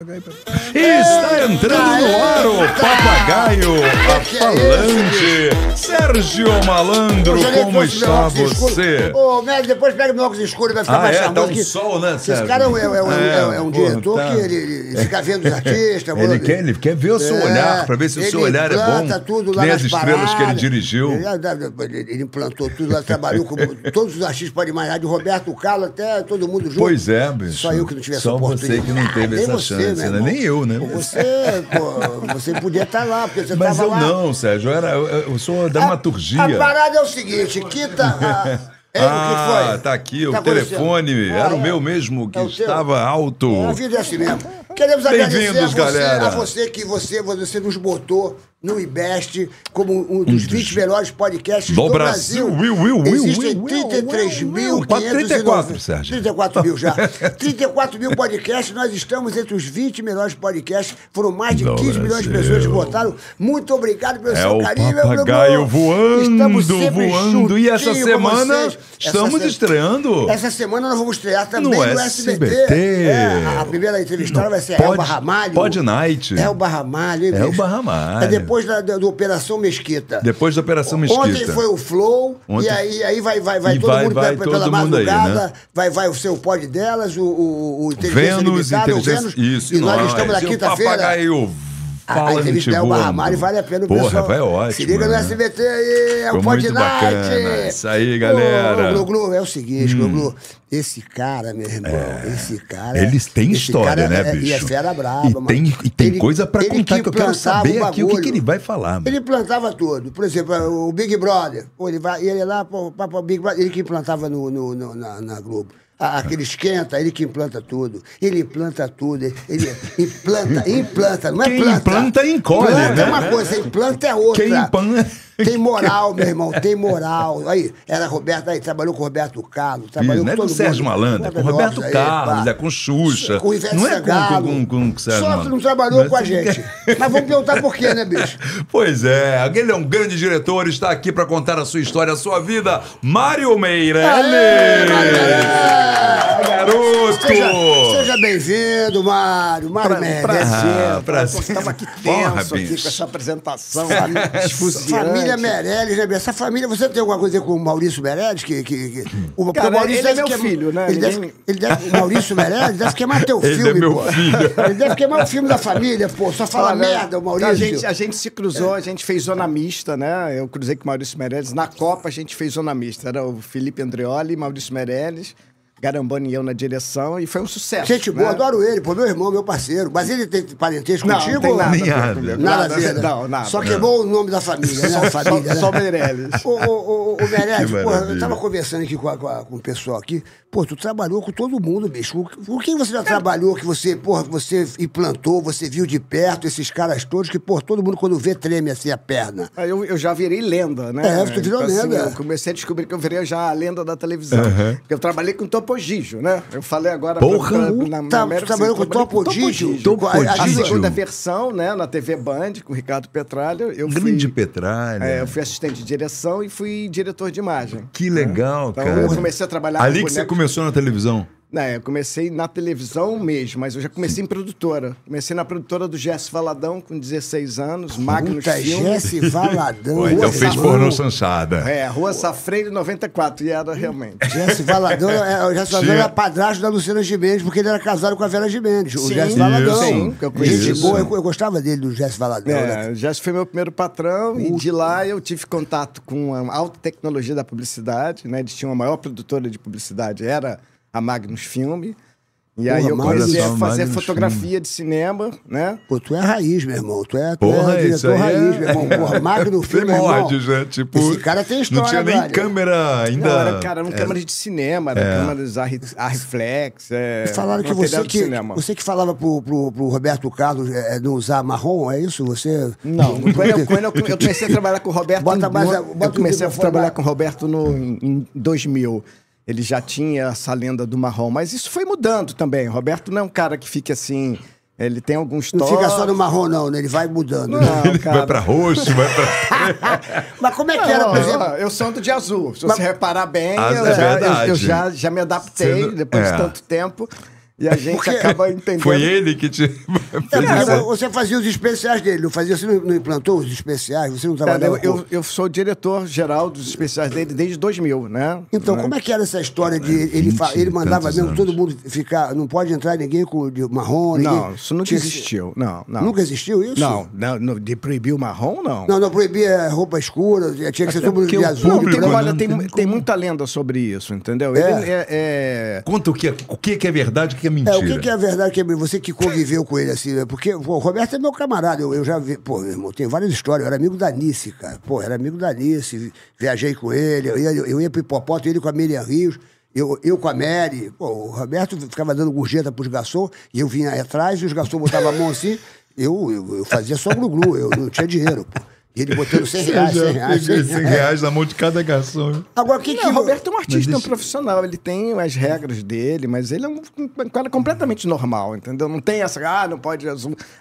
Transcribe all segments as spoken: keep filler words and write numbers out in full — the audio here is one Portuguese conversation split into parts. Está entrando no ar o papagaio falante. Sérgio Malandro, como está você? Ô, Médio, depois pega meu óculos escuro e vai ficar mais charmoso. Ah, é? Dá um sol, né, Sérgio? Esse cara é um diretor que ele fica vendo os artistas. Ele quer ver o seu olhar, pra ver se o seu olhar é bom. Nem as estrelas que ele dirigiu. Ele implantou tudo lá, trabalhou com todos os artistas, pode imaginar, de Roberto Carlos até todo mundo junto. Pois é, bicho. Só eu que não tive essa oportunidade. Só você que não teve essa chance. Né, nem eu, né? Você, pô, você podia estar lá, porque você estava lá. Mas eu não, Sérgio, eu, era, eu, eu sou dramaturgia. A, a parada é o seguinte, quinta... A... É, ah, o que foi? Tá aqui tá o telefone, ah, era é. o meu mesmo que é estava alto. É, a vida é assim mesmo. Queremos agradecer a você, a você que você, você nos botou no IBEST como um dos vinte melhores podcasts do, do Brasil. Brasil. Will, will, existem trinta e três mil quinhentos e nove. Sérgio. trinta e quatro mil já. trinta e quatro mil podcasts, nós estamos entre os vinte melhores podcasts. Foram mais de quinze milhões de pessoas que votaram. Muito obrigado pelo é seu carinho. É o papagaio voando, estamos sempre voando. E essa semana vocês. estamos essa se... estreando. Essa semana nós vamos estrear também no, no S B T. S B T. É, a primeira entrevistada vai ser Pode, Elba Ramalho. Pode Night. Elba Ramalho. Elba Ramalho. É depois da, da, da Operação Mesquita. Depois da Operação Mesquita. Ontem foi o Flow, Ontem... e aí, aí vai, vai, vai todo vai, mundo vai, vai, todo pela mundo madrugada, aí, né? vai, vai o seu pod delas, o, o, o Inteligência Vênus, Limitada, Inteligência... o Vênus. Isso, e nós, nós estamos na quinta-feira. Papagaio. A, a entrevista da Elba Ramalho vale a pena o pessoal. Porra, vai ótimo. Se liga no S B T aí, é o Pod Night. Isso aí, galera. Ô, Glu, Glu, é o seguinte, hum. Glu, Glu, esse cara, meu irmão, é. esse cara... Eles têm história, cara, né, é, bicho? E é fera braba, e mano. Tem, e tem ele, coisa pra contar que, que eu quero saber aqui o que, que ele vai falar, mano. Ele plantava tudo. Por exemplo, o Big Brother. Ele, vai, ele lá, pô, pô, pô, Big Brother, ele que implantava no, no, no, na, na Globo. Aquele esquenta, ele que implanta tudo. Ele implanta tudo. Ele implanta, implanta, não é planta. Quem implanta, encolhe, né? Implanta é uma coisa, implanta é outra. Quem implanta... Tem moral, meu irmão, tem moral. Aí, era Roberto, aí trabalhou com o Roberto Carlos, trabalhou Isso, com o Sérgio Malandro, é com o Roberto aí, Carlos, pá. é com Xuxa. Com o Ivete Sangalo. Não é com o Sérgio Malandro. Só que não trabalhou mas... com a gente. Mas vamos perguntar por quê, né, bicho? Pois é, aquele é um grande diretor, está aqui para contar a sua história, a sua vida. Mário Meirelles! Aê, garoto! Seja, seja bem-vindo, Mário. Mário Meirelles. Estava aqui tenso aqui com essa apresentação. Família Meirelles, né? Essa família, você tem alguma coisa a ver com o Maurício Meirelles? Que, que, que... O, Cara, o Maurício ele é meu que... filho, né? Ele deve... ele deve... O Maurício Meirelles deve queimar teu ele filme, é meu pô. Filho. Ele deve queimar o filme da família, pô. Só fala ah, merda, o Maurício. A gente, a gente se cruzou, a gente fez zona mista, né? Eu cruzei com o Maurício Meirelles. Na Copa a gente fez zona mista. Era o Felipe Andreoli, Maurício Meirelles, Garambani e eu na direção, e foi um sucesso. Gente boa, né? Adoro ele, pô, meu irmão, meu parceiro. Mas ele tem parentesco não, contigo? Não, tem nada. Nem nada, nada, nada, nada. Não, nada. Só queimou o nome da família, né? família, só, né? Só Meirelles. Ô, ô, ô, ô Meirelles, pô, eu tava conversando aqui com, a, com, a, com o pessoal aqui. Pô, tu trabalhou com todo mundo, bicho. Com quem você já é. trabalhou, que você, porra, você implantou, você viu de perto esses caras todos, que, pô, todo mundo quando vê treme assim a perna. Eu, eu já virei lenda, né? É, tu virou assim, lenda. Eu comecei a descobrir que eu virei já a lenda da televisão. Uhum. Porque eu trabalhei com Topo Gijo, né? Eu falei agora... Porra! Pra, pra, na, na tá, América, você trabalhou assim, com Topo, Topo Gijo? Topo Gijo. A, a segunda versão, né? Na T V Band, com o Ricardo Petralha. Eu Grande fui, Petralha. É, eu fui assistente de direção e fui diretor de imagem. Que legal, então, cara. Eu comecei a trabalhar... Ali com que você começou na televisão? Não, eu comecei na televisão mesmo, mas eu já comecei em produtora. Comecei na produtora do Jesse Valadão, com dezesseis anos, Magnus Filmes. Jesse Valadão. Pô, então fez pornô chanchada. É, Rua Safreiro, noventa e quatro, e era realmente. Jesse Valadão, é, o Jesse Valadão era padrasto da Luciana Gimenez, porque ele era casado com a Vera Gimenez. O Jesse Valadão. Sim, que eu conheci. Gente boa, eu, eu gostava dele, do Jesse Valadão. É, né? O Jesse foi meu primeiro patrão, Uta. e de lá eu tive contato com a alta tecnologia da publicidade, né? Eles tinham a maior produtora de publicidade, era... a Magnus Filme. E Porra, aí eu comecei a fazer Magnus fotografia Filme. de cinema, né? Pô, tu é raiz, meu irmão. Tu é, tu Porra, é diretor raiz, é... meu irmão. Porra, Magnus Filme, Primordes, né? Tipo, esse cara tem história, Não tinha nem velho. câmera ainda... Não, era, cara, eram é... câmeras de cinema, eram é... câmeras a, a reflex, é... E falaram que você que, você que falava pro, pro, pro Roberto Carlos é, não usar marrom, é isso? Você... Não, quando, eu, quando eu, eu comecei a trabalhar com o Roberto... Bota mais, no, bota eu comecei a trabalhar com o Roberto no, em dois mil. Ele já tinha essa lenda do marrom, mas isso foi mudando também. O Roberto não é um cara que fica assim... Ele tem alguns toques... Não fica só no marrom, não, né? Ele vai mudando. Não, né? Ele vai pra roxo, vai pra... Mas como é que não, era, por exemplo? Eu sou do de azul. Se Mas... você reparar bem, ah, eu, é já, eu já, já me adaptei, Sendo... depois é. de tanto tempo... E a gente acaba entendendo. Foi ele que te. Então, cara, você fazia os especiais dele, não fazia? Você não implantou os especiais? Você não trabalhava? Cara, eu, eu, eu sou o diretor-geral dos especiais dele desde dois mil, né? Então, não, como é que era essa história de ele, ele mandava mesmo anos. todo mundo ficar. Não pode entrar ninguém com de marrom? Ninguém, não, isso nunca existiu. Não, não. Nunca existiu isso? Não, não, de proibir o marrom, não. Não, não proibia roupa escura, tinha que ser todo mundo de azul. Público, tem, olha, tem, tem muita lenda sobre isso, entendeu? É. Ele é, é... Conta o que, o que é verdade, o que é mentira. É, o que, que é verdade, que é você que conviveu com ele assim, né? Porque pô, o Roberto é meu camarada, eu, eu já vi, pô, meu irmão, tem várias histórias, eu era amigo da Nice, cara, pô, era amigo da Nice, viajei com ele, eu ia, eu ia pro Hipopótamo, ele com a Miriam Rios, eu, eu com a Mary, pô, o Roberto ficava dando gorjeta pros garçons, e eu vinha atrás, e os garçons botavam a mão assim, eu, eu, eu fazia só glu-glu, eu não tinha dinheiro, pô. E ele botando cem reais, cem reais, cem reais na mão de cada garçom. Agora, o que que... O Roberto é um artista, é um profissional. Ele tem as regras dele, mas ele é um cara completamente normal, entendeu? Não tem essa... Ah, não pode...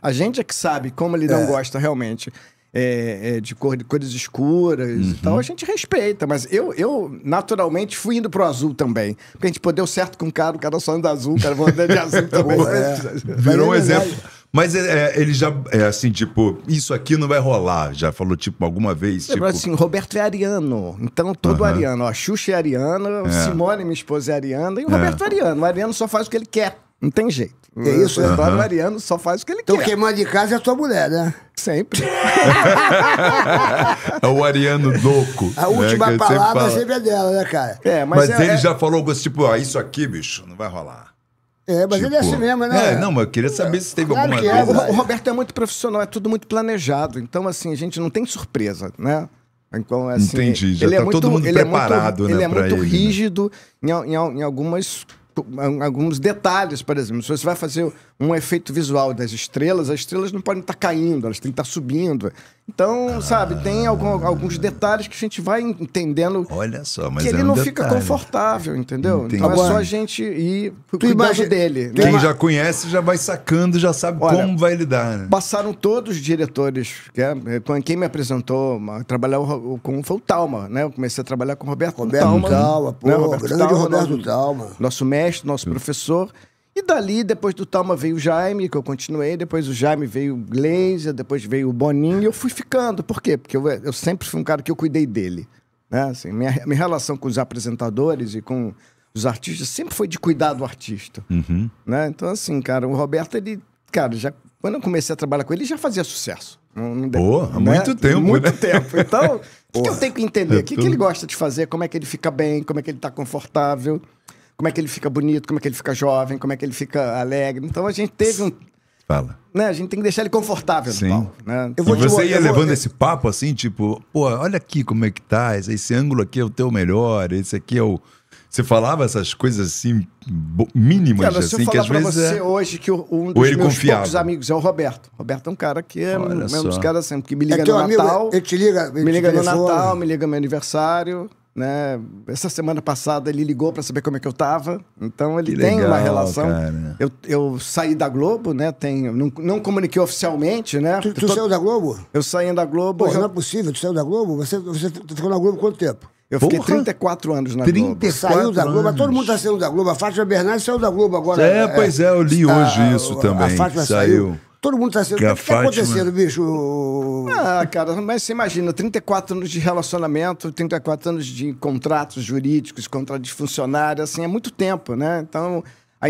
A gente é que sabe como ele não gosta realmente é, é, de, cor, de cores escuras uhum. e tal. A gente respeita, mas eu, eu naturalmente fui indo pro azul também. Porque a gente pô, deu certo com o cara, o cara só anda azul, o cara vai andar de azul também. É. Virou um exemplo... Mas é, ele já, é assim, tipo, isso aqui não vai rolar. Já falou, tipo, alguma vez, tipo... assim, Roberto é ariano, então todo uhum. ariano. Ó, a Xuxa é ariana, é. Simone, minha esposa, é ariana, e o é. Roberto é ariano. O ariano só faz o que ele quer, não tem jeito. É isso, uhum. O ariano só faz o que ele então, quer. Então quem manda de casa é a tua mulher, né? Sempre. É o ariano doco. A última né, palavra sempre, sempre é dela, né, cara? É, mas mas é, ele é... já falou, tipo, ó, isso aqui, bicho, não vai rolar. É, mas tipo, ele é assim mesmo, né? É, não, mas eu queria saber é, se teve claro alguma coisa. É, o Roberto é muito profissional, é tudo muito planejado. Então, assim, a gente não tem surpresa, né? Então, assim, entendi, já ele tá é muito, todo mundo ele preparado, é muito, né? Ele é muito ele, rígido né? em, em, em, algumas, em alguns detalhes, por exemplo. Se você vai fazer um efeito visual das estrelas, as estrelas não podem estar tá caindo, elas têm que estar tá subindo. Então, ah, sabe, tem algum, alguns detalhes que a gente vai entendendo. Olha só, mas que é ele um não detalhe. Fica confortável, entendeu? Entendi. Então agora, é só a gente ir pro cuidado imagina, dele. Quem né? já conhece já vai sacando, já sabe olha, como vai lidar. Né? Passaram todos os diretores. Que é, quem me apresentou trabalhar com foi o Talma, né? Eu comecei a trabalhar com o Roberto, Roberto Talma. Talma pô, né? Roberto grande Talma, Roberto nosso, Talma. Nosso mestre, nosso professor. E dali, depois do Talma, veio o Jaime, que eu continuei. Depois o Jaime veio o Gleiser, depois veio o Boninho. E eu fui ficando. Por quê? Porque eu, eu sempre fui um cara que eu cuidei dele. Né? Assim, minha, minha relação com os apresentadores e com os artistas sempre foi de cuidar do artista. Uhum. Né? Então, assim, cara, o Roberto, ele... Cara, já, quando eu comecei a trabalhar com ele, ele já fazia sucesso. Boa, há né? muito tempo. Muito né? tempo. Então, o que eu tenho que entender? O que, tô... que ele gosta de fazer? Como é que ele fica bem? Como é que ele tá confortável? Como é que ele fica bonito, como é que ele fica jovem, como é que ele fica alegre. Então a gente teve um... Fala. Né? A gente tem que deixar ele confortável. Sim. No palco, né? Eu vou e você te... ia eu levando vou... esse papo assim, tipo... Pô, olha aqui como é que tá, esse ângulo aqui é o teu melhor, esse aqui é o... Você falava essas coisas assim, mínimas, cara, assim, que às vezes... Eu você é... hoje que um dos meus confiava. poucos amigos é o Roberto. O Roberto é um cara que é um dos caras assim, que me liga é no amigo, Natal, ele te liga, ele me liga te no Natal, me liga no meu aniversário... Né? Essa semana passada ele ligou para saber como é que eu tava. Então ele que tem legal, uma relação. Eu, eu saí da Globo, né? Tenho, não, não comuniquei oficialmente, né? Tu, tu tô... saiu da Globo? Eu saí da Globo. Pô, eu... não é possível, tu saiu da Globo? Você, você ficou na Globo quanto tempo? Eu Porra. fiquei trinta e quatro anos na trinta e quatro Globo. Saiu da Globo, anos. Todo mundo tá saindo da Globo. A Fátima Bernardes saiu da Globo agora. É, é pois é, eu li a, hoje isso a, também. A Fátima saiu. saiu. Todo mundo tá sendo... O que tá Fátima... acontecendo, bicho? Ah, cara, mas você imagina, trinta e quatro anos de relacionamento, trinta e quatro anos de contratos jurídicos, contratos de funcionário, assim, é muito tempo, né? Então, a, a,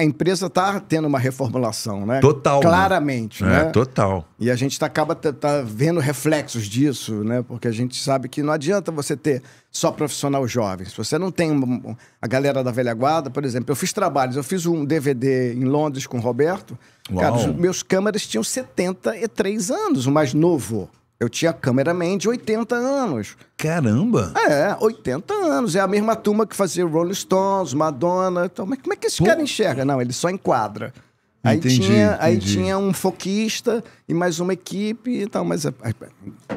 a empresa tá tendo uma reformulação, né? Total. Claramente, né? É, total. E a gente tá, acaba tá vendo reflexos disso, né? Porque a gente sabe que não adianta você ter só profissional jovem. Se você não tem uma, a galera da velha guarda, por exemplo, eu fiz trabalhos, eu fiz um D V D em Londres com o Roberto. Uau. Cara, os meus câmeras tinham setenta e três anos, o mais novo. Eu tinha cameraman de oitenta anos. Caramba! É, oitenta anos. É a mesma turma que fazia Rolling Stones, Madonna. Então, mas como é que esse Pô. cara enxerga? Não, ele só enquadra. Aí, entendi, tinha, entendi. aí tinha um foquista e mais uma equipe e tal, mas a, a,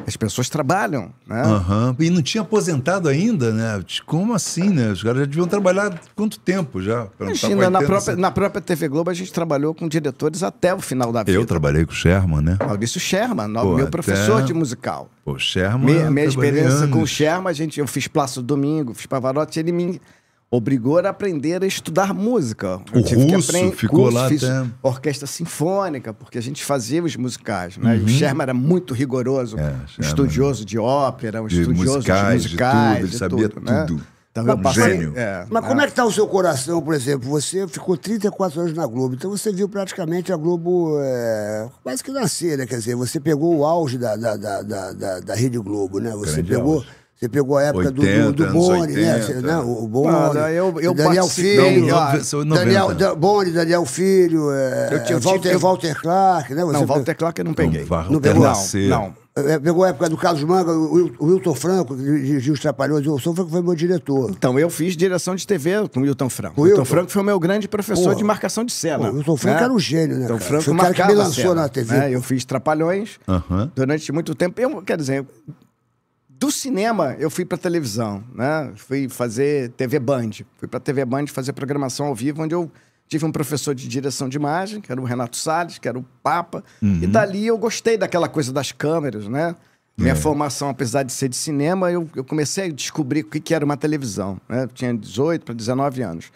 as pessoas trabalham, né? Uhum. E não tinha aposentado ainda, né? Como assim, né? Os caras já deviam trabalhar quanto tempo já? Imagina, na própria, na própria T V Globo a gente trabalhou com diretores até o final da vida. Eu trabalhei com o Sherman, né? Maurício Sherman, Pô, meu até... professor de musical. Pô, Sherman... Minha, minha experiência com o Sherman, a gente, eu fiz Plácido Domingo, fiz Pavarotti, ele me... obrigou a aprender a estudar música. Eu o tive russo que ficou curso, lá até... Orquestra sinfônica, porque a gente fazia os musicais, né? Uhum. O Sherman era muito rigoroso, é, um estudioso de ópera, um de estudioso musicais, de musicais, de tudo, de sabia tudo, né? tudo. Então, mas, eu gênio. É, mas é. Como é que está o seu coração, por exemplo? Você ficou trinta e quatro anos na Globo, então você viu praticamente a Globo é, quase que nascer, né? Quer dizer, você pegou o auge da, da, da, da, da, da Rede Globo, né? Você Grande pegou... Auge. Você pegou a época oitenta, do, do Boni, né? Não, o Boni, ah, eu, eu Daniel Filho, não, ah, Daniel, da, Boni, Daniel Filho, é, eu tinha, eu Walter, tive... Walter Clark, né? Você não, Walter Clark eu não peguei. Não, não pegou? Não, não. Pegou a época do Carlos Manga, o, o Wilton Franco, que dirigiu Os Trapalhões, o Wilton Franco foi meu diretor. Então, eu fiz direção de T V com o Wilton Franco. O Wilton, Wilton Franco foi o meu grande professor Porra. de marcação de cena. O Wilton Franco é? era um gênio, né? Então, cara? Franco foi o cara que me lançou na T V. É, eu fiz Trapalhões uh-huh. durante muito tempo. Eu, quer dizer... Do cinema, eu fui pra televisão, né? Fui fazer T V Band. Fui pra T V Band fazer programação ao vivo, onde eu tive um professor de direção de imagem, que era o Renato Salles, que era o Papa. Uhum. E dali eu gostei daquela coisa das câmeras, né? É. Minha formação, apesar de ser de cinema, eu, eu comecei a descobrir o que, que era uma televisão, né? Eu tinha dezoito para dezenove anos.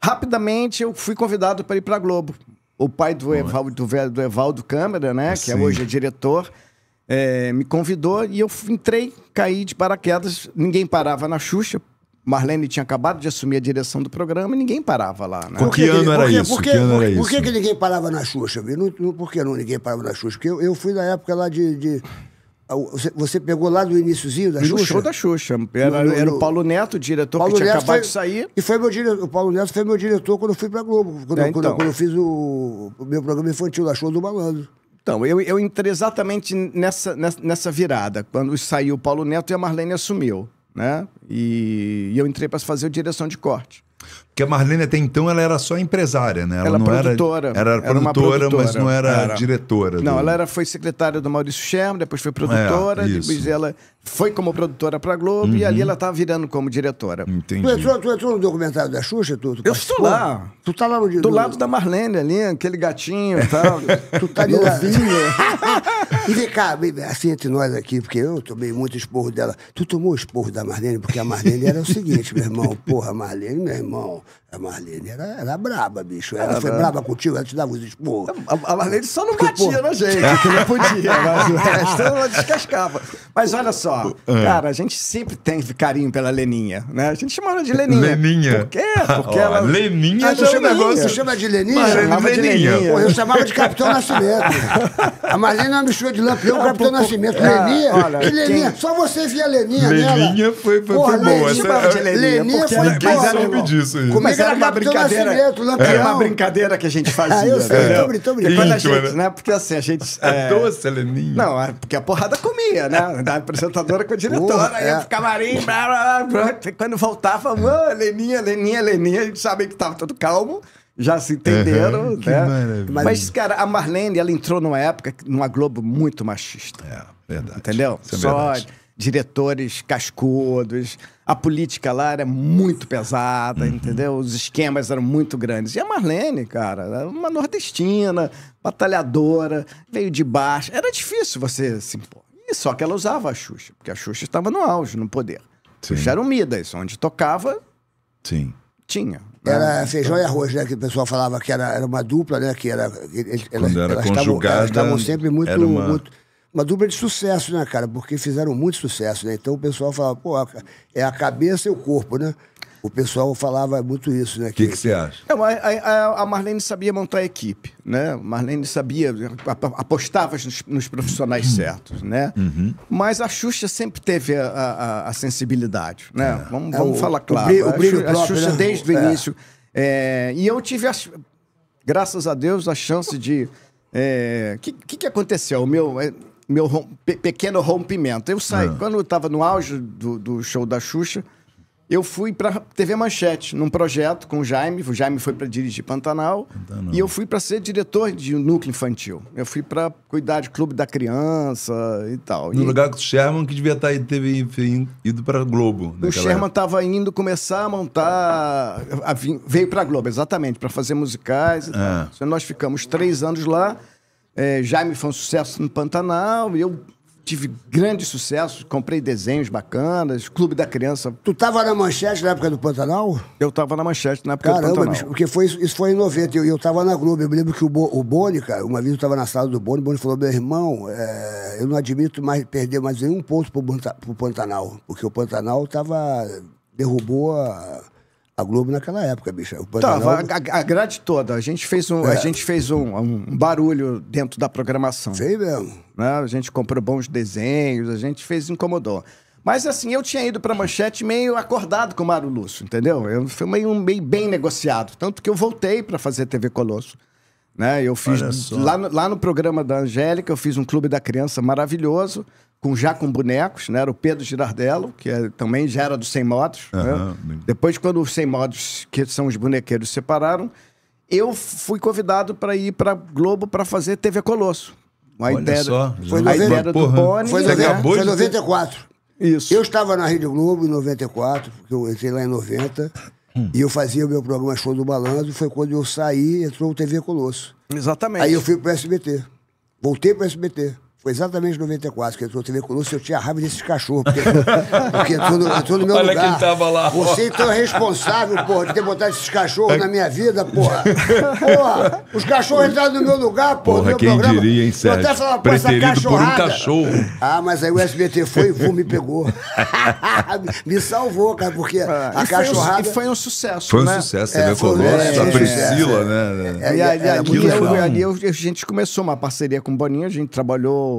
Rapidamente, eu fui convidado para ir pra Globo. O pai do Evaldo, do, do Evaldo Câmara, né? Assim. Que hoje é diretor... É, me convidou e eu entrei, caí de paraquedas, ninguém parava na Xuxa, Marlene tinha acabado de assumir a direção do programa e ninguém parava lá. Né? Por que, que ano por era que, isso? Por que, que, por que, por que, que ninguém parava na Xuxa? Não, não, por que não ninguém parava na Xuxa? Porque eu, eu fui na época lá de... de... Você pegou lá do iniciozinho da Xuxa? No show da Xuxa. Era, no, no, era o Paulo Neto, o diretor Paulo que tinha Neto acabado foi, de sair. E foi meu dire... O Paulo Neto foi meu diretor quando eu fui pra Globo, quando, é, então. quando, quando eu fiz o, o meu programa infantil da Show do Malandro. Então, eu, eu entrei exatamente nessa, nessa, nessa virada, quando saiu o Paulo Neto e a Marlene assumiu, né? E, e eu entrei para fazer o direção de corte. Porque a Marlene até então ela era só empresária, né? Ela, ela não produtora, era, era, era produtora, produtora, mas não era, era. diretora. Não, do... ela era, foi secretária do Maurício Sherman, depois foi produtora, é, depois ela foi como produtora para Globo uhum. e ali ela estava virando como diretora. Entendi. Tu entrou, tu entrou no documentário da Xuxa? Tu, tu eu estou lá. Tu tá lá no do lado da Marlene ali, aquele gatinho e tal. Tu tá de novinho. E vem cá, assim entre nós aqui, porque eu tomei muito esporro dela. Tu tomou o esporro da Marlene? Porque a Marlene era o seguinte, meu irmão. Porra, a Marlene, meu irmão. A Marlene era, era braba, bicho. Ela era foi braba. braba contigo, ela te dava os esporros. A, a Marlene só não batia Porque, na gente, que não podia. Mas o resto ela descascava. Mas olha só, cara, a gente sempre tem carinho pela Leninha, né? A gente chamava de Leninha. Leninha. Por quê? Porque oh, ela... Leninha ah, já é um negócio. Tu chama de Leninha? Marlene, chamava Leninha. De Leninha. Pô, eu chamava de Capitão Nascimento. A Marlene não misturou de Lampião com Capitão pô, Nascimento. É, Leninha? Olha, que Leninha? Quem... Só você via Leninha nela. Leninha foi, foi, Porra, foi boa. Essa... Leninha foi boa. Ninguém sabe disso aí. Era uma brincadeira, era uma brincadeira que a gente fazia. Ah, eu sei, né? tô, tô brincando. Gente, né? Porque assim, a gente... É... A doce, Leninha. Não, porque a porrada comia, né? Da apresentadora com a diretora, Porra, ia é. pro camarim, blá, blá, blá, blá. Quando voltava, mano, Leninha, Leninha, Leninha, a gente sabia que tava todo calmo, já se entenderam, uhum, né? Mas, cara, a Marlene, ela entrou numa época, numa Globo muito machista. É, verdade. Entendeu? Isso é verdade. Só... diretores cascudos, a política lá era muito pesada, uhum. entendeu? Os esquemas eram muito grandes. E a Marlene, cara, era uma nordestina, batalhadora, veio de baixo. Era difícil você se impor. E só que ela usava a Xuxa, porque a Xuxa estava no auge, no poder. Sim. Xuxa era um Midas, onde tocava, Sim. tinha. Era feijão e arroz, né? Que o pessoal falava que era, era uma dupla, né? Que era, eles, elas, era elas conjugada, elas estavam sempre muito... Era uma... muito Uma dupla de sucesso, né, cara? Porque fizeram muito sucesso, né? Então o pessoal falava, pô, é a cabeça e o corpo, né? O pessoal falava muito isso, né? O que você acha? É, a, a Marlene sabia montar a equipe, né? A Marlene sabia, apostava nos, nos profissionais certos, né? Uhum. Mas a Xuxa sempre teve a, a, a sensibilidade, né? É. Vamos, vamos é, o, falar claro. O brilho, a, a Xuxa próprio, desde né? o início. É. É, e eu tive, a, graças a Deus, a chance de... O é, que, que, que aconteceu? O meu... É, meu rom... Pe pequeno rompimento. Eu saí, ah. quando eu estava no auge do, do show da Xuxa, eu fui para T V Manchete, num projeto com o Jaime, o Jaime foi para dirigir Pantanal, Pantanal, e eu fui para ser diretor de núcleo infantil. Eu fui para cuidar de clube da criança e tal. No e... lugar que o Sherman, que devia estar teve ido para Globo. O Sherman estava indo começar a montar... A vim... Veio para Globo, exatamente, para fazer musicais e ah. tal. Então, nós ficamos três anos lá. É, Jaime foi um sucesso no Pantanal e eu tive grande sucesso, comprei desenhos bacanas, Clube da Criança. Tu tava na Manchete na época do Pantanal? Eu tava na Manchete na época Caramba, do Pantanal. Caramba, porque foi, isso foi em noventa, eu, eu tava na Globo. Eu me lembro que o, Bo, o Boni, cara, uma vez eu tava na sala do Boni, o Boni falou, meu irmão, é, eu não admito mais perder mais nenhum ponto pro, pro Pantanal, porque o Pantanal tava, derrubou a... A Globo naquela época, bicho. Tava, tá, a, a grade toda. A gente fez, um, é. a gente fez um, um barulho dentro da programação. Sei mesmo. Né? A gente comprou bons desenhos, a gente fez, incomodou. Mas assim, eu tinha ido pra Manchete meio acordado com o Mário Lúcio, entendeu? Eu fui meio, meio bem negociado. Tanto que eu voltei pra fazer T V Colosso. Né? Eu fiz, lá no, lá no programa da Angélica, eu fiz um Clube da Criança maravilhoso. Com, já com bonecos, né? Era o Pedro Girardello, que é, também já era do Sem Modos. Uhum. Né? Depois, quando os Sem Modos, que são os bonequeiros, se separaram, eu fui convidado para ir para Globo para fazer T V Colosso. A Olha ideia, só, foi a ideia do Boni. Foi em né? noventa e quatro. Isso. Eu estava na Rede Globo em noventa e quatro, porque eu entrei lá em noventa, hum. e eu fazia o meu programa Show do Balanço. Foi quando eu saí, entrou o T V Colosso. Exatamente. Aí eu fui para o S B T. Voltei para o S B T. Foi exatamente em noventa e quatro que entrou a T V Colosso, eu tinha raiva desses cachorros, porque, porque entrou, no, entrou no meu Olha lugar. Olha quem tava lá. Você então é responsável, porra, de ter botado esses cachorros na minha vida, porra. Porra, os cachorros entraram no meu lugar, porra, porra meu quem programa. Diria, hein, Sérgio? Eu até falava, pô, essa cachorrada. Por um cachorro. Ah, mas aí o S B T foi e vum, me pegou. Me salvou, cara, porque ah, a e cachorrada... Foi um, e foi um sucesso, Foi um né? sucesso, é, T V Colosso, é, a Priscila, é, né? É, é, e aí, é, aquilo eu, foi um... ali eu, a gente começou uma parceria com o Boninho, a gente trabalhou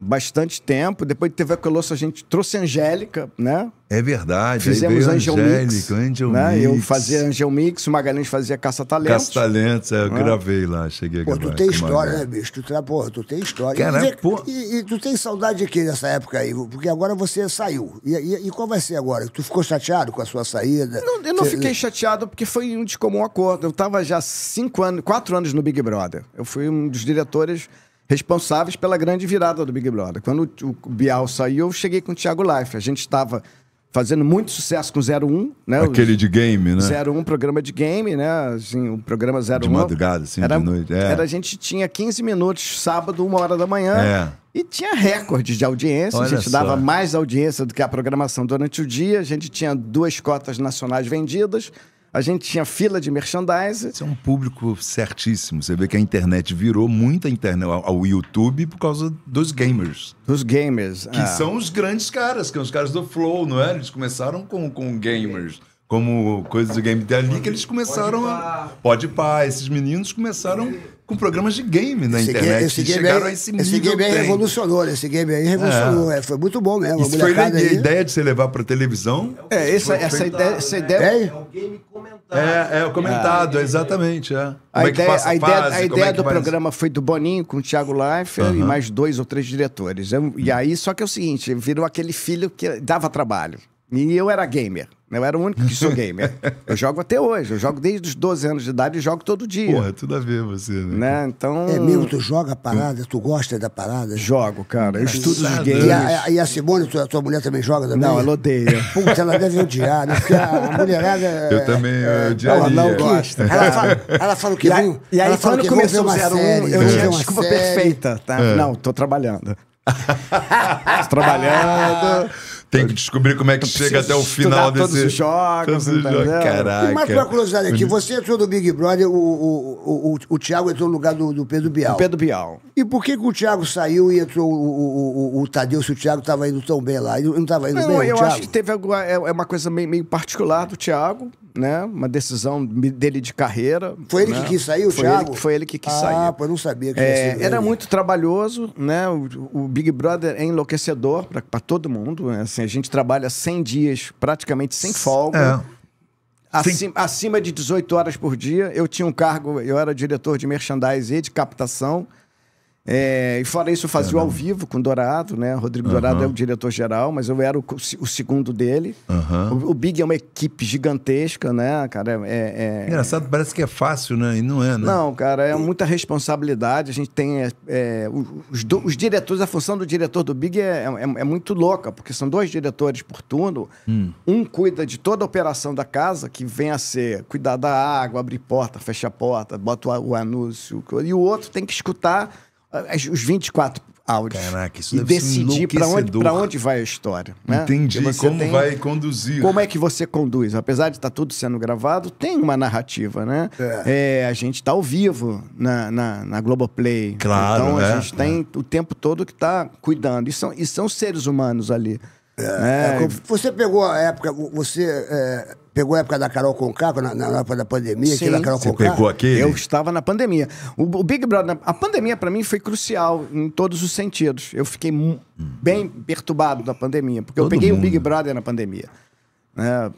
bastante tempo. Depois de T V Colosso, a gente trouxe Angélica, né? É verdade. Fizemos Angel Mix, Angel né? Mix. Eu fazia Angel Mix, o Magalhães fazia Caça-Talentos. Caça-Talentos, é, eu né? gravei lá, cheguei a gravar. Pô, tu tem história, né, bicho? Tu, tra... Porra, tu tem história. Caraca, e, pô... e, e tu tem saudade de quê nessa época aí? Porque agora você saiu. E, e, e qual vai ser agora? Tu ficou chateado com a sua saída? Não, eu não Cê... fiquei chateado porque foi um descomum acordo. Eu tava já cinco anos, quatro anos no Big Brother. Eu fui um dos diretores responsáveis pela grande virada do Big Brother. Quando o Bial saiu, eu cheguei com o Thiago Leifert. A gente estava fazendo muito sucesso com o zero um, né? Aquele de game, né? zero um, programa de game, né? Assim, o programa zero um. De madrugada, assim, era, de noite. É. Era, a gente tinha quinze minutos, sábado, uma hora da manhã. É. E tinha recorde de audiência. Olha, a gente só. dava mais audiência do que a programação durante o dia. A gente tinha duas cotas nacionais vendidas. A gente tinha fila de merchandise. Isso é um público certíssimo. Você vê que a internet virou muita internet ao YouTube por causa dos gamers. Dos gamers. Que ah. são os grandes caras, que são os caras do Flow, não é? Eles começaram com, com gamers, como coisas do game. Dali que eles começaram a... Pode pá, esses meninos começaram... com programas de game na esse internet. Esse game, chegaram aí, a esse, esse game aí revolucionou, esse game aí revolucionou. É. É, foi muito bom mesmo. Isso foi a aí. ideia de você levar para televisão. É, é essa, essa ideia, né? essa ideia... É, é o game comentado. É, é o comentado, é. exatamente. É. A, ideia, é a ideia, fase, a ideia é do faz... programa foi do Boninho, com o Thiago Leifert, uhum. e mais dois ou três diretores. Eu, e aí, só que é o seguinte, virou aquele filho que dava trabalho. E eu era gamer. Eu era o único que sou gamer. Eu jogo até hoje. Eu jogo desde os doze anos de idade e jogo todo dia. Porra, tudo a ver você, né? né? Então... É mesmo, tu joga a parada? Tu gosta da parada? Jogo, cara. Eu estudo os games. E a, e a Simone, tua, tua mulher também joga também? Não, ela odeia. Puta, ela deve odiar, né? Porque a mulherada... Eu também odiaria. Ela não gosta. Ela fala, ela fala o que... E aí, e aí quando começou o zero um, eu tinha desculpa perfeita, tá? É. Não, tô trabalhando. tô trabalhando... Tem que descobrir como é que chega até o final desse... todos os jogos. Todos os jogos. Caraca. E mais uma curiosidade aqui. Você entrou no Big Brother, o, o, o, o Thiago entrou no lugar do, do Pedro Bial. Do Pedro Bial. E por que que o Thiago saiu e entrou o, o, o, o Tadeu, se o Thiago estava indo tão bem lá? Ele não estava indo não, bem, eu o acho que teve alguma, é, é uma coisa meio, meio particular do Thiago, né? Uma decisão dele de carreira. Foi ele né? que quis sair, o foi Thiago? Ele, foi ele que quis ah, sair. Ah, pô, eu não sabia que é, Era ele. muito trabalhoso, né? O, o Big Brother é enlouquecedor para todo mundo, né? Assim, a gente trabalha cem dias praticamente sem folga, é. acima, acima de dezoito horas por dia. Eu tinha um cargo, eu era diretor de merchandising e de captação, é, e fora isso eu fazia é, ao vivo com o Dourado, né? Rodrigo uhum. Dourado é o diretor-geral, mas eu era o, o segundo dele. Uhum. O, o Big é uma equipe gigantesca, né, cara? É, é... Engraçado, parece que é fácil, né? E não é, né? Não, cara, é muita responsabilidade. A gente tem... É, é, os, do, os diretores, a função do diretor do Big é, é, é muito louca, porque são dois diretores por turno. Hum. Um cuida de toda a operação da casa, que vem a ser cuidar da água, abrir porta, fechar porta, bota o, o anúncio. E o outro tem que escutar... Os 24 áudio. Caraca, isso deve ser enlouquecedor. E decidir para onde, para onde vai a história. Né? Entendi, como tem, vai conduzir. Como é que você conduz? Apesar de estar tudo sendo gravado, tem uma narrativa, né? É. É, a gente está ao vivo na, na, na Globoplay. Claro, então, né? A gente tem é. o tempo todo que está cuidando. E são, e são seres humanos ali. É, é. Você pegou a época, você é, pegou a época da Carol Conká, na, na época da pandemia, aqui da Carol Conká. Você pegou aqui? Eu estava na pandemia. O, o Big Brother, a pandemia para mim foi crucial em todos os sentidos. Eu fiquei hum. bem perturbado da pandemia, porque Todo eu peguei mundo. o Big Brother na pandemia. É,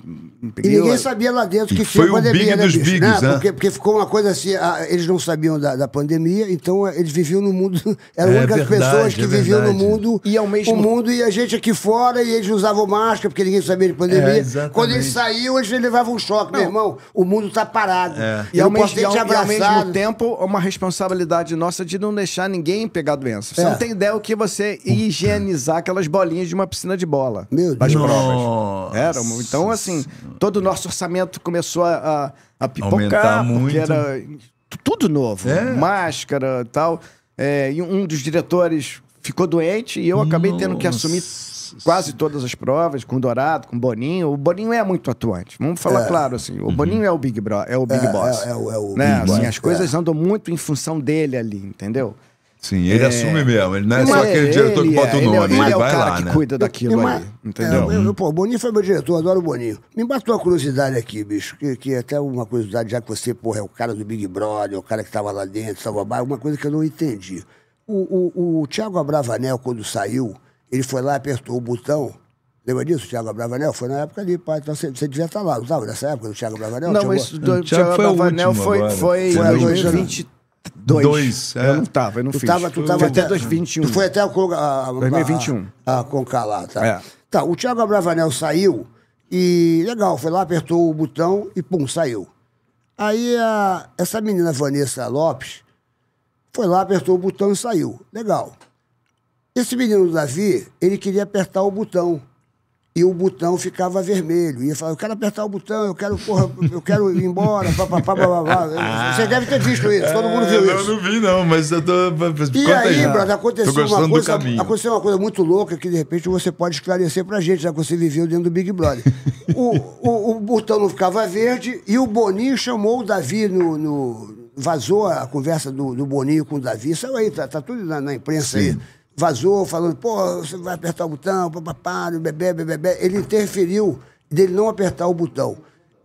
e ninguém sabia lá dentro que foi a pandemia, o Big né, dos bichos, Bigs, né? Porque, porque ficou uma coisa assim, a, eles não sabiam da, da pandemia, então eles viviam no mundo, eram é, únicas verdade, pessoas que é viviam no mundo, e ao mesmo... o mundo e a gente aqui fora, e eles usavam máscara, porque ninguém sabia de pandemia. É, Quando eles saíam, eles levavam um choque, não. meu irmão, o mundo tá parado. É. E, ao mesmo, e, ao, e ao mesmo tempo, uma responsabilidade nossa de não deixar ninguém pegar doença. Você é. não tem ideia o que você higienizar aquelas bolinhas de uma piscina de bola. Meu Deus. Provas. Era uma... Então, assim, todo o nosso orçamento começou a, a pipocar, porque era tudo novo, é. máscara e tal. É, e um dos diretores ficou doente e eu acabei Nossa. tendo que assumir quase todas as provas, com o Dourado, com o Boninho. O Boninho é muito atuante, vamos falar é. claro, assim. O uhum. Boninho é o Big Bro, é o Big é, Boss. É, é, é o, é o né? Big assim, Boss. As coisas é. andam muito em função dele ali, entendeu? Sim, ele é... assume mesmo. Ele não é mas só aquele diretor que bota é, o nome. Ele, ele, ele é o vai cara lá, que né? cuida daquilo mas, aí, entendeu? É, eu, eu, pô, o Boninho foi meu diretor, adoro o Boninho. Me bateu uma curiosidade aqui, bicho, que, que até uma curiosidade, já que você, porra, é o cara do Big Brother, o cara que tava lá dentro, salva uma coisa que eu não entendi. O, o, o Thiago Abravanel, quando saiu, ele foi lá, apertou o botão. Lembra disso, o Thiago Abravanel? Foi na época ali, pai. Então você devia estar lá, não estava nessa época do Thiago Abravanel? Não, mas o Thiago, Thiago Abravanel foi, foi, foi em dois mil e vinte e três. Dois. Dois é. Eu não tava, eu não tu fiz. Tava, tu eu tava até dois mil e vinte e um. Tu foi até a, a, a, dois mil e vinte e um. A, a Conká lá, tá? É. Tá, o Thiago Abravanel saiu e, legal, foi lá, apertou o botão e pum, saiu. Aí a, essa menina Vanessa Lopes foi lá, apertou o botão e saiu. Legal. Esse menino Davi, ele queria apertar o botão. E o botão ficava vermelho. E eu falava, eu quero apertar o botão, eu quero, porra, eu quero ir embora, papapá, papapá. Você deve ter visto isso, todo mundo viu isso. Eu não vi, não, mas eu tô... E aí, brother, aconteceu uma coisa, aconteceu uma coisa muito louca que, de repente, você pode esclarecer pra gente, já que você viveu dentro do Big Brother. O, o, o botão não ficava verde e o Boninho chamou o Davi no... no vazou a conversa do, do Boninho com o Davi. Saiu aí, tá, tá tudo na, na imprensa Sim. aí. Vazou, falando, pô, você vai apertar o botão, papapá, bebê, bebê, bebê. Ele interferiu dele não apertar o botão.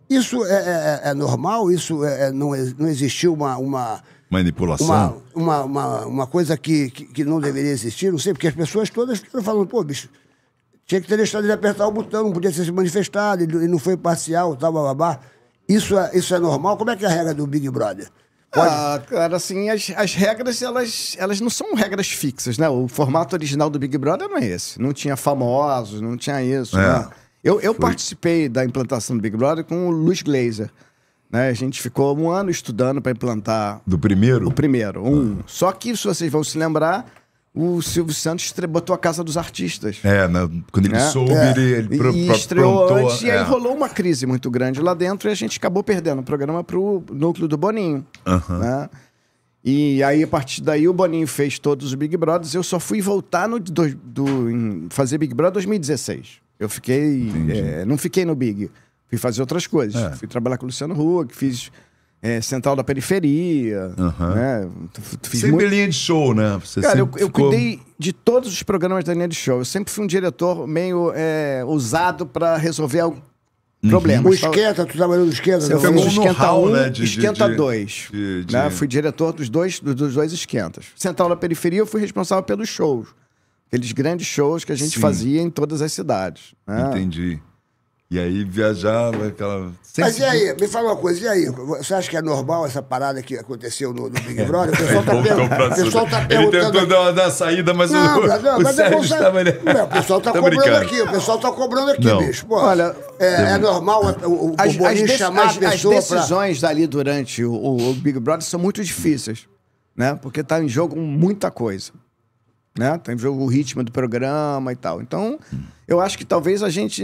Isso é, é, é normal? Isso é, não, não existiu uma... uma manipulação? Uma, uma, uma, uma coisa que, que, que não deveria existir, não sei, porque as pessoas todas estão falando, pô, bicho, tinha que ter deixado ele apertar o botão, não podia ter se manifestado, ele, ele não foi parcial, tal, bababá. Isso é, isso é normal? Como é que é a regra do Big Brother? Pode? Ah, cara, assim, as, as regras, elas, elas não são regras fixas, né? O formato original do Big Brother não é esse. Não tinha famosos, não tinha isso. É. Né? Eu, eu participei da implantação do Big Brother com o Luiz Gleiser. Né? A gente ficou um ano estudando para implantar... Do primeiro? O primeiro, um. Ah. Só que, se vocês vão se lembrar... O Silvio Santos botou a Casa dos Artistas. É, né? Quando ele é. soube, é. ele, ele pro, e estreou prontou, antes, é. e aí rolou uma crise muito grande lá dentro e a gente acabou perdendo o programa pro núcleo do Boninho. Uhum. Né? E aí, a partir daí, o Boninho fez todos os Big Brothers. Eu só fui voltar no do, do, em fazer Big Brother dois mil e dezesseis. Eu fiquei... É, não fiquei no Big. Fui fazer outras coisas. É. Fui trabalhar com o Luciano Huck, fiz... É, Central da Periferia, uhum. né? Fiz sempre muito... linha de show, né? Você cara, eu, eu ficou... cuidei de todos os programas da linha de show. Eu sempre fui um diretor meio é, usado pra resolver algum problema. Uhum. O Esquenta, tu trabalhou no Esquenta? Eu fiz o Esquenta um, né? de, Esquenta de, dois. De, de... Né? Fui diretor dos dois, dos dois Esquentas. Central da Periferia, eu fui responsável pelos shows. Aqueles grandes shows que a gente Sim. fazia em todas as cidades. Né? Entendi. E aí viajava aquela... Sem Mas e aí? Me fala uma coisa, e aí? Você acha que é normal essa parada que aconteceu no, no Big Brother? O pessoal tá, per... o pessoal tá perguntando... Ele tentou dar, dar saída, mas não, o, não, o mas Sérgio estava... Não, o pessoal tá, tá cobrando brincando. aqui, o pessoal tá cobrando aqui, não. bicho. Pô, olha, é, é normal o, o as, Boninho as chamar as, as pessoas As decisões pra... dali durante o, o, o Big Brother são muito difíceis, né? Porque tá em jogo muita coisa. Né? Tá em jogo o ritmo do programa e tal. Então, eu acho que talvez a gente...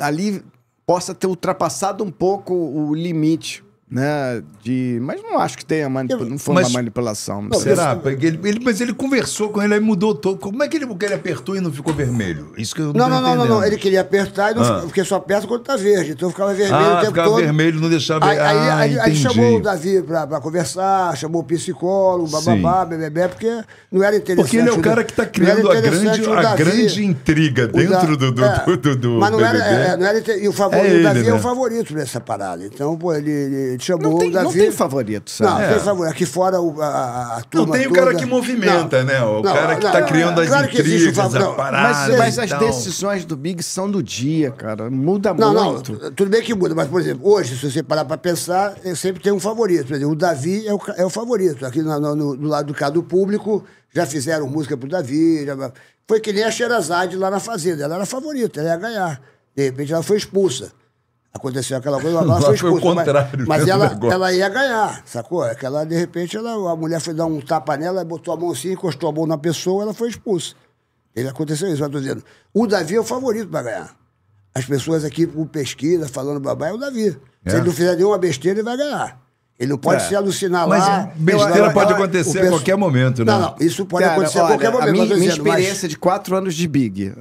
ali possa ter ultrapassado um pouco o limite né? De, mas não acho que tenha manip... não foi mas... uma manipulação. Não, será? Porque ele, ele, mas ele conversou com ele, aí mudou todo. Como é que ele, ele apertou e não ficou vermelho? Isso que eu não não, não, não, não, não. Ele queria apertar, e não ah. porque só aperta quando tá verde. Então ficava vermelho ah, o tempo ficava todo. vermelho, não deixava... Aí, ah, aí, aí chamou o Davi pra, pra conversar, chamou o psicólogo, bababá, bebê, porque não era interessante. Porque ele é o cara que tá criando a grande, a Davi, grande intriga dentro da, do, do, é, do, do, do... Mas não era... É, não era e o, favor, é ele, o Davi né? é o favorito nessa parada. Então, pô, ele... ele Chamou não, tem, Davi... não tem favorito, sabe? Não, é. tem favorito. Aqui fora o, a, a turma. Não tem o cara toda... que movimenta, não. né? O não, cara não, que está criando as claro intrigas, fav... a parada. Mas, mas as então... decisões do Big são do dia, cara. Muda não, muito. Não, tudo bem que muda, mas, por exemplo, hoje, se você parar para pensar, sempre tem um favorito. Por exemplo, o Davi é o, é o favorito. Aqui no, no, do lado do caso do público, já fizeram música pro Davi. Já... Foi que nem a Sherazade lá na Fazenda. Ela era favorita, ela ia ganhar. De repente, ela foi expulsa. Aconteceu aquela coisa, ela foi expulsa, foi o contrário, mas, mas ela, ela ia ganhar, sacou? Aquela, de repente, ela, a mulher foi dar um tapa nela, botou a mão assim, encostou a mão na pessoa, ela foi expulsa. Ele aconteceu isso, eu estou dizendo. O Davi é o favorito para ganhar. As pessoas aqui com pesquisa, falando babá, é o Davi. É. Se ele não fizer nenhuma besteira, ele vai ganhar. Ele não pode é. se alucinar mas lá. Mas besteira ela, pode ela, acontecer perso... a qualquer momento, né? Não, não, isso pode Cara, acontecer olha, a qualquer momento. A minha, minha experiência mas... de quatro anos de Big,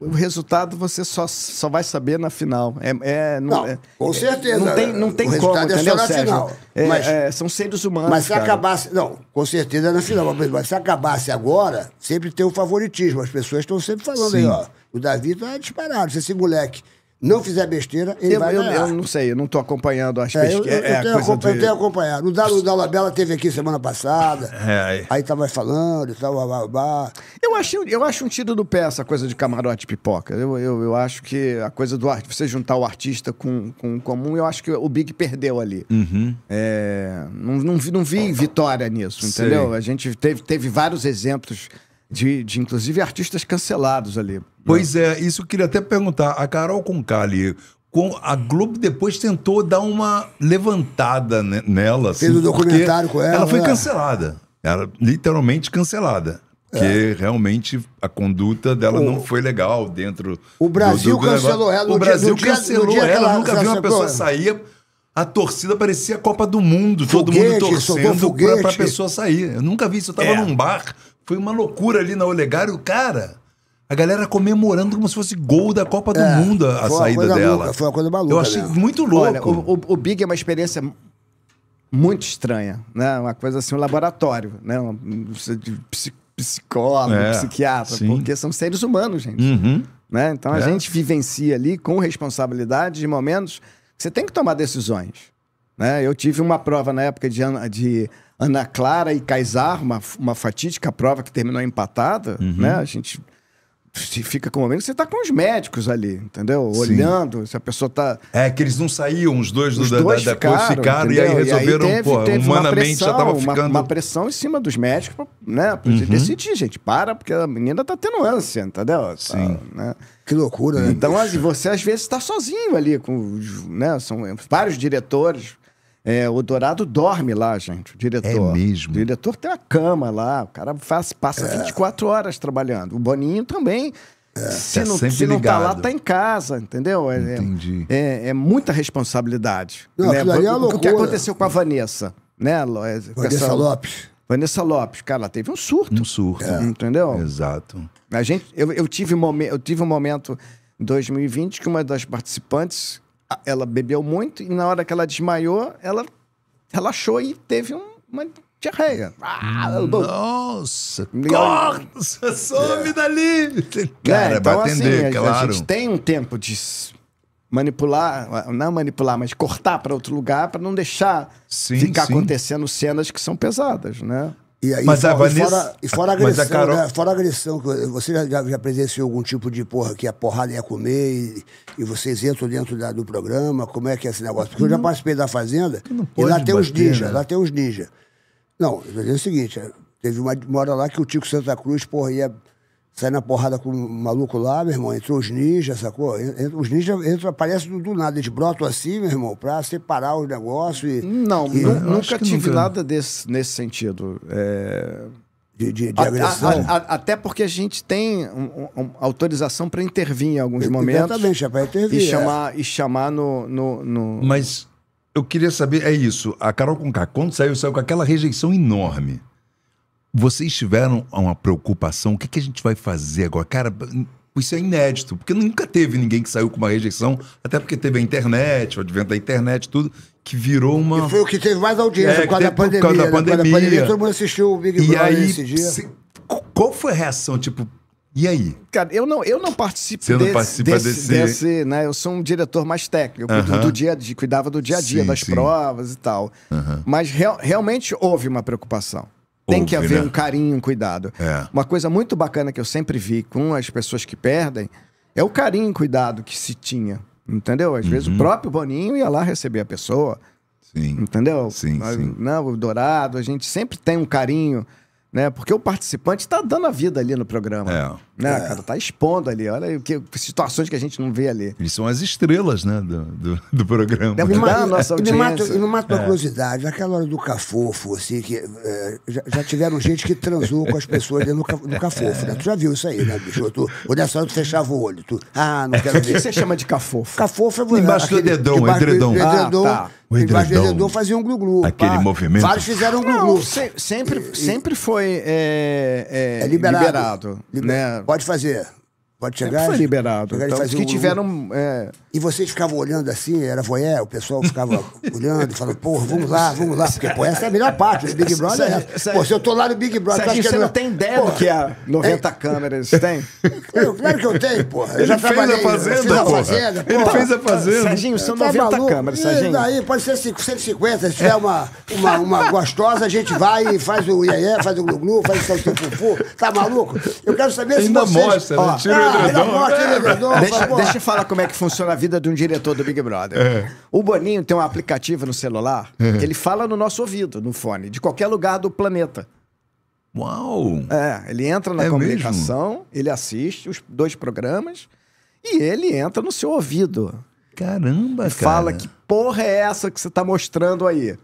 o resultado você só, só vai saber na final. É, é, não, não, é, com certeza. Não tem, não tem o como, é entendeu, na final. É, mas, é, são seres humanos, Mas se cara. acabasse... Não, com certeza na final. Mas se acabasse agora, sempre tem o favoritismo. As pessoas estão sempre falando Sim. aí, ó. O Davi tá disparado, esse moleque. Não fizer besteira, ele eu, vai ganhar. Eu, eu não sei, eu não estou acompanhando as pesquisas. É, eu, eu, é, eu, tenho de... eu tenho acompanhado. O Dalo, o Dalabella esteve aqui semana passada, é, é. aí estava falando e tal, blá, blá. Eu, achei, eu acho um tiro do pé essa coisa de camarote e pipoca. Eu, eu, eu acho que a coisa do arte, você juntar o artista com, com o comum, eu acho que o Big perdeu ali. Uhum. É, não, não, vi, não vi vitória nisso, entendeu? Sim. A gente teve, teve vários exemplos... De, de, inclusive, artistas cancelados ali. Pois é, isso eu queria até perguntar. A Carol Conká ali, com a Globo depois tentou dar uma levantada nela. Assim, fez um documentário com ela. Ela foi né? cancelada. Ela literalmente cancelada. Porque é. realmente a conduta dela o, não foi legal dentro... O Brasil do, do cancelou negócio. ela. O Brasil dia, cancelou dia, ela. ela. Nunca vi uma pessoa sair... A torcida parecia a Copa do Mundo. Foguete, todo mundo torcendo pra, pra pessoa sair. Eu nunca vi isso. Eu tava é. num bar... Foi uma loucura ali na Olegário, cara. A galera comemorando como se fosse gol da Copa do é, Mundo a saída dela. Louca, foi uma coisa maluca. Eu achei né? muito louco. Olha, o, o, o Big é uma experiência muito estranha, né? Uma coisa assim, um laboratório, né? De psicólogo, é, psiquiatra, sim. porque são seres humanos, gente. Uhum. Né? Então a é. gente vivencia ali com responsabilidade em momentos que você tem que tomar decisões. Né? Eu tive uma prova na época de... de Ana Clara e Kaysar, uma, uma fatídica prova que terminou empatada, uhum. né? A gente fica com o momento que você tá com os médicos ali, entendeu? Sim. Olhando, se a pessoa tá... É, que eles não saíam, os dois os da, dois da, da ficaram, ficaram e aí resolveram, e aí teve, pô, teve humanamente pressão, já tava ficando... Uma, uma pressão em cima dos médicos, pra, né? Pra uhum. gente decidir, gente, para, porque a menina tá tendo ânsia, entendeu? Sim. Tá, né? Que loucura, né? Então, você às vezes tá sozinho ali, com, né? São vários diretores... É, o Dourado dorme lá, gente, o diretor. É mesmo? O diretor tem a cama lá, o cara faz, passa é. vinte e quatro horas trabalhando. O Boninho também. É. Se, tá não, se não tá lá, tá em casa, entendeu? É, Entendi. É, é, é muita responsabilidade. Não, né? O, é o que aconteceu com a Vanessa, né? Vanessa essa... Lopes. Vanessa Lopes, cara, ela teve um surto. Um surto. É. Entendeu? Exato. A gente, eu, eu, tive momen... eu tive um momento em dois mil e vinte que uma das participantes... Ela bebeu muito e na hora que ela desmaiou, ela relaxou e teve um, uma diarreia. Ah, nossa! Corta! Some dali! Cara, é, então, vai atender, assim, claro. A, a gente tem um tempo de manipular, não manipular, mas cortar para outro lugar para não deixar sim, ficar sim. acontecendo cenas que são pesadas, né? E, aí, mas e, a fora, Vanessa... e, fora, e fora a agressão, a Carol... né? Fora a agressão, você já, já presenciou algum tipo de porra que a porrada ia comer e, e vocês entram dentro da, do programa? Como é que é esse negócio? Porque eu já participei da Fazenda e lá tem bater, os ninjas, né? lá tem os ninjas. Não, eu vou dizer o seguinte, teve uma hora lá que o Tico Santa Cruz, porra, ia sair na porrada com um maluco lá, meu irmão, entrou os ninjas, sacou? Entra, os ninjas entram, aparecem do nada, eles brotam assim, meu irmão, pra separar o negócio e... Não, e, não nunca tive nunca. nada desse, nesse sentido. É... De, de, de a, agressão? A, a, a, até porque a gente tem um, um, autorização para intervir em alguns momentos. Exatamente, é pra intervir. E chamar, é. e chamar no, no, no... Mas... eu queria saber, é isso, a Carol Conká, quando saiu, saiu com aquela rejeição enorme. Vocês tiveram uma preocupação, o que, que a gente vai fazer agora? Cara, isso é inédito, porque nunca teve ninguém que saiu com uma rejeição, até porque teve a internet, o advento da internet, tudo, que virou uma... E foi o que teve mais audiência, é, por causa da pandemia. Por causa da pandemia. Né? Por causa da pandemia, todo mundo assistiu o Big Brother nesse dia. Se... Qual foi a reação, tipo... E aí? Cara, eu não, eu não participo Você não desse, participa desse, desse... desse... né? Eu sou um diretor mais técnico, eu uh-huh. do dia a dia, cuidava do dia a dia, sim, das sim. provas e tal. Uh-huh. Mas real, realmente houve uma preocupação. Tem houve, que haver né? um carinho, um cuidado. É. Uma coisa muito bacana que eu sempre vi com as pessoas que perdem é o carinho e cuidado que se tinha, entendeu? Às uh-huh. vezes o próprio Boninho ia lá receber a pessoa, sim. entendeu? Sim, Mas, sim. Não, o Dourado, a gente sempre tem um carinho... Né? Porque o participante está dando a vida ali no programa. É. Né, é. Cara, tá expondo ali. Olha que situações que a gente não vê ali. Eles são as estrelas, né, do, do, do programa. É, me mata, nossa me mata, me mata é. uma curiosidade. Naquela hora do Cafofo, assim, que, é, já, já tiveram gente que transou com as pessoas dentro do Cafofo, né? Tu já viu isso aí, né, bicho? Tu, ou nessa hora tu fechava o olho. Tu, ah, não quero ver. O que você chama de Cafofo? Cafofo é... Embaixo aquele, do dedão, embaixo edredom. Do edredom. Ah, tá. O edredom fazia um glu-glu. Aquele pá. movimento. Vários fizeram um glu-glu. Se, sempre, e, sempre foi é, é, é liberado. liberado Liber... né? Pode fazer. Pode chegar. Sempre foi liberado. Então, fazer que um tiveram... É... E vocês ficavam olhando assim, era voyeur, o pessoal ficava olhando, falando, pô, vamos lá, vamos lá. Porque, pô, essa é a melhor parte do Big Brother. É essa. Pô, se eu tô lá no Big Brother... Serginho, você não tem ideia do que é noventa é. câmeras, tem? Eu, claro que eu tenho, porra. Eu Ele já fez a Fazenda, eu fiz a Fazenda, porra. Ele fez a Fazenda. Serginho, são tá noventa maluco. câmeras, Serginho. Aí, pode ser cento e cinquenta, se tiver uma, uma, uma gostosa, a gente vai e faz o iê-iê, faz o glu-glu, faz o fufu. Tá maluco? Eu quero saber se ainda vocês... Mostra, ó, né? Tira ah, ainda mostra, tira o edredom. Deixa, deixa eu falar como é que funciona a vida de um diretor do Big Brother. É. O Boninho tem um aplicativo no celular, é. ele fala no nosso ouvido, no fone, de qualquer lugar do planeta. Uau! É, ele entra na é comunicação, mesmo? ele assiste os dois programas e ele entra no seu ouvido. Caramba, e cara. Fala que porra é essa que você tá mostrando aí.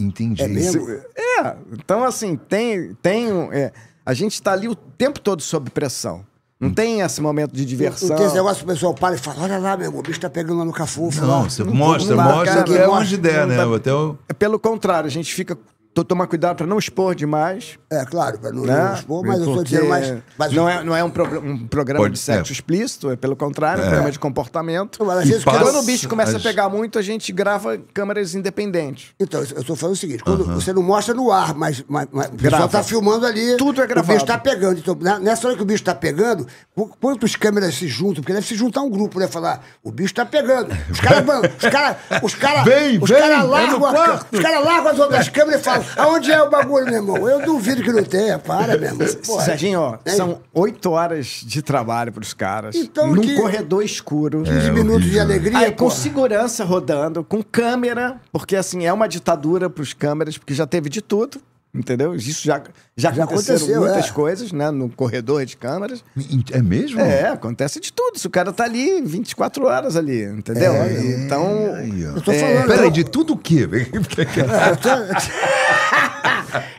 Entendi. É, mesmo? é então assim, tem... tem é, a gente tá ali o tempo todo sob pressão. Não tem esse momento de diversão. Não tem esse negócio que o pessoal para e fala, olha lá, meu, o bicho tá pegando lá no Cafofo. Não, lá. você não, mostra, não dá, mostra cara, que é longe ideia, né? Tá... Até o... Pelo contrário, a gente fica... Tomar cuidado para não expor demais. É, claro, para não, né? não expor, mas Porque eu tô dizendo mais... Mas... Não, é, não é um, pro, um programa Pode, de sexo é. explícito, é pelo contrário, é um programa de comportamento. Não, mas às vezes passa, quando o bicho começa as... a pegar muito, a gente grava câmeras independentes. Então, eu tô falando o seguinte, quando uh-huh. você não mostra no ar, mas, mas, mas o pessoal tá filmando ali. Tudo é gravado. O bicho tá pegando. Então, nessa hora que o bicho tá pegando, quantos câmeras se juntam? Porque deve se juntar um grupo, né? Falar, o bicho tá pegando. Os caras... Os caras... Os caras cara largam, é cara largam as outras câmeras e falam, aonde é o bagulho, meu irmão? Eu duvido que não tenha, para, meu irmão. Serginho, ó, é. são oito horas de trabalho pros caras, então, num que... corredor escuro. quinze é, minutos de alegria. Aí, com segurança rodando, com câmera, porque assim, é uma ditadura pros câmeras, porque já teve de tudo, entendeu? Isso já, já, já aconteceram aconteceu, muitas é. coisas, né, no corredor de câmeras. É mesmo? É, acontece de tudo. Se o cara tá ali vinte e quatro horas ali, entendeu? É. Então... Aí, eu tô falando... É... Peraí, de tudo o quê?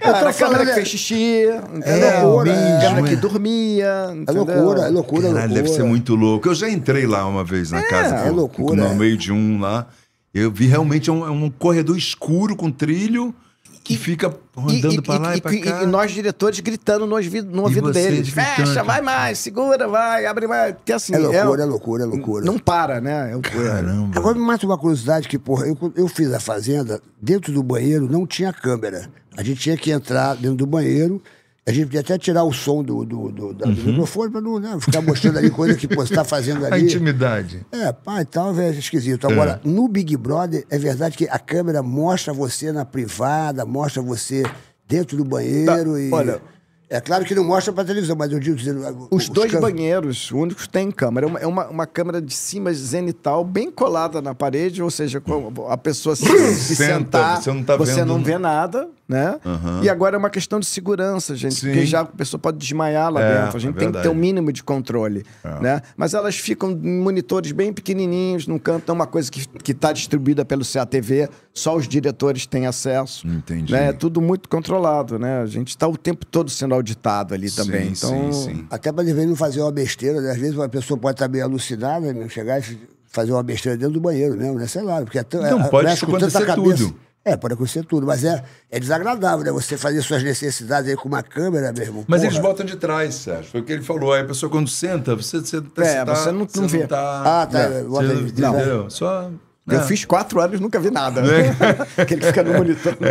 Eu cara, tô a câmera que fez xixi, entendeu? É loucura, é. câmera que dormia, entendeu? É loucura, é loucura, Caralho, é loucura. Deve ser muito louco. Eu já entrei lá uma vez na é, casa, é loucura, no é. meio de um lá. Eu vi realmente um, um corredor escuro com trilho que e, fica rodando e, pra lá e, e pra e, cá. E nós, diretores, gritando no ouvido, no ouvido deles. Fecha, vai mais, segura, vai, abre mais. Porque, assim, é loucura, é, é loucura, é loucura. Não para, né? É Caramba. Agora me mata uma curiosidade que, porra, eu, eu fiz a Fazenda, dentro do banheiro não tinha câmera. A gente tinha que entrar dentro do banheiro, a gente podia até tirar o som do, do, do, do, uhum. do microfone para não, né, ficar mostrando ali coisa que pô, você está fazendo ali. A intimidade. É, pá, e tal, é esquisito. Agora, é. no Big Brother, é verdade que a câmera mostra você na privada, mostra você dentro do banheiro tá. e... Olha... É claro que não mostra pra televisão, mas eu digo... Dizendo, os, os dois câmeras... banheiros únicos têm câmera. É uma, uma câmera de cima zenital, bem colada na parede, ou seja, a pessoa se, se Senta, sentar, você não, tá você vendo, não vê nada, né? Uhum. E agora é uma questão de segurança, gente, Sim. porque já a pessoa pode desmaiar lá é, dentro. A gente é tem que ter um mínimo de controle, é. né? Mas elas ficam em monitores bem pequenininhos, num canto, é uma coisa que, que tá distribuída pelo C A T V, só os diretores têm acesso. Entendi. Né? É tudo muito controlado, né? A gente tá o tempo todo sendo auditado ali também. Sim, então, sim, sim. Até para não fazer uma besteira, né? Às vezes uma pessoa pode estar meio alucinada, né? Chegar e fazer uma besteira dentro do banheiro mesmo, né? Sei lá, porque é tão, não, é, pode acontecer cabeça, tudo. É, pode acontecer tudo, mas é, é desagradável, né? Você fazer suas necessidades aí com uma câmera mesmo. Mas porra. Eles voltam de trás, Sérgio. Foi o que ele falou. Aí a pessoa quando senta, você, você, tá, é, você, você não, você não vê. Não tá, ah, tá. É, você, entendeu? Só... É. Eu fiz quatro horas e nunca vi nada. Né? Aquele que fica no monitor. É,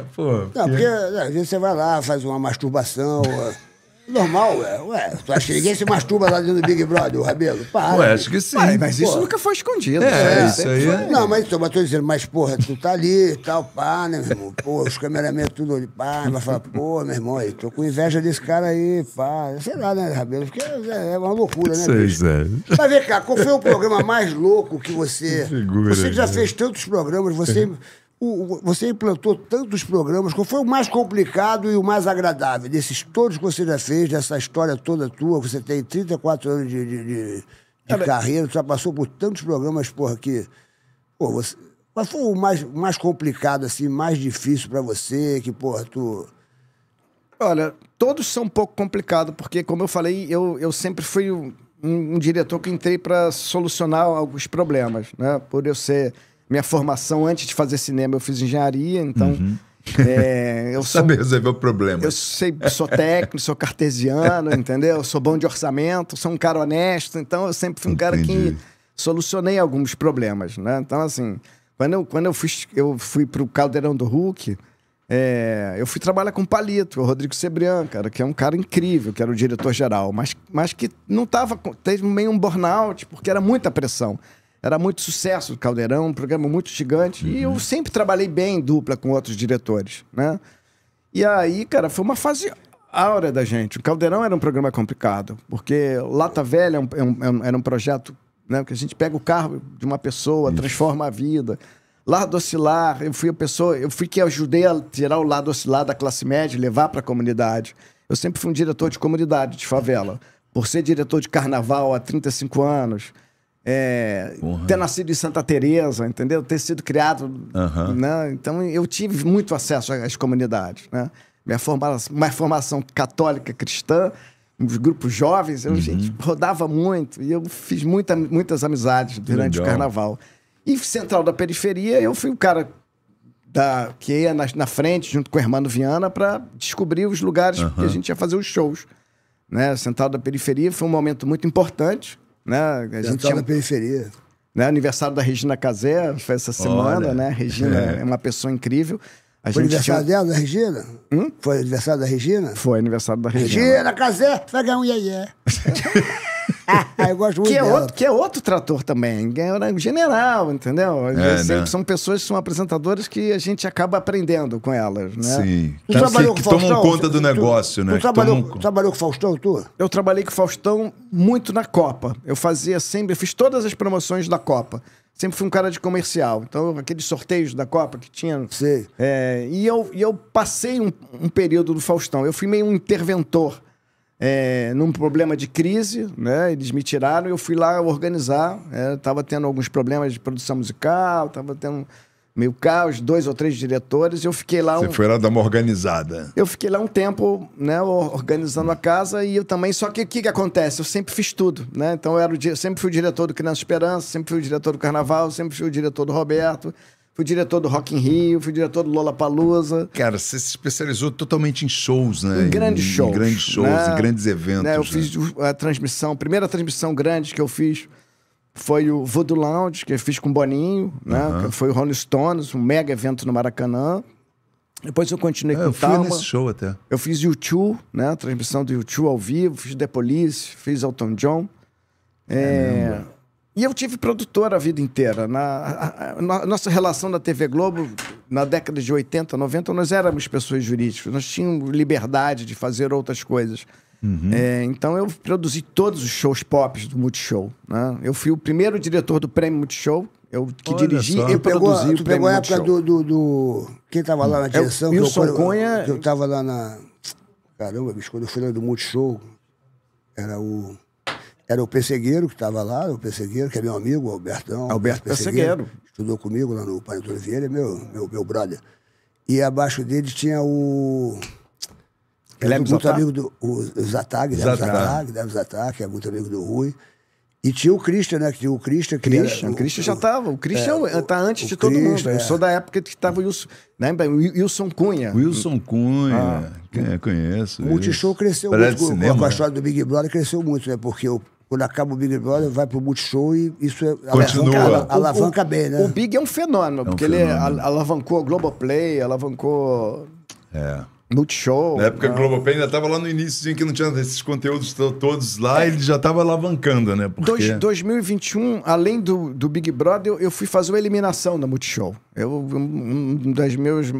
é. Pô, não, porque às vezes você vai lá, faz uma masturbação... Normal, ué. ué. Tu acha que ninguém se masturba lá dentro do Big Brother, o Rabelo? Para. Ué, acho que sim. Mas, mas isso nunca foi escondido. É, é isso aí. Foi. Não, mas eu tô dizendo, mas porra, tu tá ali e tal, pá, né, meu irmão? Pô, os cameramen tudo ali, pá. Vai falar, pô, meu irmão, eu tô com inveja desse cara aí, pá. Sei lá, né, Rabelo? Porque é uma loucura, né? Sei, Zé. Mas vem cá, qual foi o programa mais louco que você... Figura, você já fez tantos programas, você... O, você implantou tantos programas, qual foi o mais complicado e o mais agradável desses todos que você já fez, dessa história toda tua? Você tem trinta e quatro anos de, de, de, de Cara, carreira, você já passou por tantos programas, porra, que... Pô, você, qual foi o mais, mais complicado, assim, mais difícil pra você, que, porra, tu... Olha, todos são um pouco complicados, porque, como eu falei, eu, eu sempre fui um, um diretor que entrei pra solucionar alguns problemas, né? Por eu ser... Minha formação, antes de fazer cinema, eu fiz engenharia, então... Uhum. É, eu sou, sabe resolver o problema. Eu sei, sou técnico, sou cartesiano, entendeu? Sou bom de orçamento, sou um cara honesto, então eu sempre fui um cara Entendi. que solucionei alguns problemas, né? Então, assim, quando eu, quando eu fui, eu fui pro Caldeirão do Hulk, é, eu fui trabalhar com o Palito, o Rodrigo Sebrian, cara, que é um cara incrível, que era o diretor-geral, mas, mas que não tava... Teve meio um burnout, porque era muita pressão. Era muito sucesso o Caldeirão, um programa muito gigante. Uhum. E eu sempre trabalhei bem em dupla com outros diretores, né? E aí, cara, foi uma fase áurea da gente. O Caldeirão era um programa complicado, porque Lata Velha é um, é um, era um projeto, né, que a gente pega o carro de uma pessoa, Isso. transforma a vida. Lado Oscilar, eu fui a pessoa, eu fui que ajudei a tirar o Lado Oscilar da classe média e levar para a comunidade. Eu sempre fui um diretor de comunidade, de favela. Por ser diretor de carnaval há trinta e cinco anos... É, ter nascido em Santa Teresa, entendeu? Ter sido criado, uhum. né? Então eu tive muito acesso às comunidades, né? Minha formação, uma formação católica cristã, os grupos jovens, eu uhum. gente, rodava muito e eu fiz muita, muitas amizades durante Legal. o carnaval. E Central da Periferia, eu fui o cara da, que ia na, na frente junto com o Hermano Viana para descobrir os lugares uhum. que a gente ia fazer os shows, né? Central da Periferia foi um momento muito importante. Né? A gente tinha... na periferia. Né? Aniversário da Regina Casé, foi essa semana, Olha. né? Regina é. é uma pessoa incrível. A foi gente aniversário tinha... dela, da Regina? Hum? Foi aniversário da Regina? Foi aniversário da Regina. Regina Casé, vai ganhar um iê-iê. Ah, eu gosto muito que é dela. Outro, que é outro trator também, era um general, entendeu? É, né? São pessoas que são apresentadoras que a gente acaba aprendendo com elas, né? Sim. Tu tá, trabalhou que, com que Faustão, tomam conta do tu, negócio, tu, né? Tu trabalhou, tomam... trabalhou com o Faustão, tu? Eu trabalhei com o Faustão muito na Copa. Eu fazia sempre, eu fiz todas as promoções da Copa. Sempre fui um cara de comercial. Então, aqueles sorteios da Copa que tinha... Sim. É, e, eu, e eu passei um, um período do Faustão. Eu fui meio um interventor. É, num problema de crise, né? Eles me tiraram e eu fui lá organizar. É, tava tendo alguns problemas de produção musical, tava tendo meio caos, dois ou três diretores. Eu fiquei lá. Você um... foi lá dar uma organizada. Eu fiquei lá um tempo, né? Organizando a casa e eu também. Só que o que, que acontece? Eu sempre fiz tudo, né? Então eu era o di... sempre fui o diretor do Criança Esperança, sempre fui o diretor do Carnaval, sempre fui o diretor do Roberto. Fui diretor do Rock in Rio, fui diretor do Lollapalooza. Cara, você se especializou totalmente em shows, né? Em grandes em, shows. Em grandes shows, né? Em grandes eventos. Né? Eu né? fiz a transmissão, a primeira transmissão grande que eu fiz foi o Voodoo Lounge, que eu fiz com o Boninho, né? Uh-huh. Foi o Rolling Stones, um mega evento no Maracanã. Depois eu continuei é, com o Talma. Eu fui nesse show até. Eu fiz U dois, né? A transmissão do U dois ao vivo, fiz The Police, fiz Elton John. É... é E eu tive produtor a vida inteira. Na, a, a, a nossa relação na T V Globo, na década de oitenta, noventa, nós éramos pessoas jurídicas. Nós tínhamos liberdade de fazer outras coisas. Uhum. É, então eu produzi todos os shows pop do Multishow. Né? Eu fui o primeiro diretor do Prêmio Multishow. Eu que Olha dirigi só. e produzi o Prêmio Multishow. Tu pegou a época do, do, do... Quem estava lá na direção? Eu, Wilson eu, Cunha... Eu estava lá na... Caramba, bicho, quando eu fui lá do Multishow, era o... Era o Pessegueiro que estava lá, o Pessegueiro, que é meu amigo, o Albertão. Alberto Pessegueiro. Estudou comigo lá no Panetone Vieira, meu, meu, meu brother. E abaixo dele tinha o... Ele é muito amigo do... O Zatag, Zatag, Zatag, que é muito amigo do Rui. E tinha o Christian, né? Tinha o Christian, que Christian, era, o Christian o, já estava. O Christian é, tá antes o, de o todo Christian, mundo. É. Eu sou da época que estava o Wilson, né? Wilson Cunha. Wilson Cunha. Ah, é, conheço. O Multishow cresceu Parece muito. Cinema, com a história do Big Brother cresceu muito, né? Porque eu, quando acaba o Big Brother, vai pro Multishow e isso é... Continua. Alavanca, alavanca o, bem, né? O Big é um fenômeno, é um porque fenômeno. Ele alavancou Globoplay, alavancou... É... Multishow. Na época o Globoplay ainda estava lá no início, que não tinha esses conteúdos todos lá, é. ele já estava alavancando, né? Porque... dois mil e vinte e um, além do, do Big Brother, eu, eu fui fazer uma eliminação da Multishow. Eu, um, um dos meus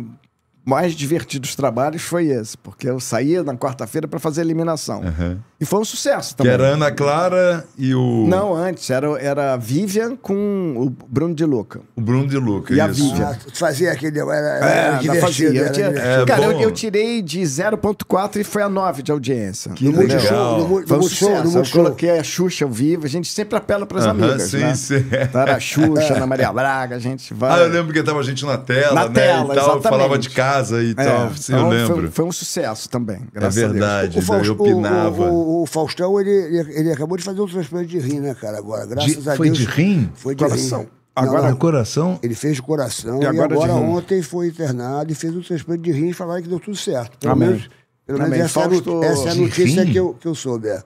mais divertidos trabalhos foi esse, porque eu saía na quarta-feira para fazer a eliminação. Uhum. E foi um sucesso também. Que era a Ana Clara e o... Não, antes. Era, era a Vivian com o Bruno de Luca. O Bruno de Luca, e isso. E a Vivian. Ah, fazia aquele... Era, era é, divertido. Era divertido. É, cara, eu, eu tirei de zero ponto quatro e foi a nove de audiência. Que no legal. No Multishow. Foi um sucesso. No eu coloquei a Xuxa ao vivo. A gente sempre apela para as uh -huh, amigas, sim, né? Sim. Então era a Xuxa, Ana Maria Braga, a gente vai... Ah, eu lembro que tava a gente na tela, na né? tela, e tal, exatamente. Falava de casa. E é, tal, então, eu lembro. Foi, foi um sucesso também, graças a Deus. É verdade, o, o Faust, eu opinava. O, o, o Faustão, ele, ele acabou de fazer um transplante de rim, né, cara? Agora, graças de, a foi Deus. Foi de rim? Foi de coração. Rim. Agora, não, não. coração? Ele fez o coração e agora, e agora ontem foi internado e fez um transplante de rim e falaram que deu tudo certo. Pelo Amém. menos, pelo Amém. menos essa, Fausto... essa é a notícia que eu, que eu soube, é.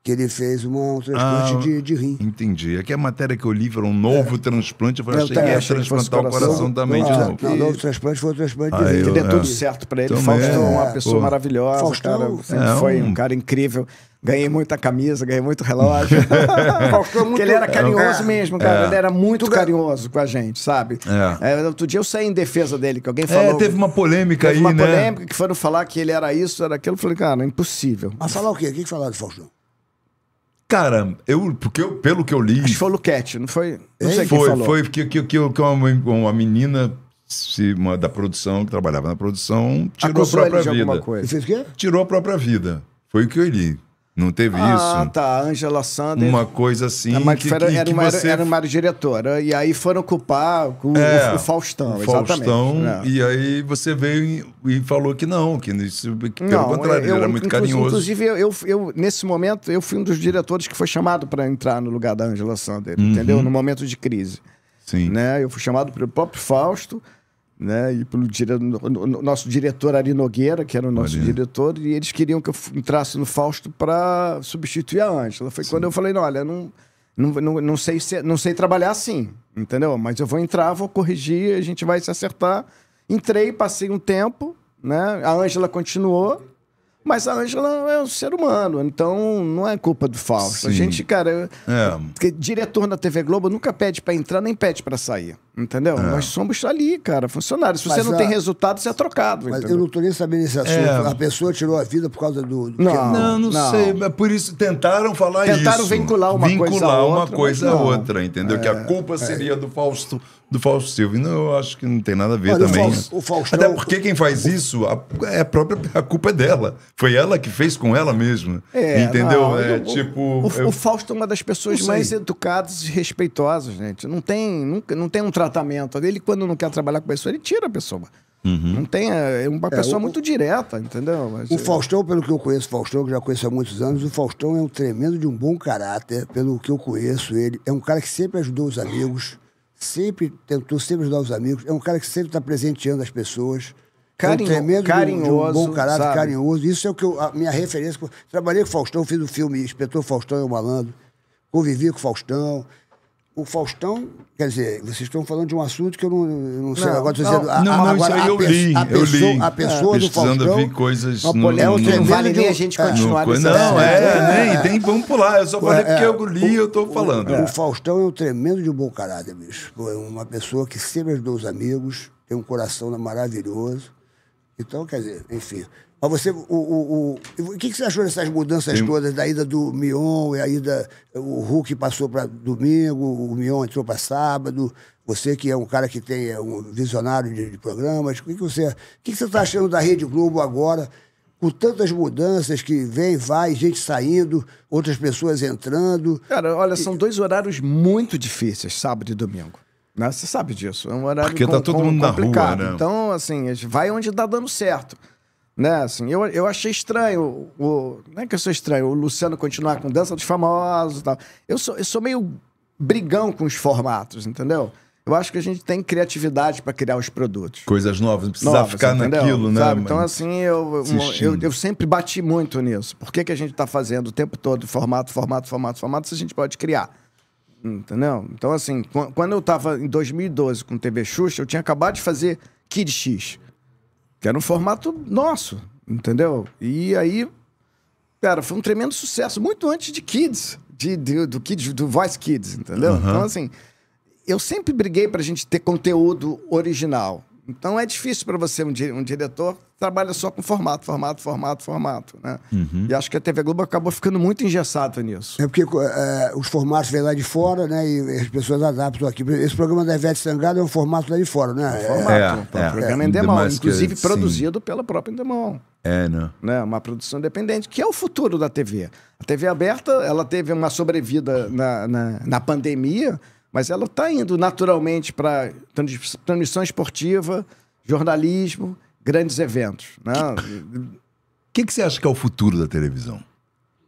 Que ele fez uma, um transplante ah, de, de rim. Entendi. Aqui a matéria que eu li era um novo é. transplante. Eu falei, eu achei que ia transplantar o coração, coração também não, de novo. O novo transplante foi o transplante ah, de rim. Que deu é. tudo certo para ele. Então, Faustão é uma pessoa Pô. maravilhosa. Faustão cara, é, foi um... um cara incrível. Ganhei muita camisa, ganhei muito relógio. Faustão muito... Porque ele era carinhoso é. mesmo, cara. É. Ele era muito carinhoso com a gente, sabe? É. É, outro dia eu saí em defesa dele, que alguém falou... É, teve uma polêmica teve aí, uma né? uma polêmica que foram falar que ele era isso, era aquilo. Eu falei, cara, impossível. Mas falar o quê? O que falaram do Faustão? Cara, eu, porque eu, pelo que eu li... Acho que foi o Luquete, não foi? Não sei foi, quem falou. Foi porque que, que uma, uma menina se, uma, da produção, que trabalhava na produção, tirou Acusou a própria vida. Coisa. E fez o quê? Tirou a própria vida. Foi o que eu li. Não teve ah, isso? Ah, tá. Angela Sanders. Uma coisa assim. A que, era, que, era, que uma, você... era uma diretora. E aí foram culpar o, é, o Faustão. O Faustão. É. E aí você veio e, e falou que não, que, isso, que não, pelo contrário, eu, ele era muito inclusive, carinhoso. Inclusive, eu, eu, eu, nesse momento, eu fui um dos diretores que foi chamado para entrar no lugar da Angela Sanders, uhum. entendeu? No momento de crise. Sim. Né? Eu fui chamado pelo próprio Fausto. Né, e pelo dire... nosso diretor Ari Nogueira, que era o nosso Maria. diretor, e eles queriam que eu entrasse no Fausto para substituir a Ângela. Foi Sim. quando eu falei, não, olha, não, não, não, não, sei se, não sei trabalhar assim, entendeu? Mas eu vou entrar, vou corrigir, a gente vai se acertar. Entrei, passei um tempo, né? A Ângela continuou, mas a Ângela é um ser humano, então não é culpa do Fausto. Sim. A gente, cara, é. diretor na T V Globo nunca pede para entrar nem pede para sair, entendeu? É. Nós somos ali, cara, funcionários. Se mas você não a... tem resultado, você é trocado. Mas entendeu? Eu não tô nem sabendo esse assunto. É. A pessoa tirou a vida por causa do... do... Não, não, não, não, não sei. Mas por isso tentaram falar tentaram isso. Tentaram vincular uma vincular coisa a outra. Vincular uma coisa a outra, entendeu? É. Que a culpa é. seria do Fausto... Do Fausto Silva. Não, eu acho que não tem nada a ver Olha, também. O Fausto, o Faustão, Até porque quem faz o... isso, a, é a própria a culpa é dela. Foi ela que fez com ela mesma. É, entendeu? Não, é, eu, tipo, o, eu... o Fausto é uma das pessoas mais educadas e respeitosas, gente. Não tem, nunca, não tem um tratamento. Ele, quando não quer trabalhar com a pessoa, ele tira a pessoa. Uhum. Não tem, é uma pessoa é, o, muito direta, entendeu? Mas, o Faustão, pelo que eu conheço, Faustão, que já conheço há muitos anos, o Faustão é um tremendo de um bom caráter, pelo que eu conheço ele. É um cara que sempre ajudou os amigos. Sempre tentou sempre ajudar os amigos. É um cara que sempre está presenteando as pessoas. Carinho, é um tremendo carinhoso, de um bom caráter, sabe? Carinhoso. Isso é o que eu, a minha referência. Trabalhei com o Faustão, fiz o um filme Inspetor Faustão e o Malandro. Convivi com o Faustão. O Faustão, quer dizer, vocês estão falando de um assunto que eu não, eu não sei. Não, agora estou dizendo. A, não, não, agora, isso aí eu li. A pessoa, eu li. A pessoa é, do Faustão. Vi coisas uma, no, é um não vale nem um, a gente é, continuar no, nessa Não, é, é, é, é, é, tem, vamos pular. Eu só falei é, porque eu li e eu estou falando. O, é. o Faustão é um tremendo de um bom caráter, bicho. É uma pessoa que sempre ajudou os amigos, tem um coração maravilhoso. Então, quer dizer, enfim. Mas você, o, o, o, o que, que você achou dessas mudanças Sim. todas, da ida do Mion, e a ida, o Hulk passou para domingo, o Mion entrou para sábado, você que é um cara que tem é um visionário de, de programas, o que, que você que que você está achando da Rede Globo agora, com tantas mudanças que vem, vai, gente saindo, outras pessoas entrando? Cara, olha, são dois horários muito difíceis, sábado e domingo. Né? Você sabe disso, é um horário complicado. Porque está todo mundo na rua, né? Então, assim, vai onde está dando certo. Né, assim, eu, eu achei estranho, o, o, não é que eu sou estranho, o Luciano continuar com Dança dos Famosos e tal. Eu sou, eu sou meio brigão com os formatos, entendeu? Eu acho que a gente tem criatividade para criar os produtos. Coisas novas, não precisa novas, ficar entendeu? naquilo, né? Sabe? Então, assim, eu, eu, eu, eu sempre bati muito nisso. Por que, que a gente tá fazendo o tempo todo formato, formato, formato, formato, se a gente pode criar? Entendeu? Então, assim, quando eu tava em dois mil e doze com T V Xuxa, eu tinha acabado de fazer Kid X, que era um formato nosso, entendeu? E aí, cara, foi um tremendo sucesso, muito antes de Kids, de, de, do, Kids do Voice Kids, entendeu? Uhum. Então, assim... Eu sempre briguei pra gente ter conteúdo original. Então é difícil para você, um, di um diretor, trabalha só com formato, formato, formato, formato, né? Uhum. E acho que a T V Globo acabou ficando muito engessada nisso. É porque é, os formatos vêm lá de fora, né? E as pessoas adaptam aqui. Esse programa da Ivete Sangalo é um formato lá de fora, né? É, formato. É, é, é, programa é, Endemol, inclusive que, produzido sim. pela própria Endemol. É, não. Né? Uma produção independente, que é o futuro da T V. A T V aberta, ela teve uma sobrevida na, na, na pandemia... Mas ela está indo naturalmente para transmissão esportiva, jornalismo, grandes eventos. Né? O que, que você acha que é o futuro da televisão?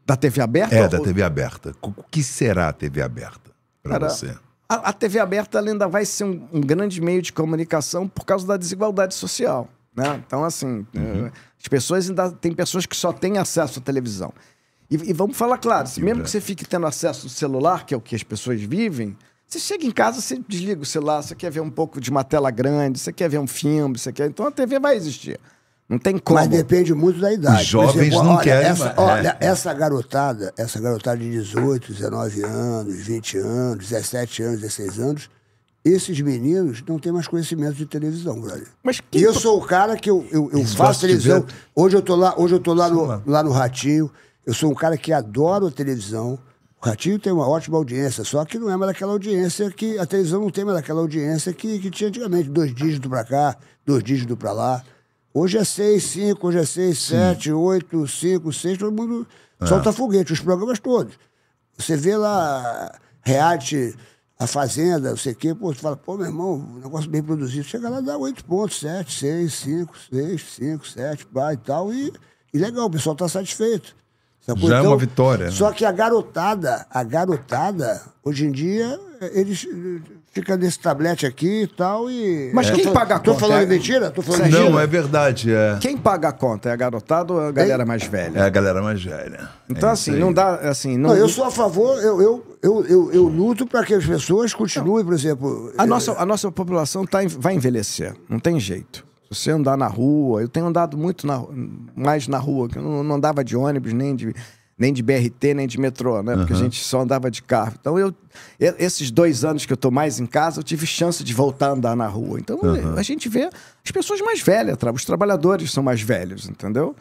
Da T V aberta? É, ou... da T V aberta. O que será a T V aberta para você? A, a T V aberta ela ainda vai ser um, um grande meio de comunicação por causa da desigualdade social. Né? Então, assim, uhum. as pessoas ainda... Tem pessoas que só têm acesso à televisão. E, e vamos falar claro, Sim, mesmo pra... que você fique tendo acesso no celular, que é o que as pessoas vivem... Você chega em casa, você desliga o celular, você quer ver um pouco de uma tela grande, você quer ver um filme, você quer... Então a T V vai existir. Não tem como. Mas depende muito da idade. Os jovens exemplo, não olha, querem... Essa, olha, é. essa garotada, essa garotada de dezoito, dezenove anos, vinte anos, dezessete anos, dezesseis anos, esses meninos não têm mais conhecimento de televisão, brother. Mas que... E eu sou o cara que eu, eu, eu faço televisão. Tiver... Hoje eu tô lá, hoje eu tô lá, no, lá no Ratinho. Eu sou um cara que adoro a televisão. O Ratinho tem uma ótima audiência, só que não é mais daquela audiência que... A televisão não tem mais daquela audiência que, que tinha antigamente. Dois dígitos pra cá, dois dígitos pra lá. Hoje é seis, cinco, hoje é seis, sete, oito, cinco, seis. Todo mundo ah. solta foguete, os programas todos. Você vê lá reality, A Fazenda, não sei o quê. Pô, você fala, pô, meu irmão, um negócio bem produzido. Chega lá, dá oito pontos, sete, seis, cinco, seis, cinco, sete, pá e tal. E, e legal, o pessoal tá satisfeito. Sacou? Já então, é uma vitória. Né? Só que a garotada, a garotada, hoje em dia, eles ficam nesse tablete aqui e tal e... Mas é. quem tô, paga a tô conta? Tô falando é... mentira? Tô falando Não, mentira? é verdade. É. Quem paga a conta? É a garotada ou a galera é... mais velha? É a galera mais velha. Então, é assim, não dá... assim não... não, eu sou a favor, eu, eu, eu, eu, eu luto para que as pessoas continuem, não. por exemplo... A, eu... nossa, a nossa população tá, vai envelhecer, não tem jeito. Você andar na rua, eu tenho andado muito na, mais na rua, que eu não, não andava de ônibus, nem de, nem de B R T, nem de metrô, né? Porque uhum. a gente só andava de carro. Então, eu, esses dois anos que eu tô mais em casa, eu tive chance de voltar a andar na rua. Então, uhum. a gente vê as pessoas mais velhas, os trabalhadores são mais velhos, entendeu?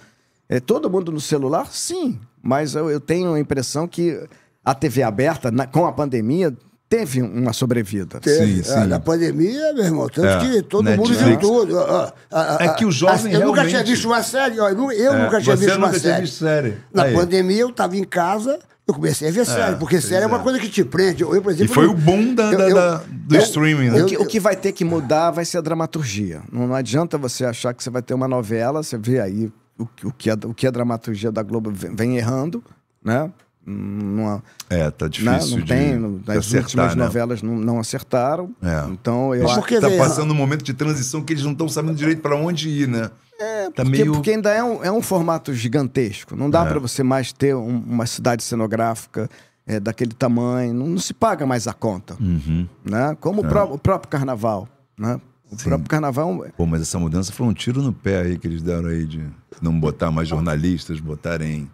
É, todo mundo no celular, sim, mas eu, eu tenho a impressão que a T V aberta, na, com a pandemia... Teve uma sobrevida. Teve. Sim, sim. Ah, na pandemia, meu irmão, tanto é. que todo Netflix. mundo viu tudo. Ah, ah, ah, é que o jovem Eu realmente... nunca tinha visto uma série. Ó, eu é. nunca tinha Você visto nunca uma tinha série. Visto série. Na Aí. pandemia, eu estava em casa, eu comecei a ver é, série, porque série é. é uma coisa que te prende. Eu, eu, por exemplo, e foi eu, o boom da, eu, da, eu, da, do eu, streaming. Né? Eu, o, que, eu, o que vai ter que mudar vai ser a dramaturgia. Não, não adianta você achar que você vai ter uma novela, você vê aí o, o, que, a, o que a dramaturgia da Globo vem, vem errando, né? Numa, é, tá difícil não, não de, tem, não, de acertar, As últimas né? novelas não, não acertaram. É. Então eu acho que tá passando um momento de transição que eles não estão sabendo direito para onde ir, né? É, tá porque, meio... porque ainda é um, é um formato gigantesco. Não dá é. para você mais ter um, uma cidade cenográfica é, daquele tamanho. Não, não se paga mais a conta. Uhum. Né? Como é. o, pró o próprio carnaval, né? O Sim. próprio carnaval... Pô, mas essa mudança foi um tiro no pé aí que eles deram aí de não botar mais jornalistas, botarem...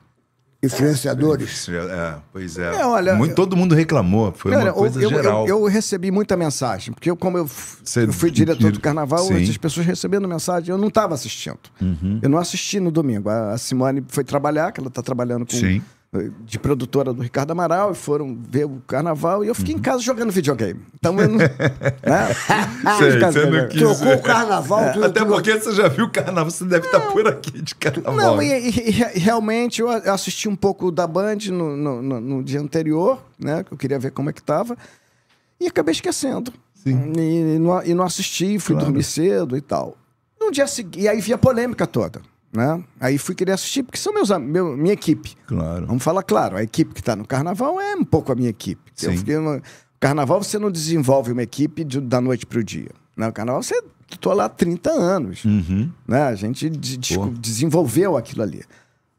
Influenciadores. É, pois é. é olha, Muito, todo mundo reclamou, foi cara, uma coisa eu, geral. Eu, eu recebi muita mensagem, porque eu, como eu, eu fui diretor do carnaval, sim. as pessoas recebendo mensagem, eu não estava assistindo. Uhum. Eu não assisti no domingo. A, a Simone foi trabalhar, que ela está trabalhando com, sim. de produtora do Ricardo Amaral, e foram ver o carnaval, e eu fiquei uhum. em casa jogando videogame. Então eu não... né? Sei, você não quis. Trocou o carnaval... É. Tu, Até tu... porque você já viu o carnaval, você deve estar tá por aqui de carnaval. Não, e, e, e realmente eu assisti um pouco da Band no, no, no, no dia anterior, né? Que eu queria ver como é que estava, e acabei esquecendo. Sim. E, e, não, e não assisti, fui claro. dormir cedo e tal. No dia seguinte... E aí vi a polêmica toda. né? Aí fui querer assistir, porque são meus, meu, minha equipe. Claro. Vamos falar claro, a equipe que está no carnaval é um pouco a minha equipe. Sim. Eu fiquei no carnaval, você não desenvolve uma equipe de, da noite para o dia. No carnaval, você tô lá há trinta anos. Uhum. Né? A gente de, de, desenvolveu aquilo ali.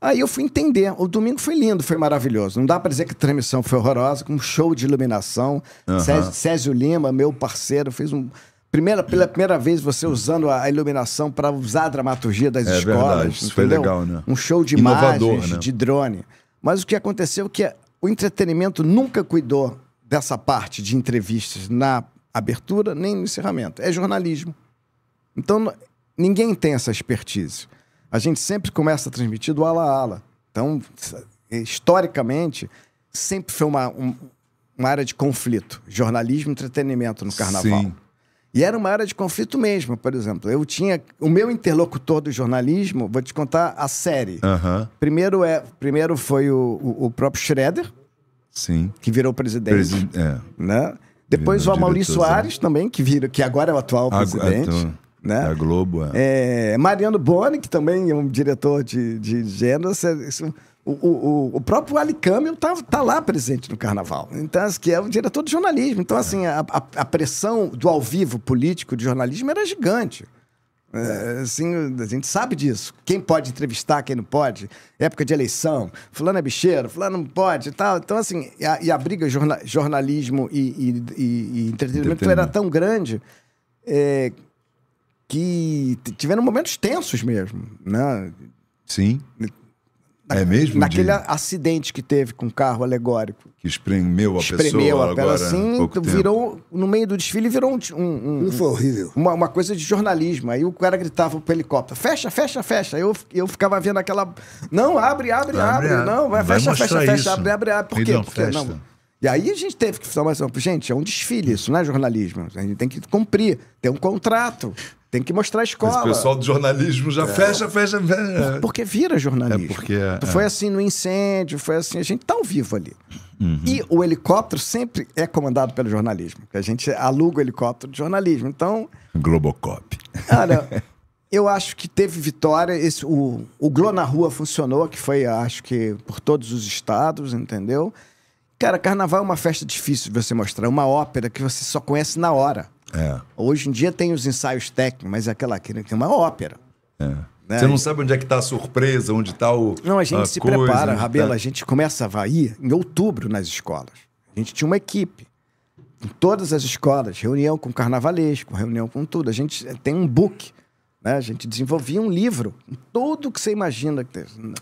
Aí eu fui entender. O domingo foi lindo, foi maravilhoso. Não dá pra dizer que a transmissão foi horrorosa, com um show de iluminação. Uhum. Césio Lima, meu parceiro, fez um... Primeira, pela primeira vez você usando a iluminação para usar a dramaturgia das é escolas. Verdade, isso foi legal, né? Um show de inovador, imagens, né? De drone. Mas o que aconteceu é que o entretenimento nunca cuidou dessa parte de entrevistas na abertura nem no encerramento. É jornalismo. Então, ninguém tem essa expertise. A gente sempre começa a transmitir do ala a ala. Então, historicamente, sempre foi uma, um, uma área de conflito. Jornalismo e entretenimento no carnaval. Sim. E era uma área de conflito mesmo, por exemplo. Eu tinha... O meu interlocutor do jornalismo... Vou te contar a série. Uhum. Primeiro, é, primeiro foi o, o, o próprio Schroeder. Sim. Que virou presidente. Presi é. Né? Depois virou o Amaury Soares também, que, vira, que agora é o atual a, presidente. A, né? Da Globo, é. É, Mariano Boni, que também é um diretor de, de gênero. O, o, o próprio Ali Camel tá, tá lá presente no carnaval. Então, que é o diretor de jornalismo. Então, assim, a, a, a pressão do ao vivo político de jornalismo era gigante. É, assim, a gente sabe disso. Quem pode entrevistar, quem não pode. Época de eleição, fulano é bicheiro, fulano não pode e tal. Então, assim, e a, e a briga jorna, jornalismo e, e, e, e entretenimento, entretenimento era tão grande... É, que tiveram momentos tensos mesmo, né? Sim. Na, é mesmo? Naquele de... acidente que teve com um carro alegórico. Que espremeu a espremeu pessoa Espremeu a agora, assim, virou... Tempo. No meio do desfile virou um... um, um foi horrível. Uma, uma coisa de jornalismo. Aí o cara gritava pro helicóptero, fecha, fecha, fecha. Eu, eu ficava vendo aquela... Não, abre, abre, abre. abre. Não, vai, vai fecha, fecha, isso. fecha, abre, abre, abre. Por quê? Não, Porque, não. E aí a gente teve que falar, gente, é um desfile isso, não é jornalismo. A gente tem que cumprir, tem um contrato. Tem que mostrar a escola. O pessoal do jornalismo já é. fecha, fecha, fecha. Porque vira jornalismo. É porque, é. Foi assim no incêndio, foi assim. A gente tá ao vivo ali. Uhum. E o helicóptero sempre é comandado pelo jornalismo. A gente aluga o helicóptero de jornalismo. Então... Globocop. Cara, eu acho que teve vitória. Esse, o, o Glo na Rua funcionou, que foi, acho que, por todos os estados, entendeu? Cara, carnaval é uma festa difícil de você mostrar. Uma ópera que você só conhece na hora. É. Hoje em dia tem os ensaios técnicos, mas é aquela que tem uma ópera. É. Né? Você não sabe onde é que está a surpresa, onde está o... Não, a gente a se coisa, prepara, Rabelo. Tá... A gente começa a Havaí em outubro nas escolas. A gente tinha uma equipe. Em todas as escolas, reunião com carnavalesco, reunião com tudo. A gente tem um book. Né? A gente desenvolvia um livro. Tudo que você imagina.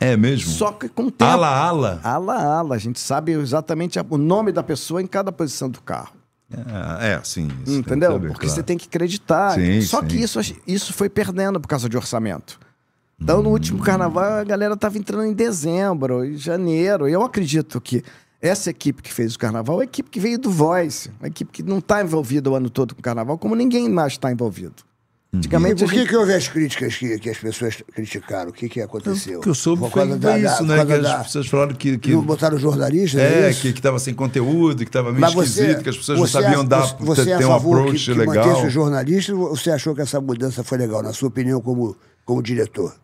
É mesmo? Só que com tempo. Ala, ala. Ala, ala. A gente sabe exatamente o nome da pessoa em cada posição do carro. É, é, sim. Isso entendeu? Saber, porque claro. Você tem que acreditar. Sim, Só sim. que isso, isso foi perdendo por causa de orçamento. Então, hum. no último carnaval, a galera estava entrando em dezembro, em janeiro. E eu acredito que essa equipe que fez o carnaval é a equipe que veio do Voice. Uma equipe que não está envolvida o ano todo com o carnaval, como ninguém mais está envolvido. Antigamente, e por que, gente... que houve as críticas que, que as pessoas criticaram? O que, que aconteceu? O que eu soube foi isso, da, né? Que as da... pessoas falaram que... que... Não botaram jornalista, é, é que estava sem conteúdo, que estava meio Mas esquisito, você, que as pessoas não sabiam a, dar, você ter a um approach que, que legal. Você mantesse o jornalista, ou você achou que essa mudança foi legal, na sua opinião, como, como diretor?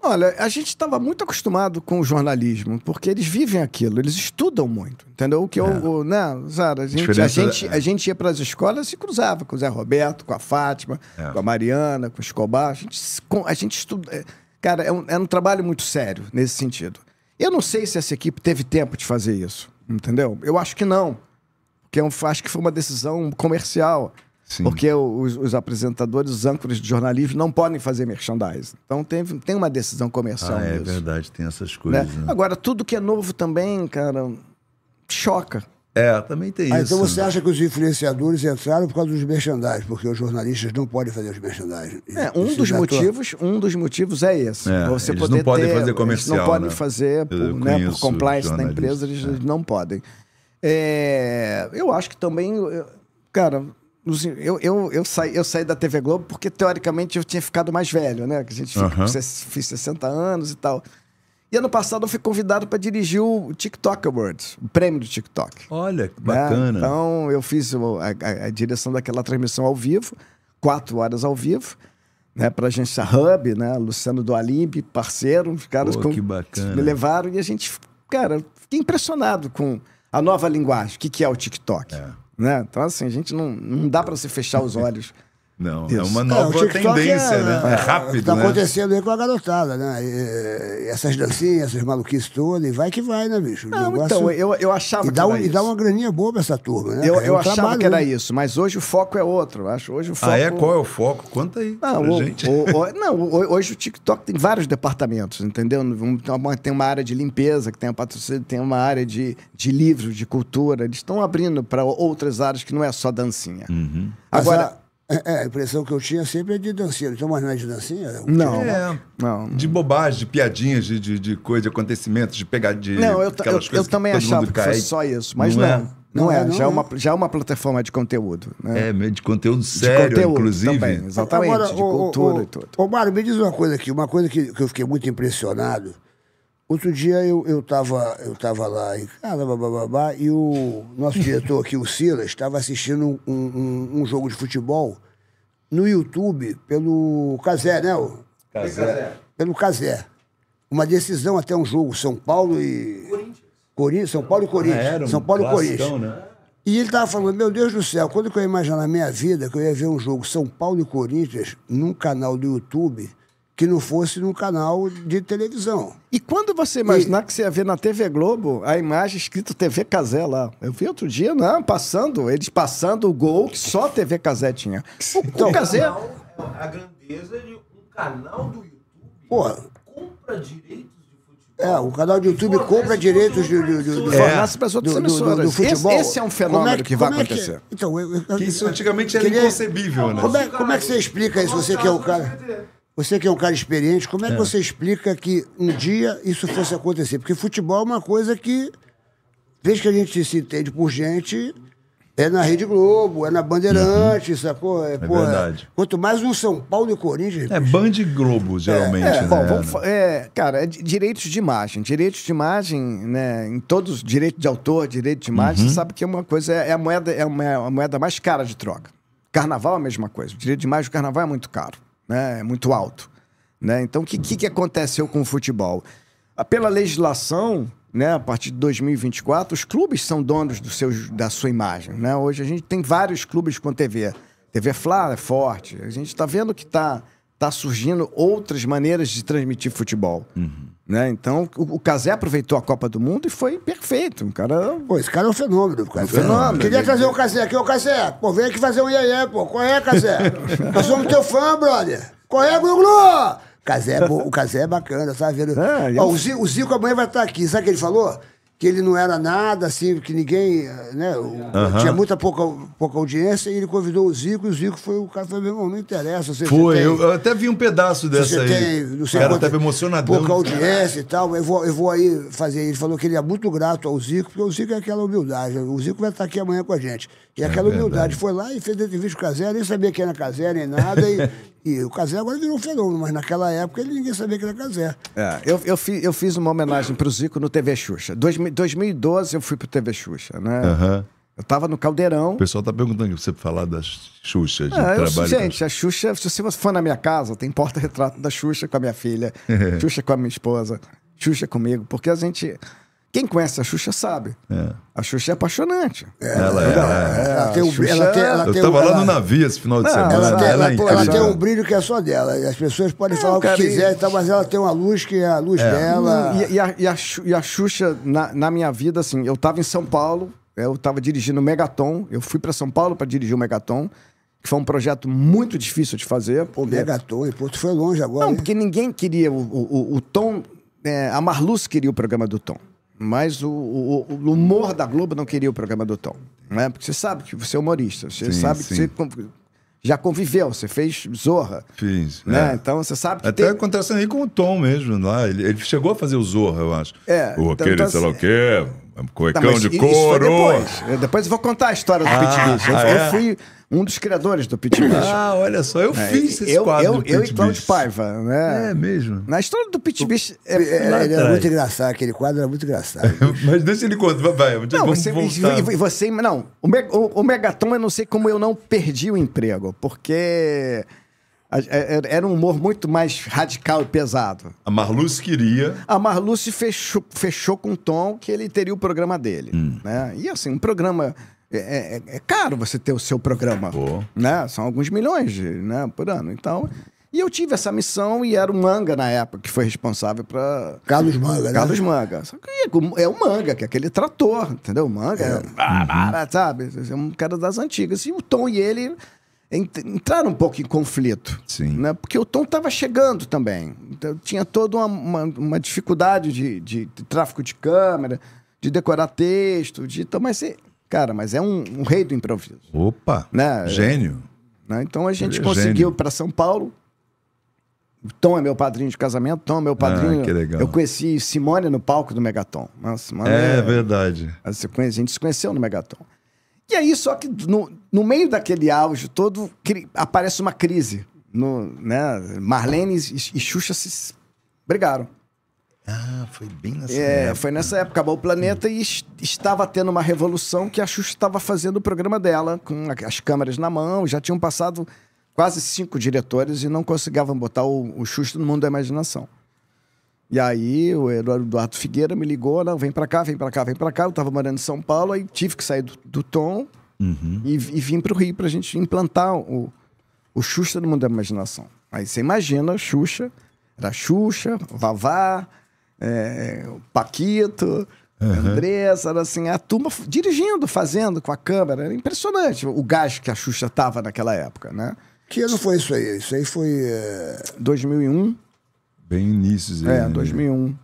Olha, a gente estava muito acostumado com o jornalismo, porque eles vivem aquilo, eles estudam muito, entendeu? O que é. eu, o, né, Zara, a gente, a gente, é. a gente ia para as escolas e cruzava com o Zé Roberto, com a Fátima, é. com a Mariana, com o Escobar. A gente, a gente estuda... Cara, é um, é um trabalho muito sério nesse sentido. Eu não sei se essa equipe teve tempo de fazer isso, entendeu? Eu acho que não, porque eu acho que foi uma decisão comercial. Sim. Porque os, os apresentadores, os âncoras de jornalismo não podem fazer merchandising. Então tem, tem uma decisão comercial. Ah, é verdade, tem essas coisas. Né? Né? Agora, tudo que é novo também, cara, choca. É, também tem ah, isso. Então você né? acha que os influenciadores entraram por causa dos merchandising, porque os jornalistas não podem fazer os merchandising. É, um, dos motivos, um dos motivos é esse. É, você eles poder não podem ter, fazer comercial. Eles não podem né? fazer por, né, por compliance da empresa, eles é. não podem. É, eu acho que também... Cara... Eu, eu, eu, saí, eu saí da T V Globo porque, teoricamente, eu tinha ficado mais velho, né? Que a gente fica, uhum. fiz sessenta anos e tal. E ano passado eu fui convidado para dirigir o TikTok Awards, o prêmio do TikTok. Olha, que bacana. Né? Então, eu fiz a, a, a direção daquela transmissão ao vivo, quatro horas ao vivo. né, para a Agência Hub, né, Luciano do Alimpe, parceiro, os caras Pô, com, que bacana. me levaram e a gente, cara, fiquei impressionado com a nova linguagem, o que, que é o TikTok. É. Né? Então, assim, a gente não, não dá para você fechar os olhos. Não, isso. é uma nova é, tendência, é, né? É, é rápido, tá né? Tá acontecendo aí com a garotada, né? E, e essas dancinhas, essas maluquices todas, e vai que vai, né, bicho? Não, negócio... então, eu, eu achava e que dá um, era isso. E dá uma graninha boa pra essa turma, né? Eu, eu um achava trabalho, que era né? isso, mas hoje o foco é outro, eu acho. Hoje o foco... Ah, é? Qual é o foco? Conta aí não, pra o, gente. O, o, não, hoje o TikTok tem vários departamentos, entendeu? Tem uma área de limpeza, que tem a patrocínio, tem uma área de, de livros, de cultura. Eles estão abrindo para outras áreas que não é só dancinha. Uhum. Agora... É, a impressão que eu tinha sempre é de dancinha. Então, mas não é de dancinha? É um não, é, não. De bobagem, de piadinhas, de, de, de coisa, de acontecimentos, de pegadinha. Não, eu, eu, eu também que achava que cai. fosse só isso, mas não. não, é? não, não é, é, não já é. é uma, já é uma plataforma de conteúdo. Né? É, de conteúdo sério, de conteúdo, inclusive. Também, exatamente, Agora, de o, cultura o, e tudo. Ô, Mário, me diz uma coisa aqui, uma coisa que, que eu fiquei muito impressionado. Outro dia eu, eu, tava, eu tava lá e, ah, blá, blá, blá, blá, e o nosso diretor aqui, o Silas, estava assistindo um, um, um jogo de futebol no YouTube pelo Cazé, né? O, Cazé. É, pelo Cazé. Uma decisão até um jogo, São Paulo e... Corinthians. Corinthians São Paulo e Corinthians. Ah, era um São Paulo e Corinthians. Né? E ele estava falando, meu Deus do céu, quando que eu ia imaginar na minha vida que eu ia ver um jogo São Paulo e Corinthians num canal do YouTube... que não fosse num canal de televisão. E quando você imaginar e... que você ia ver na T V Globo, a imagem escrita T V Cazé lá. Eu vi outro dia, não, passando, eles passando o gol que só a T V Cazé tinha. O, então, o Cazé... Canal, a grandeza de um canal do YouTube Porra. compra direitos de futebol. É, o canal do YouTube fornece compra direitos de, de, de, de, é. do, do, do, do futebol. Esse, esse é um fenômeno é que, que vai acontecer. É que, então, eu, eu, que isso antigamente era queria... inconcebível, né? Como é, como é que você explica isso? Você que é o cara... Você que é um cara experiente, como é que é. você explica que um dia isso fosse acontecer? Porque futebol é uma coisa que, desde que a gente se entende por gente, é na Rede Globo, é na Bandeirantes, uhum. sacou? É, é porra, verdade. Quanto mais um São Paulo e Corinthians... É Band e Globo, geralmente. É, é, né? Bom, vamos, é, cara, é direitos de imagem. Direitos de imagem, né, em todos, direito de autor, direito de imagem, uhum. você sabe que é uma coisa, é a moeda, é a moeda mais cara de troca. Carnaval é a mesma coisa. O direito de imagem do carnaval é muito caro. Né, muito alto. Né? Então, o que, que, que aconteceu com o futebol? Pela legislação, né, a partir de dois mil e vinte e quatro, os clubes são donos do seu, da sua imagem. Né? Hoje a gente tem vários clubes com T V. T V Fla é forte. A gente está vendo que está tá surgindo outras maneiras de transmitir futebol. Uhum. Né? Então, o, o Cazé aproveitou a Copa do Mundo e foi perfeito. Um cara... Pô, esse cara é um fenômeno. Cara. É um fenômeno. Queria trazer o Cazé aqui. Ô, Cazé, pô, vem aqui fazer um iê-iê, pô. Qual é, Cazé? Nós somos teu fã, brother. Qual é, Glu-Glu? Cazé, o Cazé é bacana, sabe? Vendo? É, eu... Ó, o, Zico, o Zico amanhã vai estar aqui. Sabe o que ele falou? Que ele não era nada, assim, que ninguém... Né? O, uh-huh. Tinha muita pouca, pouca audiência e ele convidou o Zico e o Zico foi o cara falou, meu irmão, não interessa. Você, foi, você tem, eu até vi um pedaço dessa aí. Tem, não sei o cara estava emocionadão. Pouca audiência e tal, eu vou, eu vou aí fazer... Ele falou que ele é muito grato ao Zico, porque o Zico é aquela humildade. O Zico vai estar aqui amanhã com a gente. E é aquela verdade. humildade. Foi lá e fez entrevista com o Cazé, nem sabia quem era Cazé, nem nada, e... E o Cazé agora virou um fenômeno, mas naquela época ele ninguém sabia que era Cazé. É, eu, eu, fiz, eu fiz uma homenagem pro Zico no T V Xuxa. Em dois mil e doze eu fui pro T V Xuxa, né? Uhum. Eu tava no Caldeirão. O pessoal tá perguntando pra você falar da Xuxa, de ah, trabalho. Eu, gente, a Xuxa, se você for na minha casa, tem porta-retrato da Xuxa com a minha filha, Xuxa com a minha esposa, Xuxa comigo, porque a gente... Quem conhece a Xuxa sabe. É. A Xuxa é apaixonante. Ela é. Eu estava lá no navio esse final de semana. Ela, ela, ela, ela, ela, ela tem um brilho que é só dela. As pessoas podem é, falar o que quiser, tá, mas ela tem uma luz que é a luz é. dela. E, e, a, e, a, e a Xuxa, na, na minha vida, assim, eu estava em São Paulo, eu estava dirigindo o Megaton, eu fui para São Paulo para dirigir o Megaton, que foi um projeto muito difícil de fazer. Pô, Megaton, e pô, tu foi longe agora. Não, hein? Porque ninguém queria o, o, o, o Tom... É, a Marluce queria o programa do Tom. Mas o, o, o humor da Globo não queria o programa do Tom. Né? Porque você sabe que você é humorista. Você sim, sabe sim. que você já conviveu. Você fez Zorra. Fiz. Né? É. Então você sabe que... Até tem... acontece aí com o Tom mesmo. Lá. Ele, ele chegou a fazer o Zorra, eu acho. É. O aquele, então, sei lá o quê. Cuecão tá, de couro. Depois. Eu, depois eu vou contar a história do ah, Pit Bicho. Eu, ah, eu é? fui um dos criadores do Pit Bicho. Ah, olha só. Eu é, fiz esse eu, quadro eu, do Pit Eu Pit e Cláudio Paiva. Né? É mesmo. Na história do Pit Bicho... É, é, ele era muito engraçado. Aquele quadro era muito engraçado. Mas deixa ele contar. Vai, não, vamos você, voltar. E você... Não. O, o, o Megaton, eu não sei como eu não perdi o emprego. Porque... Era um humor muito mais radical e pesado. A Marluce queria... A Marluce fechou, fechou com o Tom que ele teria o programa dele. Hum. Né? E assim, um programa... É, é, é caro você ter o seu programa. Pô. Né? São alguns milhões de, né, por ano. Então... E eu tive essa missão e era o Manga na época que foi responsável para Carlos Manga, né? Carlos Manga. Só que é o Manga, que é aquele trator, entendeu? O Manga é, é uhum. sabe? É um cara das antigas. E o Tom e ele entraram um pouco em conflito. Sim. Né? Porque o Tom estava chegando também. Então, tinha toda uma, uma, uma dificuldade de, de, de tráfego de câmera, de decorar texto, de... Então, mas, cara, mas é um, um rei do improviso. Opa! Né? Gênio! Né? Então a gente é conseguiu para São Paulo. Tom é meu padrinho de casamento, Tom é meu padrinho. Ah, que legal. Eu conheci Simone no palco do Megaton. Nossa, é, é verdade. A gente se conheceu no Megaton. E aí, só que no, no meio daquele auge todo, cri... aparece uma crise. No, né? Marlene e, e Xuxa se brigaram. Ah, foi bem nessa é, época. Foi nessa época. Acabou o planeta e est estava tendo uma revolução que a Xuxa estava fazendo o programa dela, com as câmeras na mão, já tinham passado... quase cinco diretores e não conseguiam botar o, o Xuxa no mundo da imaginação. E aí o Eduardo Figueira me ligou, não, vem pra cá, vem pra cá, vem pra cá. Eu tava morando em São Paulo, aí tive que sair do, do Tom uhum. e, e vim pro Rio pra gente implantar o, o Xuxa no mundo da imaginação. Aí você imagina, Xuxa, era Xuxa, Vavá, é, Paquito... Uhum. Andressa, era assim, a turma dirigindo, fazendo com a câmera. Era impressionante o gás que a Xuxa tava naquela época, né? Que ano foi isso aí? Isso aí foi... É... dois mil e um. Bem inícios aí. É, né? dois mil e um.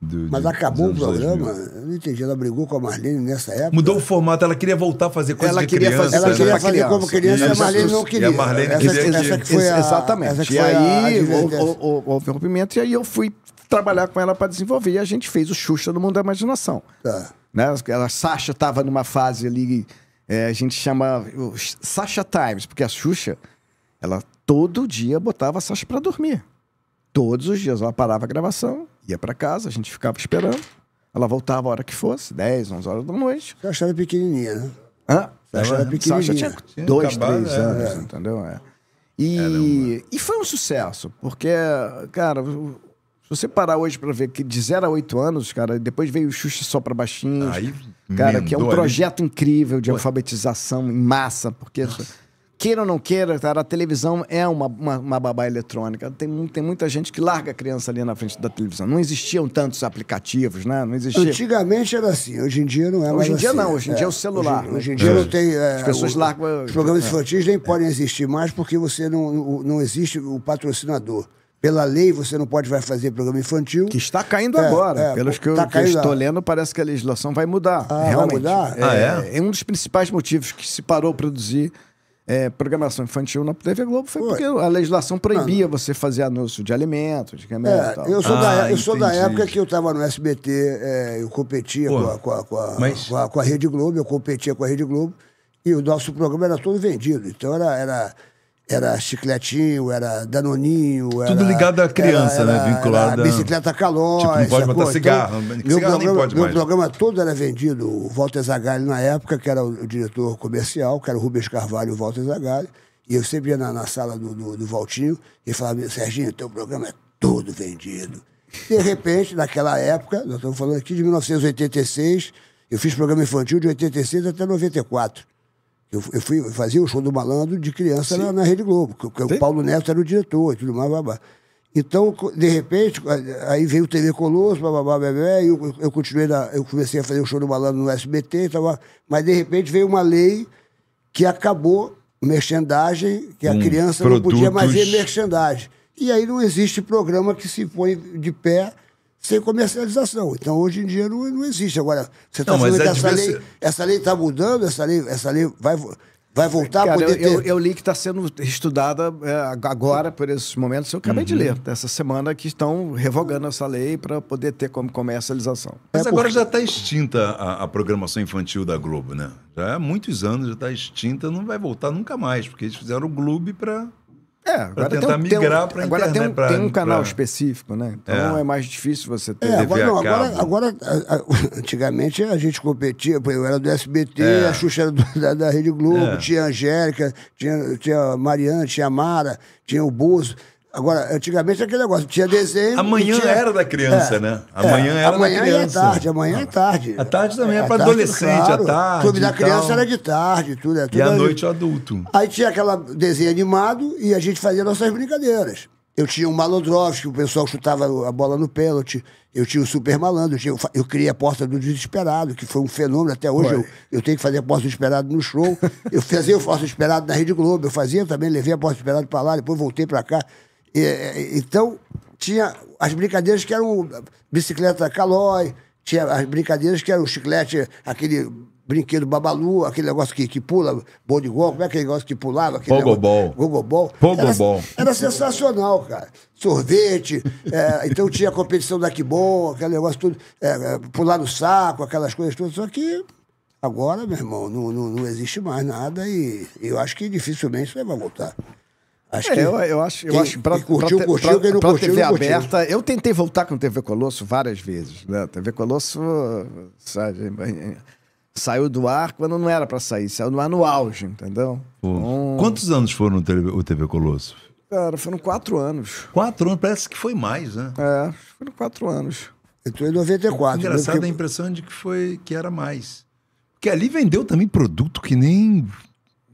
Do, Mas acabou o programa? dois mil. Eu não entendi. Ela brigou com a Marlene nessa época. Mudou o formato. Ela queria voltar a fazer coisa ela de queria criança. Fazer, ela né? queria fazer criança. Como criança e a Marlene não queria. E a Marlene essa, queria... Essa que foi a, exatamente. Essa que foi e aí houve um rompimento e aí eu fui trabalhar com ela para desenvolver. E a gente fez o Xuxa no Mundo da Imaginação. Tá. Né? A Sasha estava numa fase ali... É, a gente chama... Sasha Times, porque a Xuxa... Ela todo dia botava a Sasha pra dormir. Todos os dias. Ela parava a gravação, ia pra casa, a gente ficava esperando. Ela voltava a hora que fosse, dez, onze horas da noite. Sasha era pequenininha, né? Hã? Sasha era pequenininha. Sasha tinha dois, acabado, três é, anos, é. entendeu? É. E, e foi um sucesso, porque, cara, se você parar hoje pra ver que de zero a oito anos, cara, depois veio o Xuxa Só Pra Baixinhos. Aí, cara, que é um projeto aí. Incrível de Ué. alfabetização em massa, porque... Queira ou não queira, cara, a televisão é uma, uma, uma babá eletrônica. Tem, tem muita gente que larga a criança ali na frente da televisão. Não existiam tantos aplicativos, né? Não existia. Antigamente era assim, hoje em dia não é mais assim. Hoje em dia não, hoje em dia é o celular. Hoje, hoje em dia é. não tem... É, As pessoas o, largam... Os programas infantis nem é. podem existir mais porque você não, não existe o patrocinador. Pela lei, você não pode vai fazer programa infantil. Que está caindo é, agora. É, Pelos que eu, tá que eu estou lendo, parece que a legislação vai mudar. Ah, realmente. Vai mudar? É, ah, é? é um dos principais motivos que se parou a produzir... É, programação infantil na T V Globo foi, foi. porque a legislação proibia ah, você fazer anúncio de alimentos, de remédio é, e tal. Eu sou, ah, da, eu sou da época que eu estava no S B T, é, eu competia com a, com, a, com, a, Mas... com, a, com a Rede Globo, eu competia com a Rede Globo e o nosso programa era todo vendido. Então era, era, era chicletinho, era danoninho... Era, tudo ligado à criança, era, era, né? Vinculado a... Bicicleta Calói... Tipo, não pode botar coisa. cigarro, então, meu cigarro programa, nem pode meu mais. Meu programa todo era vendido. O Walter Zagalli, na época, que era o diretor comercial, que era o Rubens Carvalho e o Walter Zagalli, e eu sempre ia na, na sala do, do, do Valtinho e falava, Serginho, teu programa é todo vendido. De repente, naquela época, nós estamos falando aqui de mil novecentos e oitenta e seis, eu fiz programa infantil de oitenta e seis até noventa e quatro. Eu, eu fui fazer o show do Malandro de criança na, na Rede Globo, porque o Paulo Neto era o diretor e tudo mais, blá, blá. Então, de repente, aí veio o T V Colosso, blá, blá, blá, blá, blá, e eu, eu continuei, na, eu comecei a fazer o show do Malandro no S B T, blá, mas de repente veio uma lei que acabou merchandagem, que a hum, criança produtos... não podia mais ver merchandagem. E aí não existe programa que se põe de pé... sem comercialização. Então, hoje em dia, não, não existe. Agora, você está falando que essa, diversi... lei, essa lei está mudando, essa lei, essa lei vai, vai voltar Cara, a poder eu, ter... eu, eu li que está sendo estudada é, agora, por esses momentos, eu acabei uhum. de ler, essa semana, que estão revogando essa lei para poder ter como comercialização. Mas é agora porque... já está extinta a, a programação infantil da Globo, né? Já há muitos anos já está extinta, não vai voltar nunca mais, porque eles fizeram o Globo para... É, agora pra tentar tem um, migrar para a internet. Agora tem um, pra, tem um canal pra... específico, né? Então é. é mais difícil você ter... É, agora, não, agora, agora a, a, antigamente a gente competia, eu era do S B T, é. a Xuxa era do, da, da Rede Globo, é. tinha a Angélica, tinha, tinha a Mariana, tinha a Mara, tinha o Bozo. Agora, antigamente aquele negócio, tinha desenho... Amanhã tinha... era da criança, é, né? Amanhã é, era amanhã da criança. Amanhã é tarde, amanhã é tarde. A tarde também é, é para adolescente, claro, a tarde. Clube da criança tal. Era de tarde, tudo. Era tudo e à noite o adulto. Aí tinha aquele desenho animado e a gente fazia nossas brincadeiras. Eu tinha o Malodrovski, o pessoal chutava a bola no pênalti. Eu tinha o Super Malandro, eu, tinha, eu criei a Porta do Desesperado, que foi um fenômeno até hoje. Eu, eu tenho que fazer a Porta do Desesperado no show. Eu fazia a Porta do Desesperado na Rede Globo, eu fazia também, levei a Porta do Desesperado para lá, depois voltei para cá. E, então, tinha as brincadeiras que eram bicicleta Calói, tinha as brincadeiras que eram o chiclete, aquele brinquedo Babalu, aquele negócio que, que pula, boligol, como é aquele negócio que pulava? Aquele Pogobol. Pogobol. Pogobol. Era, era sensacional, cara. Sorvete, é, então tinha a competição da Kibon, aquele negócio tudo, é, pular no saco, aquelas coisas todas, só que... Agora, meu irmão, não, não, não existe mais nada e eu acho que dificilmente isso vai voltar. Acho é, que eu, eu acho, eu quem, acho pra, curtiu, pra, curtiu, pra, pra curtiu, T V aberta, curtiu. Eu tentei voltar com o T V Colosso várias vezes, né? T V Colosso sabe, saiu do ar quando não era pra sair, saiu do ar no auge, entendeu? Então, quantos anos foram o T V Colosso? Cara, foram quatro anos. Quatro anos? Parece que foi mais, né? É, foram quatro anos. Eu tô em noventa e quatro. Engraçado porque... a impressão de que foi, que era mais. Porque ali vendeu também produto que nem...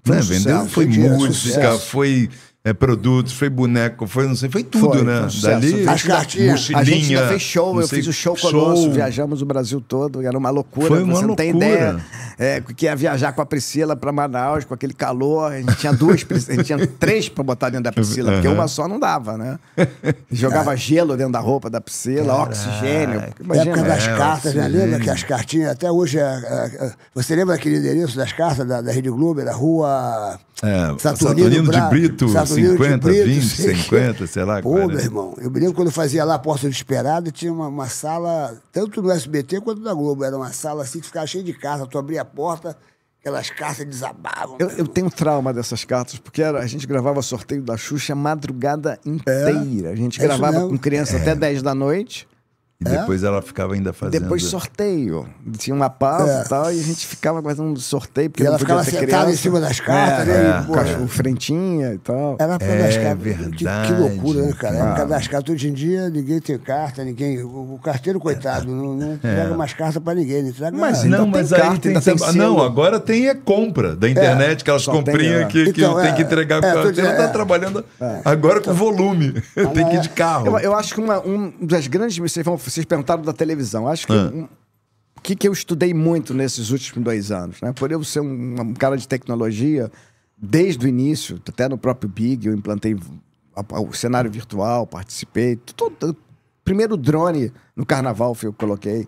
Né? Vendeu, foi música, foi... É, produtos, foi boneco, foi, não sei, foi tudo, foi, né? Foi Dali, as cartinhas, a gente ainda fez show, eu sei, fiz o show conosco, viajamos o Brasil todo, era uma loucura, foi uma você loucura. Não tem ideia. É, que ia viajar com a Priscila para Manaus, com aquele calor, a gente tinha duas, a gente tinha três para botar dentro da Priscila, porque uma só não dava, né? Jogava é. gelo dentro da roupa da Priscila, caraca. Oxigênio. Na época das é, cartas, né? Lembra que as cartinhas, até hoje, é, é, você lembra aquele endereço das cartas da, da Rede Globo, da rua... É, Saturnino, Saturnino de Brito, Saturnino cinquenta, de Brito, vinte, cinquenta, sei lá. Pô, meu irmão, eu me lembro quando eu fazia lá a Porta Desesperada, tinha uma, uma sala, tanto no S B T quanto na Globo, era uma sala assim que ficava cheia de cartas, tu abria a porta, aquelas cartas desabavam. Eu, eu tenho trauma dessas cartas, porque era, a gente gravava sorteio da Xuxa a madrugada inteira, é, a gente é gravava com criança é. até dez da noite. E depois é? ela ficava ainda fazendo... Depois sorteio. Tinha uma pausa é. e tal, e a gente ficava fazendo sorteio, porque e ela ficava sentada em cima das cartas, é, né? É, e, pô, é. o frentinha e tal. Era pra é, das cartas. Verdade. Que, que loucura, né, cara? Era pra das cartas. Hoje em dia, ninguém tem carta, ninguém... O, o carteiro, coitado, é. não, não traga é. mais carta pra ninguém. Não traga mas mais. Não, não mas tem carta, tem ainda tem não, agora tem a compra da internet, é. aquelas só comprinhas tem, que, então, que é, tem que entregar. É, o carteiro é, tá é, trabalhando é. agora com volume. Tem que ir de carro. Eu acho que uma das grandes missões... Vocês perguntaram da televisão. Acho que ah. um, o que, que eu estudei muito nesses últimos dois anos, né? Por eu ser um, um cara de tecnologia, desde o início, até no próprio Big, eu implantei a, a, o cenário virtual, participei. Tudo, tudo, primeiro drone no carnaval foi eu que coloquei,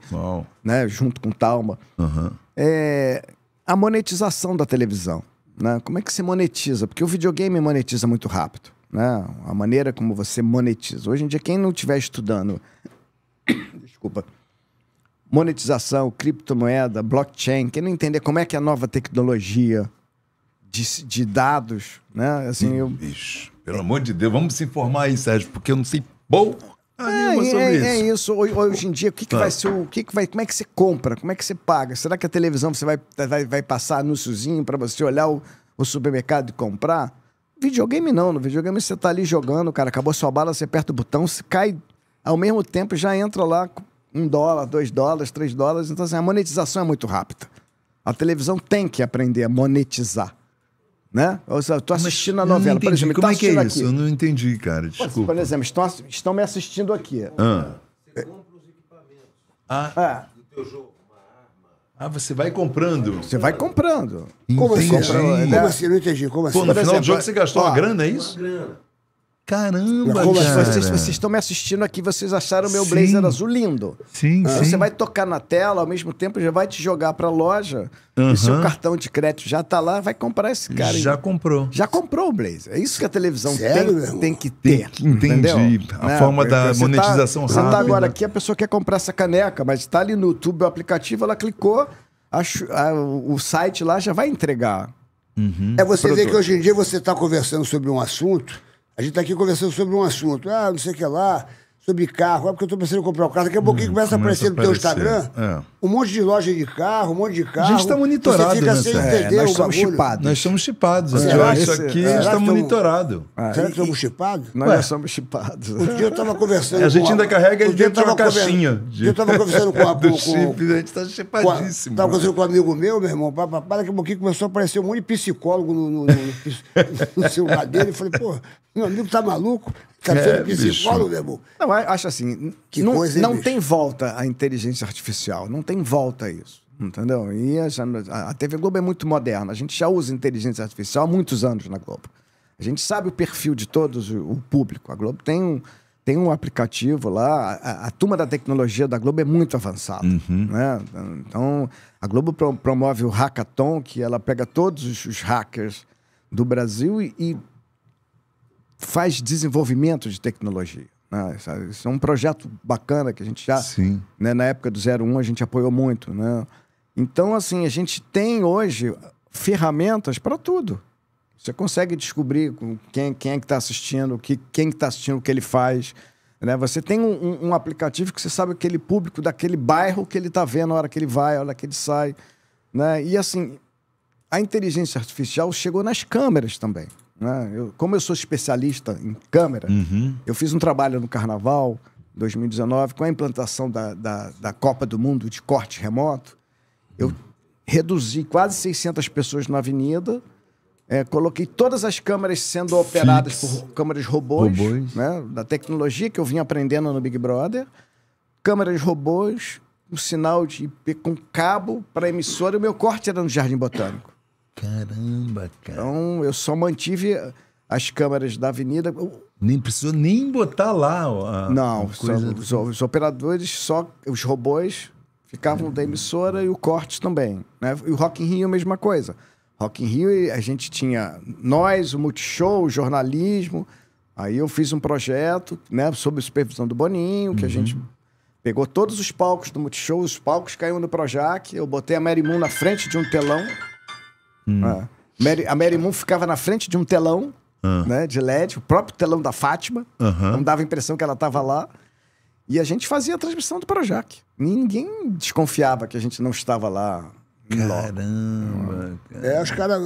né? Junto com o Talma. Uhum. É, a monetização da televisão, né? Como é que se monetiza? Porque o videogame monetiza muito rápido, né? A maneira como você monetiza. Hoje em dia, quem não estiver estudando... Desculpa. Monetização, criptomoeda, blockchain. Quem não entender como é que é a nova tecnologia de, de dados, né? Assim, eu... Bicho, pelo é. amor de Deus, vamos se informar aí, Sérgio, porque eu não sei bom é, nenhuma sobre é, isso. É isso. Hoje em dia, o que, que ah. vai ser o que, que vai? Como é que você compra? Como é que você paga? Será que a televisão você vai, vai, vai passar anúnciozinho para você olhar o, o supermercado e comprar? Videogame não. No videogame você tá ali jogando, cara. Acabou sua bala, você aperta o botão, você cai. Ao mesmo tempo, já entra lá um dólar, dois dólares, três dólares. Então, assim, a monetização é muito rápida. A televisão tem que aprender a monetizar, né? Ou seja, eu tô assistindo mas a novela. Eu não entendi. Por exemplo, como é que é isso? Aqui. Eu não entendi, cara. Desculpa. Por exemplo, estão, estão me assistindo aqui. Ah. Você compra os equipamentos ah. do teu jogo. Ah, você vai comprando. Você vai comprando. Entendi. Como assim? Como assim? Não entendi. Como assim? Pô, no final exemplo, do jogo você gastou ó, uma grana, é isso? Uma grana. Caramba, como cara. Vocês, vocês estão me assistindo aqui, vocês acharam o meu sim. blazer azul lindo. Sim, ah, sim. Você vai tocar na tela, ao mesmo tempo já vai te jogar pra loja, uhum. e seu cartão de crédito já tá lá, vai comprar esse cara. Já hein? comprou. Já comprou o blazer. É isso que a televisão tem, tem que ter. Tem, entendi. Entendeu? A né? forma Porque da você monetização tá, rápida. Você tá agora aqui, a pessoa quer comprar essa caneca, mas tá ali no YouTube, o aplicativo, ela clicou, a, a, o site lá já vai entregar. Uhum. É você ver que hoje em dia você tá conversando sobre um assunto... A gente está aqui conversando sobre um assunto, ah, não sei o que lá, sobre carro, ah, porque eu estou pensando em comprar um carro. Daqui a pouquinho hum, começa, começa a aparecer no teu Instagram é. um monte de loja de carro, um monte de carro. A gente está monitorado. Você fica sem entender é, nós, o somos chipados. nós somos chipados. Nós somos chipados. Isso aqui é, está monitorado. Ah, será que somos chipados? Nós já somos chipados. Um dia eu estava conversando... É, a gente com ainda uma, carrega ele dentro de uma caixinha. Um dia eu estava conversando com... Do com, chip, a gente está chipadíssimo. Estava conversando com um amigo meu, meu irmão, papapá, daqui a pouquinho começou a aparecer um monte de psicólogo no, no, no, no, no celular dele. Eu falei, pô, meu amigo tá maluco? Tá sendo psicólogo, meu irmão? Não, acho assim, que não, coisa, hein, não tem volta a inteligência artificial, não tem volta a isso, entendeu? E a, a T V Globo é muito moderna, a gente já usa inteligência artificial há muitos anos na Globo. A gente sabe o perfil de todos, o, o público. A Globo tem um, tem um aplicativo lá, a, a turma da tecnologia da Globo é muito avançada, uhum. né? Então, a Globo pro, promove o Hackathon, que ela pega todos os, os hackers do Brasil e, e faz desenvolvimento de tecnologia. Ah, isso é um projeto bacana que a gente já... Sim. Né, na época do zero um a gente apoiou muito, né? Então, assim, a gente tem hoje ferramentas para tudo. Você consegue descobrir quem, quem é que está assistindo, que, quem está assistindo, o que ele faz, né? Você tem um, um aplicativo que você sabe aquele público daquele bairro que ele está vendo, a hora que ele vai, a hora que ele sai, né? E, assim, a inteligência artificial chegou nas câmeras também. Eu, como eu sou especialista em câmera, uhum. eu fiz um trabalho no Carnaval dois mil e dezenove com a implantação da, da, da Copa do Mundo de corte remoto. Eu reduzi quase seiscentas pessoas na avenida, é, coloquei todas as câmeras sendo Fix. operadas por câmeras robôs, robôs. Né, da tecnologia que eu vim aprendendo no Big Brother, câmeras robôs, um sinal de I P com cabo para emissora. O meu corte era no Jardim Botânico. Caramba, cara. Então, eu só mantive as câmeras da avenida. Nem precisou nem botar lá a... Não, coisa... só, os operadores, só os robôs ficavam é. da emissora e o corte também, né? E o Rock in Rio, a mesma coisa. Rock in Rio, a gente tinha nós, o Multishow, o jornalismo. Aí eu fiz um projeto, né, sob supervisão do Boninho, que uhum. a gente... Pegou todos os palcos do Multishow, os palcos caíram no Projac. Eu botei a Mary Moon na frente de um telão. Hum. Ah. Mary, a Mary Moon ficava na frente de um telão ah. né, de L E D, o próprio telão da Fátima. Uh-huh. Não dava a impressão que ela estava lá. E a gente fazia a transmissão do Projac. Ninguém desconfiava que a gente não estava lá. Caramba! Cara. É, os caras...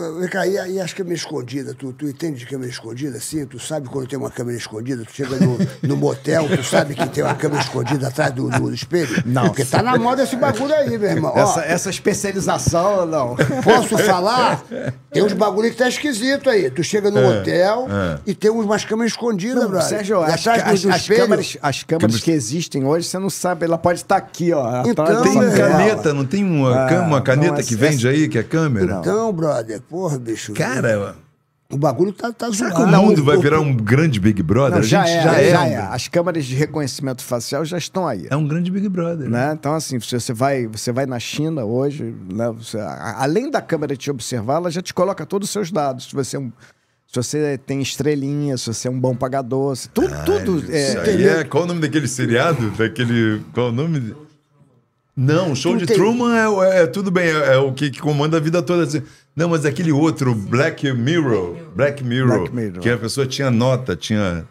E as câmeras escondidas, tu, tu entende de câmera escondida, assim? Tu sabe quando tem uma câmera escondida? Tu chega no, no motel, tu sabe que tem uma câmera escondida atrás do, do espelho? Não. Porque tá na moda esse bagulho aí, meu irmão. Essa, ó, essa especialização, não. Posso falar? Tem uns bagulho que tá esquisito aí. Tu chega no é, hotel é. e tem umas câmeras escondidas, brother. Sérgio, as, as, as, câmeras, as câmeras que existem hoje, você não sabe, ela pode estar tá aqui, ó. Então, tem caneta, ela. não tem uma, ah, cama, uma caneta? Que vende aí, que é câmera? Então, brother, porra, bicho. Cara, o bagulho tá, tá zoado. Será que o mundo vai virar um grande Big Brother? Não, a gente já é, já é, já é. Um... As câmeras de reconhecimento facial já estão aí. É um grande Big Brother. Né? Né? Então, assim, você vai, você vai na China hoje, né? Você, além da câmera te observar, ela já te coloca todos os seus dados. Se você é um... Se você tem estrelinha, se você é um bom pagador, se... tudo... Ai, tudo é... é... Qual o nome daquele seriado? Daquele... Qual o nome... Não, o show de Truman é, é, é tudo bem, é, é o que, que comanda a vida toda. Assim. Não, mas aquele outro, Black Mirror, Black Mirror, Black Mirror, que a pessoa tinha nota, tinha...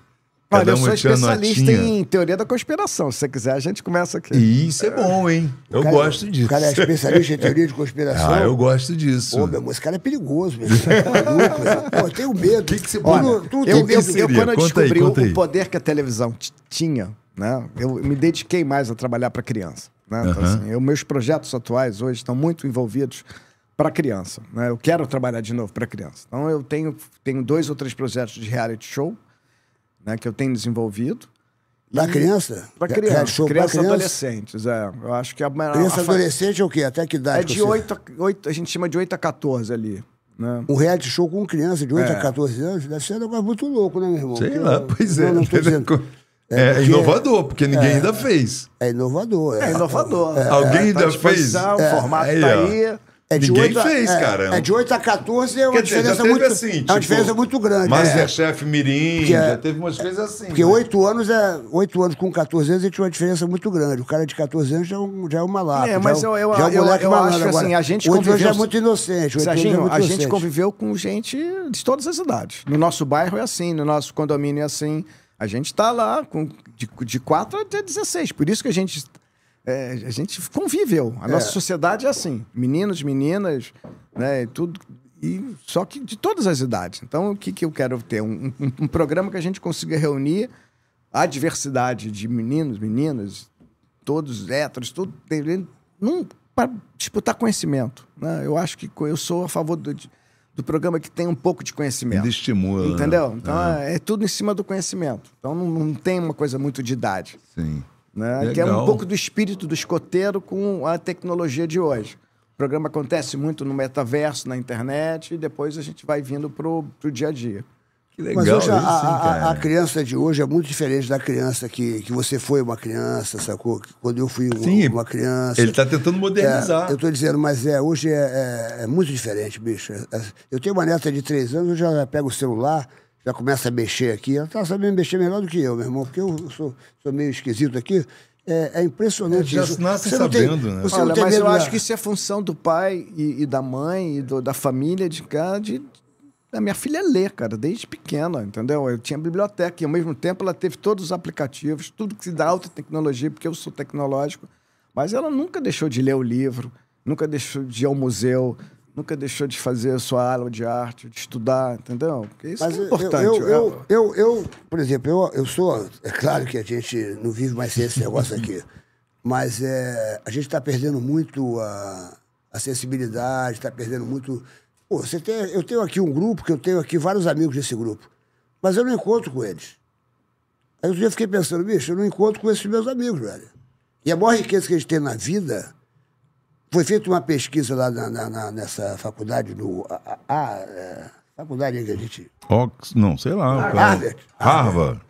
Olha, eu sou especialista em teoria da conspiração. Se você quiser, a gente começa aqui. E isso é bom, hein? Eu cara, gosto disso. O cara é especialista em teoria de conspiração. Ah, eu gosto disso. Pô, meu, esse cara é perigoso, meu. Pô, eu tenho medo. Que que você... Olha, eu, eu, eu, eu, quando eu descobri aí, o, o poder que a televisão tinha, né, eu me dediquei mais a trabalhar para criança. Né? Então, uhum. assim, eu, meus projetos atuais hoje estão muito envolvidos para criança, né? Eu quero trabalhar de novo para criança. Então eu tenho, tenho dois ou três projetos de reality show, né, que eu tenho desenvolvido. Para criança? Para criança, crianças e adolescentes. É. Eu acho que a, criança a, a, adolescente é o quê? Até que idade? É de oito, oito, a gente chama de oito a quatorze ali. Né? Um reality show com criança de oito a quatorze anos deve ser um negócio muito louco, né, meu irmão? Sei porque lá, eu, pois eu, é. Não É, porque... é inovador, porque ninguém é, ainda fez. É inovador. É, é inovador. É, Alguém é, ainda fez. O formato é, tá aí. É de Ninguém oito a, fez, é, cara. É de oito a quatorze é uma, dizer, diferença, muito, assim, é uma tipo, diferença muito grande. Masterchef é. Mirim, porque, já teve umas é, coisas assim. Porque né? oito anos é oito anos com quatorze anos, ele tinha uma diferença muito grande. O cara de quatorze anos já, já é um malaco. É, mas já, eu, eu, já eu, eu, eu acho agora. assim, a gente conviveu... oito anos é muito inocente. Serginho, é muito a inocente. gente conviveu com gente de todas as idades. No nosso bairro é assim, no nosso condomínio é assim. A gente tá lá com, de, de quatro até dezesseis. Por isso que a gente... É, a gente conviveu. A nossa é. sociedade é assim. Meninos, meninas, né? Tudo. E, só que de todas as idades. Então, o que, que eu quero ter? Um, um, um programa que a gente consiga reunir a diversidade de meninos, meninas, todos héteros, tudo, para disputar conhecimento. Né? Eu acho que eu sou a favor do, do programa que tem um pouco de conhecimento. Ele estimula. Entendeu? Né? Então, é. é tudo em cima do conhecimento. Então, não, não tem uma coisa muito de idade. Sim. Né? Que é um pouco do espírito do escoteiro com a tecnologia de hoje. O programa acontece muito no metaverso, na internet, e depois a gente vai vindo pro, pro dia a dia. Que legal. Mas hoje isso, a, a, a criança de hoje é muito diferente da criança que, que você foi uma criança, sacou? Quando eu fui uma, Sim, uma criança... Ele está tentando modernizar. É, eu estou dizendo, mas é, hoje é, é, é muito diferente, bicho. É, eu tenho uma neta de três anos, eu já pego o celular... Já começa a mexer aqui. Ela tá sabendo mexer melhor do que eu, meu irmão, porque eu sou, sou meio esquisito aqui. É, é impressionante isso. Já nasce sabendo, né? Olha, mas eu acho que isso é função do pai e, e da mãe e do, da família de cá. De, a minha filha lê, cara, desde pequena, entendeu? Eu tinha biblioteca e, ao mesmo tempo, ela teve todos os aplicativos, tudo que se dá alta tecnologia, porque eu sou tecnológico. Mas ela nunca deixou de ler o livro, nunca deixou de ir ao museu, nunca deixou de fazer a sua aula de arte, de estudar, entendeu? Porque isso Mas é importante. Eu, eu, eu, eu, eu por exemplo, eu, eu sou... É claro que a gente não vive mais sem esse negócio aqui. Mas é, a gente está perdendo muito a, a sensibilidade, está perdendo muito... Pô, você tem, eu tenho aqui um grupo, que eu tenho aqui vários amigos desse grupo. Mas eu não encontro com eles. Aí outro dia eu fiquei pensando, bicho, eu não encontro com esses meus amigos, velho. E a maior riqueza que a gente tem na vida... Foi feita uma pesquisa lá na, na, na, nessa faculdade do... A, a, a, faculdade que a gente... Ox, não, sei lá. Harvard. Harvard. Harvard.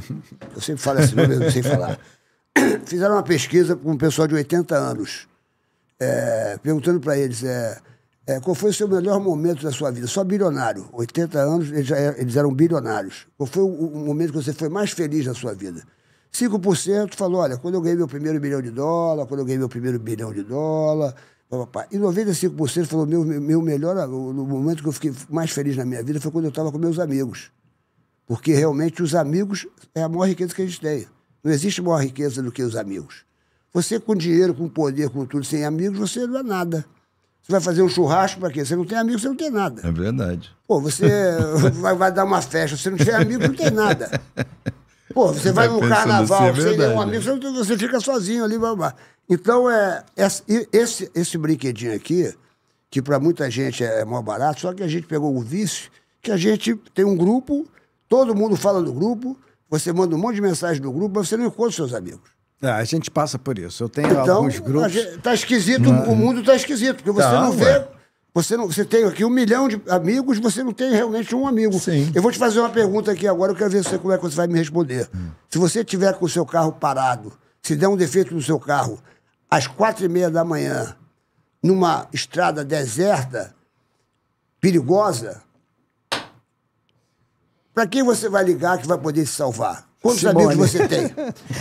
Harvard. Eu sempre falo esse nome, eu não sei falar. Fizeram uma pesquisa com um pessoal de oitenta anos, é, perguntando para eles é, é, qual foi o seu melhor momento da sua vida. Só bilionário. oitenta anos, eles, já eram, eles eram bilionários. Qual foi o, o momento que você foi mais feliz na sua vida? cinco por cento falou, olha, quando eu ganhei meu primeiro milhão de dólar, quando eu ganhei meu primeiro bilhão de dólar, papapá. E noventa e cinco por cento falou, meu, meu melhor, o momento que eu fiquei mais feliz na minha vida foi quando eu estava com meus amigos. Porque realmente os amigos é a maior riqueza que a gente tem. Não existe maior riqueza do que os amigos. Você com dinheiro, com poder, com tudo, sem amigos, você não é nada. Você vai fazer um churrasco para quê? Você não tem amigo, você não tem nada. É verdade. Pô, você vai, vai dar uma festa, se não tiver amigo, não tem nada. Pô, você vai num carnaval, assim, é você tem um amigo, você, você fica sozinho ali, blá, blá. Então, é, esse, esse brinquedinho aqui, que para muita gente é mó barato, só que a gente pegou o vício, que a gente tem um grupo, todo mundo fala do grupo, você manda um monte de mensagem do grupo, mas você não encontra seus amigos. É, a gente passa por isso. Eu tenho então, alguns grupos... Gente, tá esquisito, mas... o mundo tá esquisito, porque tá, você não vê... Ué. Você, não, você tem aqui um milhão de amigos, você não tem realmente um amigo. Sim. Eu vou te fazer uma pergunta aqui agora, eu quero ver você, como é que você vai me responder. Hum. Se você tiver com o seu carro parado, se der um defeito no seu carro, às quatro e meia da manhã, numa estrada deserta, perigosa, para quem você vai ligar que vai poder se salvar? Quantos Simone. amigos você tem?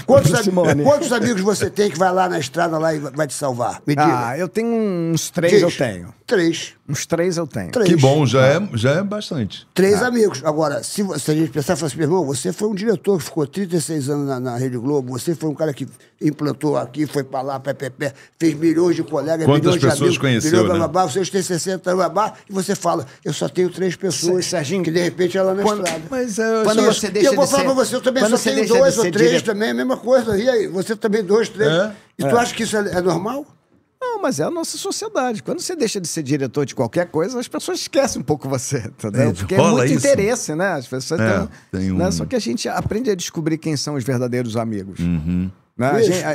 Quantos, am Quantos amigos você tem que vai lá na estrada lá e vai te salvar? Me diga. Ah, eu tenho uns três, três. eu tenho. Três. Uns três eu tenho. Três. Que bom, já é, já é bastante. Três ah. amigos. Agora, se, se a gente pensar, fala assim, meu irmão, você foi um diretor que ficou trinta e seis anos na, na Rede Globo, você foi um cara que implantou aqui, foi pra lá, pé, pé, pé, fez milhões de colegas, Quantas milhões de amigos. Quantas pessoas conheceu, né? Vocês têm sessenta anos, babá, e você fala, eu só tenho três pessoas, Serginho, que de repente ela na quando, estrada. Mas eu, quando você deixa eu vou de falar ser... pra você, eu também quando só tenho dois ou três dire... também, a mesma coisa. E aí, você também dois, três. É? E é. tu acha que isso é, é normal? Não, mas é a nossa sociedade. Quando você deixa de ser diretor de qualquer coisa, as pessoas esquecem um pouco você, entendeu? É, porque é muito isso. interesse, né? As pessoas é, têm, tem um... né? Só que a gente aprende a descobrir quem são os verdadeiros amigos. Uhum. Né? A gente, a,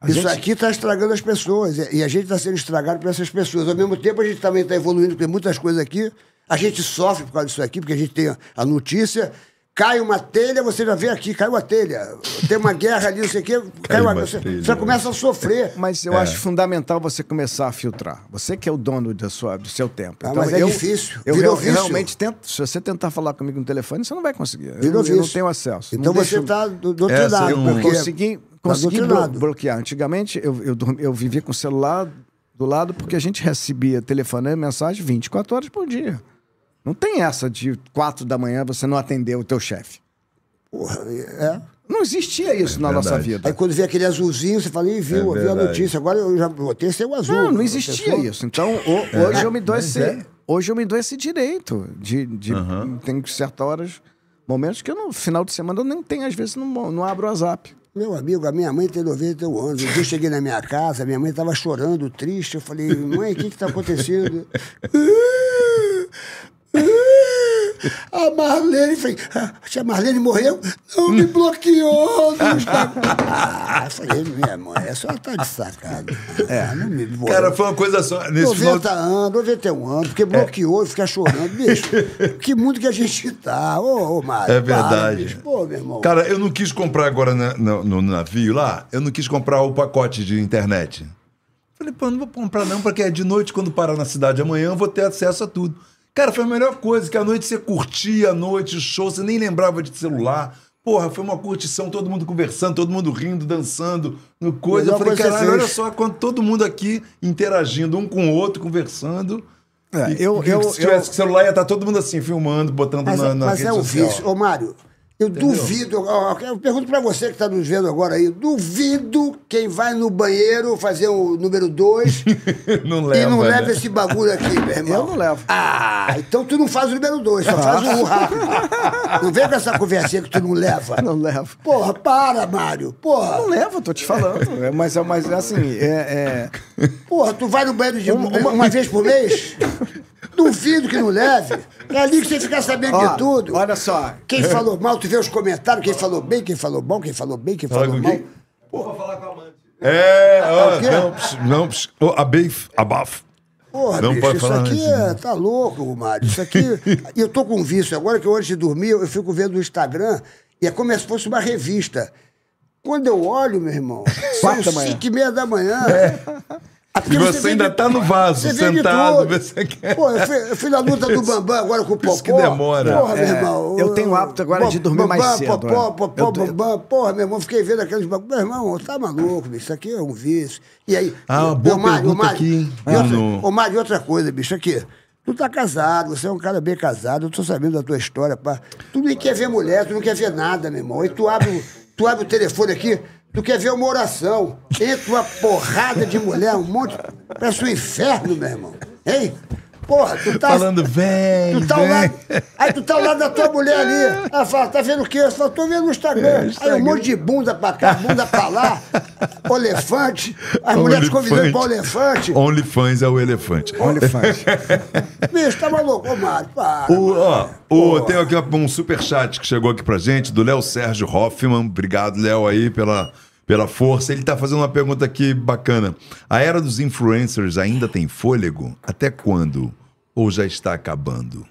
a isso gente... aqui está estragando as pessoas. E a gente está sendo estragado por essas pessoas. Ao mesmo tempo, a gente também está evoluindo, porque tem muitas coisas aqui. A gente sofre por causa disso aqui, porque a gente tem a notícia... Cai uma telha, você já vê aqui, caiu a telha. Tem uma guerra ali, não sei o quê, caiu a... você, você começa a sofrer. Mas eu é. acho fundamental você começar a filtrar. Você que é o dono da sua, do seu tempo. Ah, então, mas é eu, difícil. Eu, eu realmente tento. Se você tentar falar comigo no telefone, você não vai conseguir. Eu, eu não tenho acesso. Então não você está do, do outro lado. Eu consegui, consegui tá do blo bloquear. Antigamente, eu, eu, eu vivia com o celular do lado porque a gente recebia telefone e mensagem vinte e quatro horas por dia. Não tem essa de quatro da manhã você não atender o teu chefe. Porra, é. Não existia isso é, na verdade. nossa vida. Aí quando vê aquele azulzinho, você fala, e viu, é viu a notícia, agora eu já botei seu azul. Não, não existia isso. Então, o, é. hoje, eu me dou esse, é. hoje eu me dou esse direito. De, de, uhum. Tem certas horas, momentos que eu no final de semana eu nem tenho, às vezes, não, não abro o WhatsApp. Meu amigo, a minha mãe tem noventa e um anos. Um dia eu cheguei na minha casa, minha mãe estava chorando, triste. Eu falei, mãe, o que está acontecendo? A Marlene, falei, a Marlene morreu, não me bloqueou. Não está... ah, eu falei, minha mãe, a senhora tá de sacada. É, não me bloqueou. Cara, foi uma coisa só. Nesse noventa anos, noventa e um anos, porque bloqueou é. e fica chorando, bicho. Que mundo que a gente tá, ô, ô Mário. É verdade. Para, bicho. Pô, meu irmão. Cara, eu não quis comprar agora na, no, no navio lá, eu não quis comprar o pacote de internet. Falei, pô, não vou comprar não, porque é de noite, quando parar na cidade amanhã, eu vou ter acesso a tudo. Cara, foi a melhor coisa, que à noite você curtia a noite, o show, você nem lembrava de celular. Porra, foi uma curtição, todo mundo conversando, todo mundo rindo, dançando, no coisa. Eu falei, caralho, olha só, quando todo mundo aqui interagindo um com o outro, conversando. É, e, eu, e eu, se tivesse eu... celular, ia estar todo mundo assim, filmando, botando mas, na, na mas rede é o social. Vício. Ô, Mário, eu Entendeu? duvido, eu, eu pergunto pra você que tá nos vendo agora aí, duvido quem vai no banheiro fazer o número dois não leva, e não leva né? esse bagulho aqui, meu irmão. Eu não levo. Ah, então tu não faz o número dois, só faz o um rápido. Não vem com essa conversinha que tu não leva. Não levo. Porra, para, Mário, porra. Eu não levo, tô te falando, é, mas, é, mas é assim, é, é... Porra, tu vai no banheiro de uma, uma, uma vez por mês? Duvido que não leve. É ali que você fica sabendo ó, de tudo. Olha só. Quem falou mal, tu vê os comentários, quem falou bem, quem falou bom, quem falou bem, quem falou Fala mal. Pô, vou falar com a amante. É, ah, tá, ó, não, não, abaf, abaf. Porra, não bicho, pode isso falar aqui é, assim. Tá louco, Mário. Isso aqui, eu tô com vício. Agora que eu antes de dormir, eu fico vendo o Instagram e é como se fosse uma revista. Quando eu olho, meu irmão, são cinco e meia da manhã. É. Porque e você, você ainda de... tá no vaso, você sentado. Você quer... Pô, eu fui, eu fui na luta do Bambam agora com o Popó. Isso que demora. Porra, é, meu irmão. Eu tenho o hábito agora Bo... de dormir Bambam, mais cedo. Popó, Popó, eu... Bambam. Porra, meu irmão, fiquei vendo aqueles bagulho. Meu irmão, tá maluco, bicho. Isso aqui é um vício. E aí... Ah, uma boa Mário, pergunta Mário, aqui. Ô, ah, Mário, outra coisa, bicho, aqui. Tu tá casado, você é um cara bem casado, eu tô sabendo da tua história, pá. Tu nem quer ver mulher, tu não quer ver nada, meu irmão. E tu abre, tu abre o telefone aqui... Tu quer ver uma oração, entra uma porrada de mulher, um monte... Parece um inferno, meu irmão. Hein? Porra, tu tá... Falando, vem, tu tá vem. Lado... Aí tu tá ao lado da tua mulher ali. Ela fala, tá vendo o quê? Eu falo, tô vendo no Instagram. É, Instagram. Aí um monte de bunda pra cá, bunda pra lá, olefante. As mulheres convidando pra olefante. OnlyFans é o elefante. OnlyFans. Bicho, tá maluco, ô Mário, para. O, ó, o, tem aqui um superchat que chegou aqui pra gente, do Léo Sérgio Hoffman. Obrigado, Léo, aí, pela... Pela força. Ele tá fazendo uma pergunta aqui bacana. A era dos influencers ainda tem fôlego? Até quando? Ou já está acabando?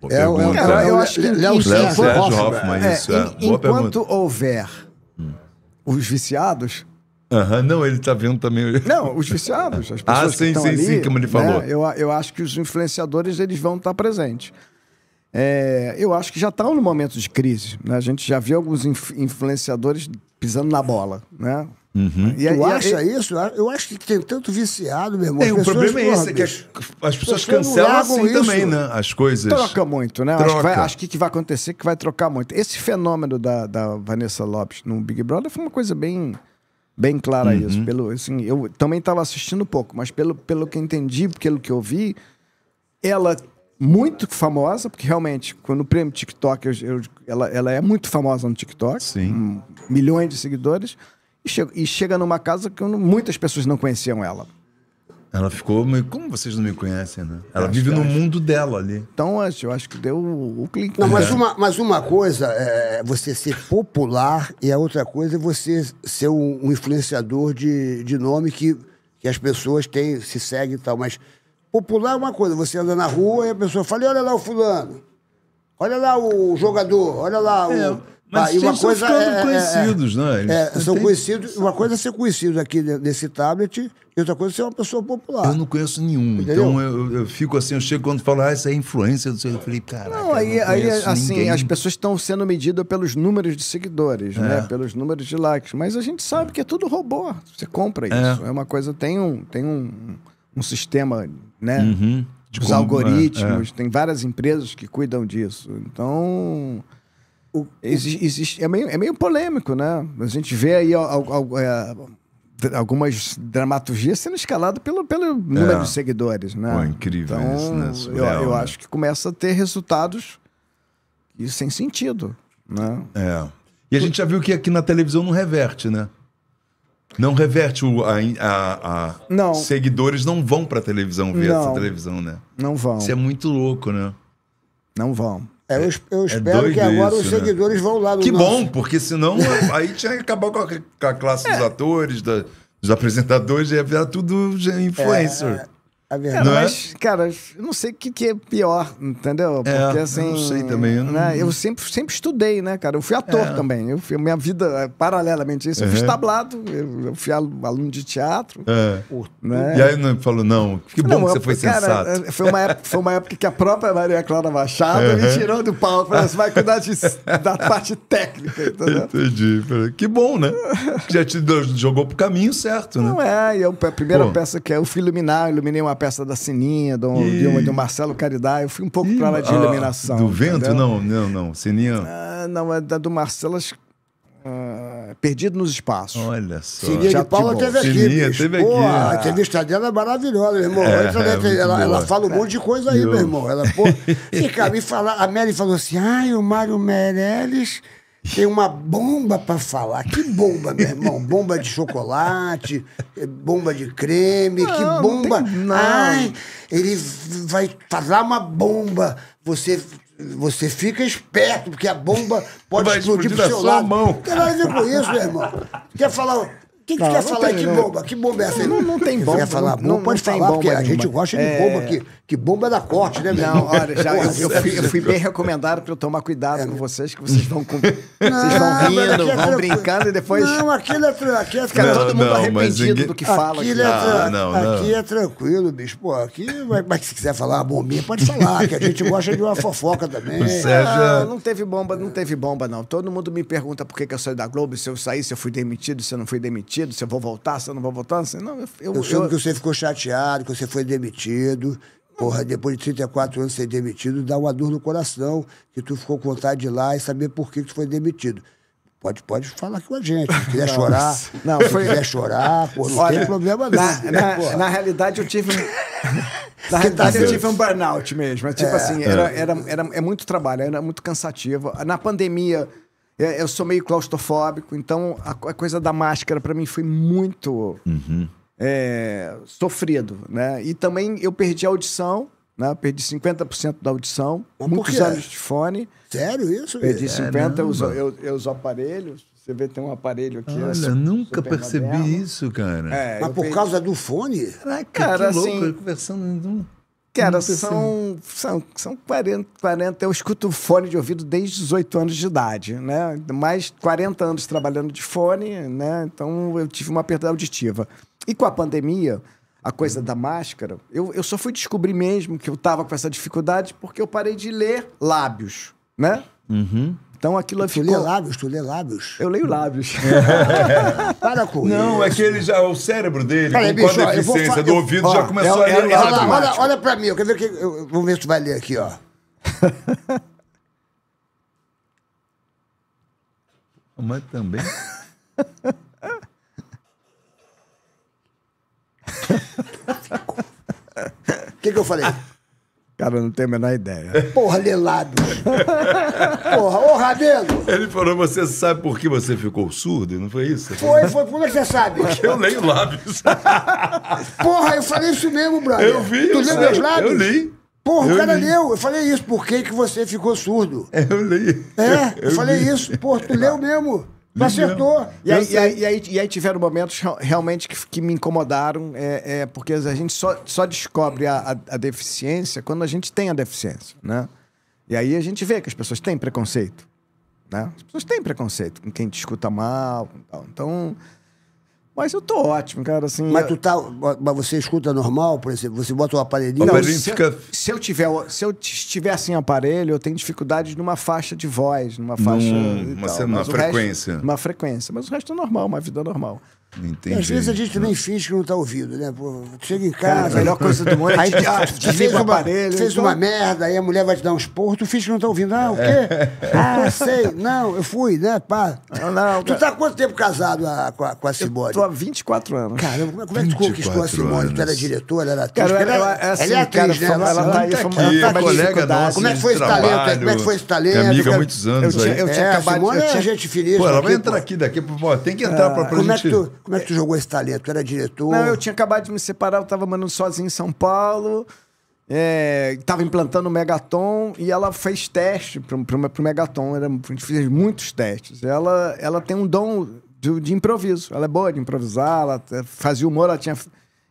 Boa é, pergunta. Eu, eu, eu acho que Léo Sérgio Hoffman, é, isso. É, en, boa enquanto pergunta. houver hum. os viciados... Aham, não, ele tá vendo também... Não, os viciados, as pessoas ah, sim, que estão sim, ali, sim, como ele falou. Né, eu, eu acho que os influenciadores eles vão estar presentes. É, eu acho que já está no momento de crise, né? A gente já viu alguns inf influenciadores pisando na bola, né? Uhum. E, tu e, acha e... isso? Eu acho que tem tanto viciado, meu irmão. É, o problema é esse, é que as, as pessoas cancelam assim também, né? As coisas... Troca muito, né? Troca. Acho, que vai, acho que o que vai acontecer é que vai trocar muito. Esse fenômeno da, da Vanessa Lopes no Big Brother foi uma coisa bem, bem clara uhum. isso. Pelo, assim, eu também estava assistindo pouco, mas pelo, pelo que entendi, pelo que eu vi, ela... Muito famosa, porque realmente, quando o prêmio TikTok, eu, eu, ela, ela é muito famosa no TikTok. Sim. Um, milhões de seguidores. E, che e chega numa casa que eu não, muitas pessoas não conheciam ela. Ela ficou meio... Como vocês não me conhecem, né? Ela acho vive no acho. mundo dela ali. Então, eu acho que deu o, o clique. Não, mas, é. uma, mas uma coisa é você ser popular e a outra coisa é você ser um, um influenciador de, de nome que, que as pessoas têm, se seguem e tal, mas... Popular é uma coisa, você anda na rua e a pessoa fala, olha lá o fulano. Olha lá o jogador, olha lá o... É, mas eles ah, são ficando é, conhecidos, é, é, né? É, são tem... conhecidos. Uma coisa é ser conhecido aqui nesse tablet e outra coisa é ser uma pessoa popular. Eu não conheço nenhum. Entendeu? Então eu, eu fico assim, eu chego quando falo, ah, isso é influência do seu... Eu falei, caraca, não, aí, eu não aí assim, ninguém. As pessoas estão sendo medidas pelos números de seguidores, é. né? Pelos números de likes. Mas a gente sabe que é tudo robô. Você compra isso. É, é uma coisa, tem um, tem um, um sistema, né? Uhum. Os como, algoritmos, é, é. tem várias empresas que cuidam disso. Então, o, existe, existe, é, meio, é meio polêmico, né? A gente vê aí al, al, é, algumas dramaturgias sendo escaladas pelo, pelo número é. de seguidores, né? Pô, incrível então, isso, né? Surreal, eu eu né? acho que começa a ter resultados sem sentido, né? É. E a gente já viu que aqui na televisão não reverte, né? Não reverte o, a, a, a... Não. Seguidores não vão pra televisão ver não. essa televisão, né? Não vão. Isso é muito louco, né? Não vão. É, eu, eu espero é que agora isso, os seguidores né? vão lá do Que nosso... bom, porque senão aí tinha que acabar com a, com a classe é. dos atores, da, dos apresentadores, ia virar tudo influencer. É, é verdade. Cara, é? Mas, cara, eu não sei o que, que é pior, entendeu? Porque é, assim... Eu não sei também. Eu, não... né? eu sempre, sempre estudei, né, cara? Eu fui ator é. também. Eu fui, minha vida, paralelamente a isso, uhum. eu fiz tablado, eu, eu fui aluno de teatro. É. Né? E aí não falou, não, que bom não, que você eu, foi cara, sensato. Foi uma, época, foi uma época que a própria Maria Clara Machado uhum. me tirou do palco. Falou, você vai cuidar de, da parte técnica, entendeu? Entendi. Que bom, né? Que já te jogou pro caminho certo, né? Não é, e eu, a primeira Pô. peça que eu fui iluminar, eu iluminei uma peça da Sininha, do, de, uma, de um Marcelo Caridá. Eu fui um pouco para lá de iluminação. Ah, do Vento? Entendeu? Não, não, não. Sininha? Ah, não, é da do Marcelo, ah, Perdido nos Espaços. Olha só. Sininha de Paula de teve aqui. Sininha teve aqui. Pô, ah. a entrevista dela é maravilhosa, meu irmão. É, ela, é ela, ela fala um monte de coisa aí, eu. meu irmão. Ela, pô, e cara, me fala, a Mary falou assim, ai, o Mário Meirelles tem uma bomba para falar. Que bomba, meu irmão? Bomba de chocolate, bomba de creme, não, que bomba. Não tem, não. Ai, ele vai falar uma bomba. Você, você fica esperto, porque a bomba pode vai explodir, explodir pro seu lado. Mão. Não tem nada a ver com isso, meu irmão. Quer falar. O que, que não, tu quer falar? Tem, que bomba? Que bomba é essa? Não, não tem bomba. Quer falar bomba? Não, não pode falar, bomba, porque a gente bomba. gosta de bomba. É... Que, que bomba da corte, né, meu? Não, olha, já, eu, eu, fui, eu fui bem recomendado para eu tomar cuidado é. com vocês, que vocês vão com... vocês vão rindo, é vão é... brincando e depois... Não, aquilo é tranquilo. Fica todo mundo não, arrependido aqui... do que fala. Aquilo aqui. É tra... ah, não, não. Aqui é tranquilo, bicho. Pô, aqui... Mas se quiser falar uma bombinha, pode falar, que a gente gosta de uma fofoca também. O Sérgio... ah, não teve bomba, não teve bomba, não. Todo mundo me pergunta por que, que eu saí da Globo, se eu saí, se eu fui demitido, se eu não fui demitido, se eu vou voltar, se eu não vou voltar, assim, não, eu... Eu, eu soube eu... que você ficou chateado, que você foi demitido, porra, depois de trinta e quatro anos de ser demitido, dá uma dor no coração, que tu ficou com vontade de ir lá e saber por que que tu foi demitido. Pode, pode falar com a gente, se quiser não, chorar, não, se foi... quiser chorar, pô, não olha, tem problema não. Na, na, na realidade, eu tive... Na realidade, eu tive um burnout mesmo, tipo é, assim, é. Era, era, era, é muito trabalho, era muito cansativo. Na pandemia... Eu sou meio claustrofóbico, então a coisa da máscara para mim foi muito uhum. é, sofrido, né? E também eu perdi a audição, né? Perdi cinquenta por cento da audição, Como muitos anos é? de fone. Sério isso? Perdi cinquenta por cento, eu uso, eu, eu uso aparelhos. Você vê, tem um aparelho aqui. Olha, assim, nunca percebi moderno. isso, cara. É, Mas por perdi... causa do fone? Ah, cara, que louco, assim, eu conversando... Cara, são, são, são quarenta, quarenta... Eu escuto fone de ouvido desde dezoito anos de idade, né? Mais quarenta anos trabalhando de fone, né? Então, eu tive uma perda auditiva. E com a pandemia, a coisa da máscara, eu, eu só fui descobrir mesmo que eu tava com essa dificuldade porque eu parei de ler lábios, né? Uhum. Então aquilo tu ficou... lê lábios, tu lê lábios. Eu leio lábios. É. Para com Não, isso. Não, é que ele já, o cérebro dele, Pera, com bicho, a deficiência fa... do ouvido, ó, já começou é, a ler é, lábios. Olha, olha, olha pra mim, eu quero ver que... Eu, vamos ver se tu vai ler aqui, ó. Mas também... O que que eu falei? Cara, eu não tenho a menor ideia. Porra, lelado. Porra, ô Rabelo. Ele falou, você sabe por que você ficou surdo? Não foi isso? Foi, foi. Como é que você sabe? Porque eu leio lábios. Porra, eu falei isso mesmo, brother. Eu vi. Tu leu meus lábios? Eu li. Porra, o cara leu. Eu falei isso. Por que que você ficou surdo? Eu li. É, eu falei isso. Porra, tu leu mesmo. Acertou. E aí, e, aí, e, aí, e aí tiveram momentos realmente que, que me incomodaram, é, é, porque a gente só, só descobre a, a, a deficiência quando a gente tem a deficiência, né? E aí a gente vê que as pessoas têm preconceito, né? As pessoas têm preconceito com quem te escuta mal, tal. Então... Mas eu tô ótimo, cara, assim... Mas tu tá... Mas você escuta normal, por exemplo? Você bota um aparelhinho... Não, não, se, fica... eu, se, eu tiver, se eu estiver sem aparelho, eu tenho dificuldade numa faixa de voz, numa faixa... Num, uma tal, uma frequência. Resto, uma frequência. Mas o resto é normal, uma vida normal. Entendi. Às vezes a gente também finge que não tá ouvindo, né? Pô, chega em casa... Cara, a melhor coisa do mundo... Aí te fez o aparelho... Fez então... uma merda, aí a mulher vai te dar um esporro, tu finge que não tá ouvindo. Ah, o quê? É. Ah, sei. Não, eu fui, né? Pá. Não, não, tu tá há quanto tempo casado a, com, a, com a Simone? Eu tô há vinte e quatro anos. Caramba, como é que tu conquistou a Simone? Tu era diretora, era atriz? Cara, ela, ela, é assim, ela é atriz, cara, né? Ela, ela tá aí, fama, aqui, ela tá colega nossa. Como é que foi esse talento? Como é que foi esse talento? Minha amiga há muitos anos. Eu tinha, eu tinha é, acabado... Simone eu tinha... é gente feliz. Pô, ela vai entrar aqui daqui. Pô, tem que entrar ah, pra, pra como gente... É tu, como é que tu jogou esse talento? Tu era diretor? Não, eu tinha acabado de me separar. Eu tava morando sozinho em São Paulo. É, tava implantando o Megaton e ela fez teste pro, pro, pro Megaton. Era, a gente fez muitos testes. Ela, ela tem um dom... De, de improviso. Ela é boa de improvisar, ela fazia humor, ela tinha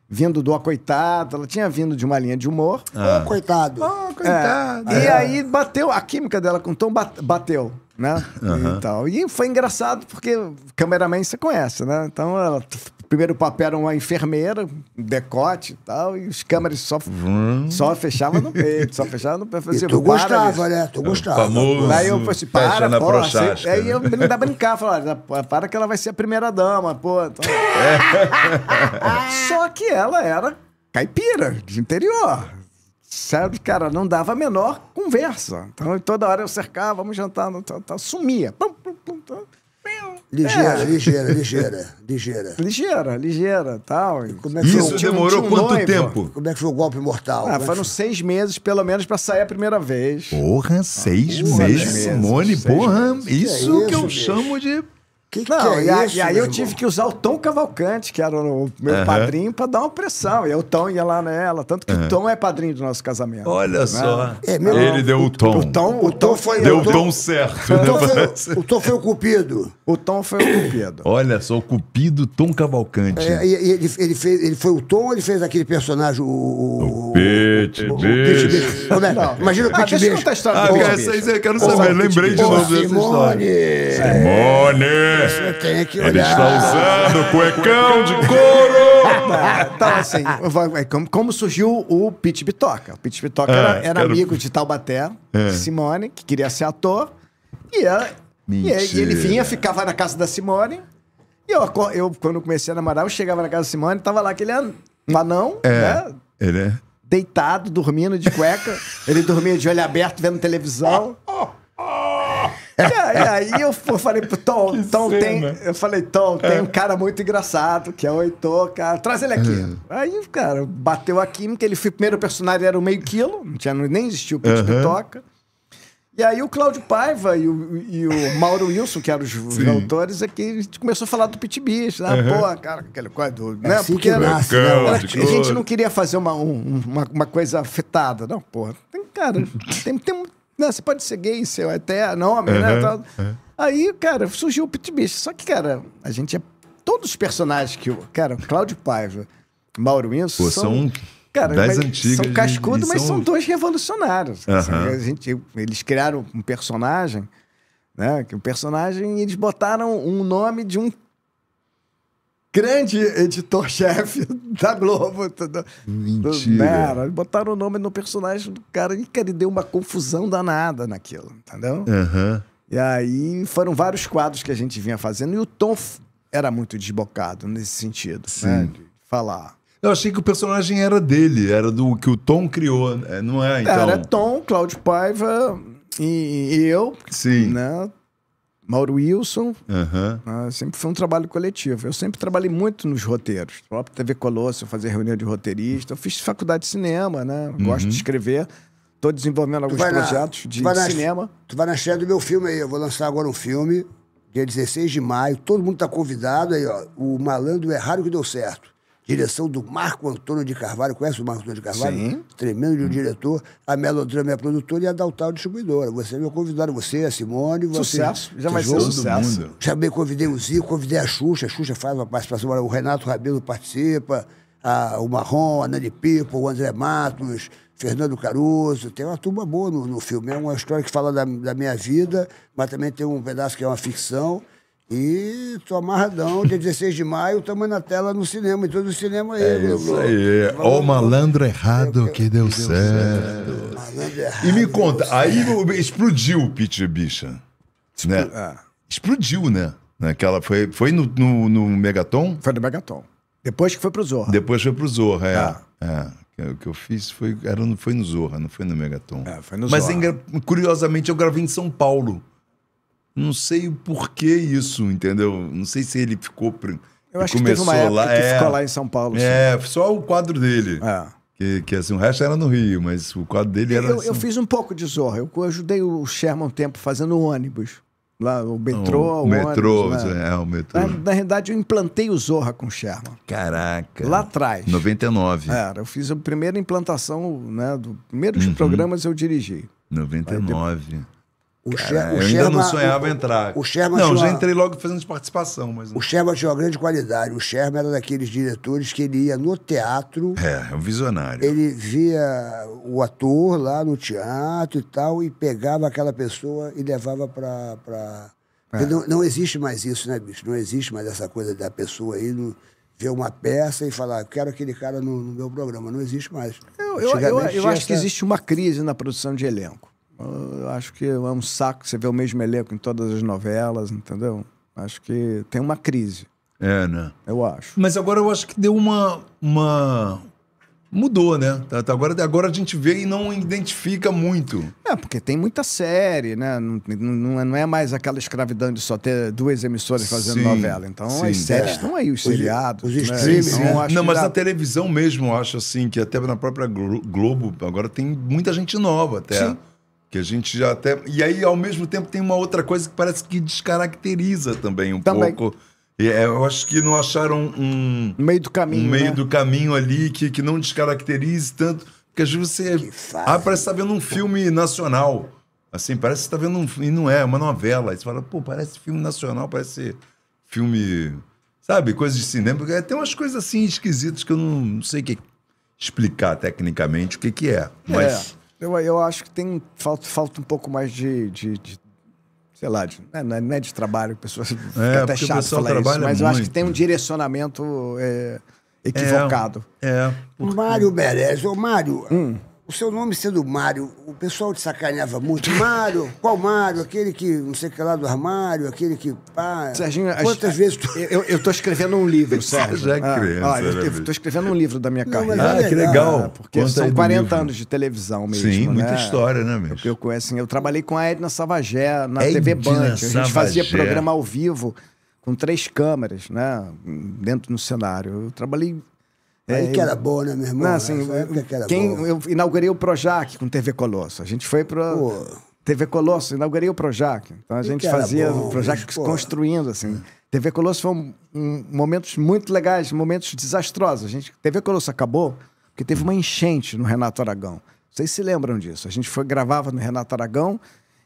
vindo do A Coitado, ela tinha vindo de uma linha de humor. Ah. Oh, coitado. Oh, coitado. É. É. E aí bateu, a química dela com o Tom bateu, né? Uh-huh. E tal. E foi engraçado porque cameraman você conhece, né? Então, ela, primeiro papel era uma enfermeira, um decote e tal, e os câmeras só, hum. só fechavam no peito, só fechavam no peito. Assim, tu gostava, né? Tu gostava. Famoso. Daí eu falei assim, para, pô. Assim, aí eu me dá brincar, falar, para que ela vai ser a primeira dama, pô. Então... É. Só que ela era caipira, de interior. Sabe, cara, não dava a menor conversa. Então toda hora eu cercava, vamos jantar, não, tá, tá, sumia. Pum, pum, pum, pum. Ligeira, é. ligeira, ligeira, ligeira. Ligeira, ligeira, tal. E como é que isso foi? Demorou um quanto noivo? Tempo? Como é que foi o golpe mortal? Ah, foram seis meses, pelo menos, pra sair a primeira vez. Porra, seis ah, porra, meses, Simone, porra. Isso, isso é que eu mesmo. chamo de... Que que Não, que é e, a, isso, e aí eu irmão? tive que usar o Tom Cavalcante, que era o meu uhum. padrinho, pra dar uma pressão. E aí o Tom ia lá nela, tanto que uhum. o Tom é padrinho do nosso casamento. Olha né? só. É, meu, ele o, deu o Tom. O Tom, o Tom foi... Deu o Tom, Tom certo. O Tom, foi, o Tom foi o cupido. O Tom foi o cupido. Olha só, o cupido Tom Cavalcante. É, e, e ele, ele, fez, ele foi o Tom ou ele fez aquele personagem, o... O, o Pete Bicho. Imagina o Pete Bicho. Ah, deixa eu contar a história ah, do Pete Bicho. Essa aí eu quero saber, lembrei de novo dessa história. Simone! Que Ele está usando cuecão de couro! Tá, tá, assim, como, como surgiu o Pete Bitoca? O Pete Bitoca é, era, era quero... amigo de Taubaté, é. Simone, que queria ser ator. E, ela, e ele vinha, ficava na casa da Simone. E eu, eu quando comecei a namorar, eu chegava na casa da Simone, tava lá aquele anão, é, né? Ele é... deitado, dormindo de cueca. Ele dormia de olho aberto, vendo televisão. Oh, oh, oh. E aí eu falei pro Tom, Tom tem, eu falei, Tom, tem é. um cara muito engraçado, que é o Heitor, cara, traz ele aqui. Uhum. Aí, cara, bateu a química, ele foi o primeiro personagem, era o meio quilo, não tinha, nem existiu o Pete uhum. Bitoca. E aí o Cláudio Paiva e o, e o Mauro Wilson, que eram os, os autores, é que a gente começou a falar do Pete Bicho. Ah, uhum. Pô, cara, aquele quadro... É né? assim Porque era, nasce, né? era, a gente não queria fazer uma, um, uma, uma coisa afetada, não, pô. Tem, cara, tem... tem Não, você pode ser gay, seu até nome, uhum, né? Tal. Uhum. Aí, cara, surgiu o Pete Bicho. Só que, cara, a gente é... Todos os personagens que... Cara, Cláudio Paiva, Mauro Wilson... Pô, são, são cara, das mas, antigas. São cascudos, mas são... são dois revolucionários. Uhum. Assim, a gente, eles criaram um personagem, né? Que um personagem, e eles botaram um nome de um grande editor-chefe da Globo. Tudo, Mentira. Tudo, né? Botaram o nome no personagem do cara e ele deu uma confusão danada naquilo, entendeu? Uhum. E aí foram vários quadros que a gente vinha fazendo e o Tom era muito desbocado nesse sentido, Sim. né? De falar. Eu achei que o personagem era dele, era do que o Tom criou, não é? Então... Era Tom, Cláudio Paiva e, e eu, Sim. né? Mauro Wilson, uhum. uh, sempre foi um trabalho coletivo. Eu sempre trabalhei muito nos roteiros. O próprio T V Colosso, eu fazia reunião de roteirista. Eu fiz faculdade de cinema, né? Uhum. Gosto de escrever. Estou desenvolvendo alguns projetos na, de, de cinema. Na, tu vai na estreia do meu filme aí. Eu vou lançar agora um filme, dia dezesseis de maio. Todo mundo está convidado aí, ó. O Malandro é Raro que Deu Certo. Direção do Marco Antônio de Carvalho. Conhece o Marco Antônio de Carvalho? Sim. Tremendo de um hum. diretor. A Melodrama é a produtora e a Daltal distribuidora. Você é meu convidado. Você, a Simone... Você, sucesso. Já vai ser sucesso. Também convidei o Zico, convidei a Xuxa. A Xuxa faz uma participação. O Renato Rabelo participa. a, o Marrom, a Nani Pipo, o André Matos, Fernando Caruso. Tem uma turma boa no, no filme. É uma história que fala da, da minha vida, mas também tem um pedaço que é uma ficção. E tô amarradão, dia dezesseis de maio, estamos na tela no cinema, em todo o cinema aí, é meu isso aí. Ó, o malandro errado que deu certo. E me conta, aí explodiu o Pit Bicha, né? Ah. Explodiu, né? Naquela, foi foi no, no, no Megaton? Foi no Megaton. Depois que foi pro Zorra. Depois foi pro Zorra, é. Ah. é. O que eu fiz foi, era, foi no Zorra, não foi no Megaton. É, foi no Mas, Zorra. Mas curiosamente eu gravei em São Paulo. Não sei o porquê isso, entendeu? Não sei se ele ficou... Eu acho que teve uma época lá, que é, ficou lá em São Paulo. Assim. É, só o quadro dele. É. Que, que assim, o resto era no Rio, mas o quadro dele era... Eu, assim... eu fiz um pouco de Zorra. Eu ajudei o Sherman um tempo fazendo ônibus. Lá, o metrô, o, o metrô, ônibus, né? É, o metrô. Na, na realidade, eu implantei o Zorra com o Sherman. Caraca. Lá atrás. noventa e nove. Era, eu fiz a primeira implantação, né? Dos primeiros uhum. programas eu dirigi. noventa e nove. O Cara, o eu Sherman, ainda não sonhava o, entrar. O Sherman não, já uma... entrei logo fazendo de participação. Mas... O Sherman tinha uma grande qualidade. O Sherman era daqueles diretores que ele ia no teatro... É, é um visionário. Ele via o ator lá no teatro e tal, e pegava aquela pessoa e levava pra... pra... É. Não, não existe mais isso, né, bicho? Não existe mais essa coisa da pessoa aí... No... ver uma peça e falar, eu quero aquele cara no, no meu programa. Não existe mais. Eu, eu, eu, eu acho essa... que existe uma crise na produção de elenco. Eu acho que é um saco você ver o mesmo elenco em todas as novelas, entendeu? Acho que tem uma crise. É, né? Eu acho. Mas agora eu acho que deu uma... uma... Mudou, né? Agora, agora a gente vê e não identifica muito. É, porque tem muita série, né? Não, não, não é mais aquela escravidão de só ter duas emissoras fazendo sim, novela. Então sim, as séries estão é. aí, os seriados. Os, os né? streams, então, né? Não, mas dá... na televisão mesmo, eu acho assim, que até na própria Globo agora tem muita gente nova até. Sim. Que a gente já até... E aí, ao mesmo tempo, tem uma outra coisa que parece que descaracteriza também um também. pouco. E, é, eu acho que não acharam um... meio do caminho, um meio né? do caminho ali que, que não descaracterize tanto. Porque às vezes você... Ah, parece que tá vendo um filme nacional. Assim, parece que você tá vendo um... E não é, é uma novela. Aí você fala, pô, parece filme nacional, parece filme... Sabe, coisa de cinema. Porque tem umas coisas assim esquisitas que eu não, não sei que explicar tecnicamente o que que é. Mas... É. Eu, eu acho que tem falta, falta um pouco mais de, de, de sei lá, de, não, é, não é de trabalho, pessoas é, até chato falar isso, mas muito. Eu acho que tem um direcionamento é, equivocado. É, é porque... Mário Berez, ô Mário, hum. o seu nome sendo Mário, o pessoal te sacaneava muito. Mário, qual Mário? Aquele que, não sei o que lá do armário, aquele que pá... Serginho, quantas as... vezes... Tu... Eu, eu tô escrevendo um livro, Sérgio. Já é criança, ah, eu, eu tô escrevendo um livro da minha carreira. Não, ah, é que legal. legal. Porque Conta são quarenta anos de televisão mesmo, Sim, né? muita história, né, mesmo? Eu, eu, assim, eu trabalhei com a Edna Savagé na Edna T V Band. A gente Savagé. fazia programa ao vivo com três câmeras, né? Dentro no cenário. Eu trabalhei... É, Aí que era bom, né, meu irmão? Não, assim, que era quem, eu inaugurei o Projac com T V Colosso. A gente foi para T V Colosso, inaugurei o Projac. Então a que gente que fazia bom, o Projac mas, construindo, assim. É. T V Colosso foi um, um, momentos muito legais, momentos desastrosos. A gente, T V Colosso acabou porque teve uma enchente no Renato Aragão. Vocês se lembram disso? A gente foi, gravava no Renato Aragão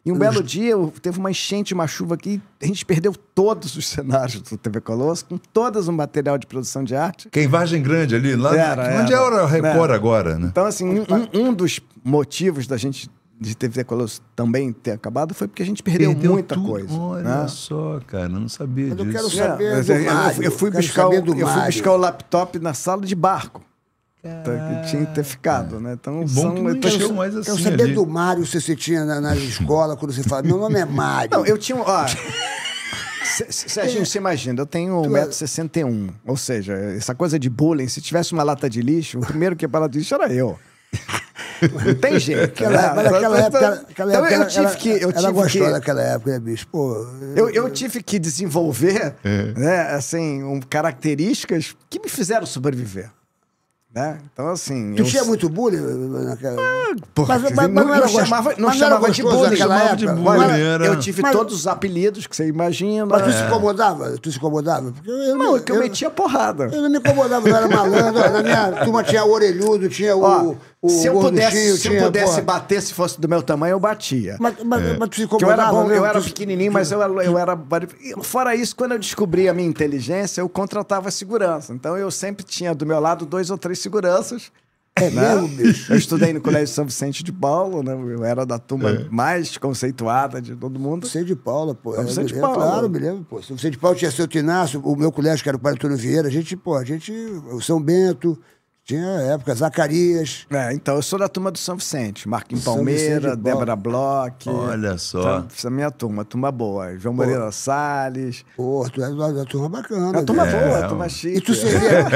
e um Os... belo dia teve uma enchente, uma chuva aqui. A gente perdeu todos os cenários do T V Colosso, com todo o material de produção de arte. Que em Vargem Grande ali, lá era, no... era, onde era o Record era. agora, né? Então, assim, um, um dos motivos da gente de T V Colosso também ter acabado foi porque a gente perdeu, perdeu muita tudo. coisa. Olha né? só, cara, não sabia Mas disso. Eu quero saber é, do Mário. Eu, eu fui buscar o, eu fui buscar o laptop na sala de barco. Caraca. Que tinha que ter ficado, né? Então, que bom são, que não então, eu, mais assim. Eu sabia ali. do Mário se você tinha na, na escola, quando você fala, meu nome é Mário. Não, eu tinha. Ó, Serginho, você imagina, eu tenho um metro e sessenta e um. Ou seja, essa coisa de bullying, se tivesse uma lata de lixo, o primeiro que ia pra lata de lixo era eu. Não tem jeito. Eu tive que. Eu ela tive gostou que, daquela época, né, bicho? Pô, eu, eu, eu tive que desenvolver é. né, assim, um, características que me fizeram sobreviver. Né? Então, assim... Tu eu... tinha muito bullying naquela... Ah, porra, mas, mas, mas não, não chamava, não mas chamava não de bullying naquela época. De bullying. Eu tive mas... todos os apelidos que você imagina. Mas tu é. se incomodava? Tu se incomodava? Porque eu, não, eu, que eu, eu metia porrada. Eu não me incomodava, eu era malandro. Na minha turma tinha o orelhudo, tinha Ó, o, o... Se eu pudesse, se eu pudesse porra. bater, se fosse do meu tamanho, eu batia. Mas, mas, é. mas tu se incomodava? Eu era, bom, né? eu era pequenininho, mas eu, eu era... Fora isso, quando eu descobri a minha inteligência, eu contratava segurança. Então, eu sempre tinha do meu lado dois ou três seguranças. É, né? Meu bicho. Eu estudei no Colégio São Vicente de Paulo, né? Eu era da turma é. mais conceituada de todo mundo. São Vicente de Paulo, pô. São Vicente de Paulo. Claro, me lembro, pô. São Vicente de Paulo tinha seu Tinácio, o meu colégio, que era o Padre Antônio Vieira. A gente, pô, a gente... O São Bento... Tinha época, Zacarias. É, então, eu sou da turma do São Vicente. Marquinhos Palmeira, Débora Bloch. Olha só. Essa é minha turma, turma boa. João Porra. Moreira Salles. Pô, tu é da turma bacana. É a turma é. boa, a turma chique. E tu seria...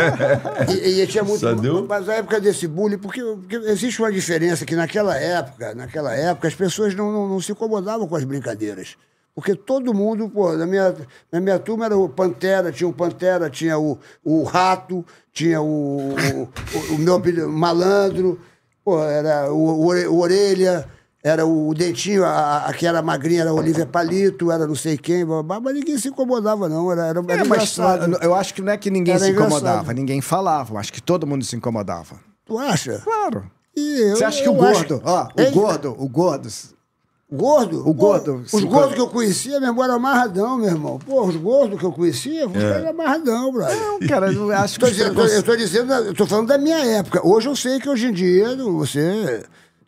e, e tinha muito... Deu? Mas a época desse bullying, porque, porque existe uma diferença que naquela época, naquela época, as pessoas não, não, não se incomodavam com as brincadeiras. Porque todo mundo, pô, na minha, na minha turma era o Pantera, tinha o Pantera, tinha o, o Rato, tinha o, o, o meu apelido, Malandro, pô, era o, o Orelha, era o Dentinho, a, a que era magrinha, era a Olivia Palito, era não sei quem, mas ninguém se incomodava, não, era, era, era é, engraçado. Mas, eu acho que não é que ninguém era se incomodava, engraçado. Ninguém falava, eu acho que todo mundo se incomodava. Tu acha? Claro. Eu, Você acha eu, que o gordo, acho... ó, o é, gordo, o gordo... Gordo? O gordo. Pô, os gordos que eu conhecia, meu irmão, era amarradão, meu irmão. Pô, os gordos que eu conhecia, os é. caras eram amarradão, brother. Não, cara, eu acho que... dizendo, eu, tô, eu tô dizendo, eu tô falando da minha época. Hoje eu sei que hoje em dia você...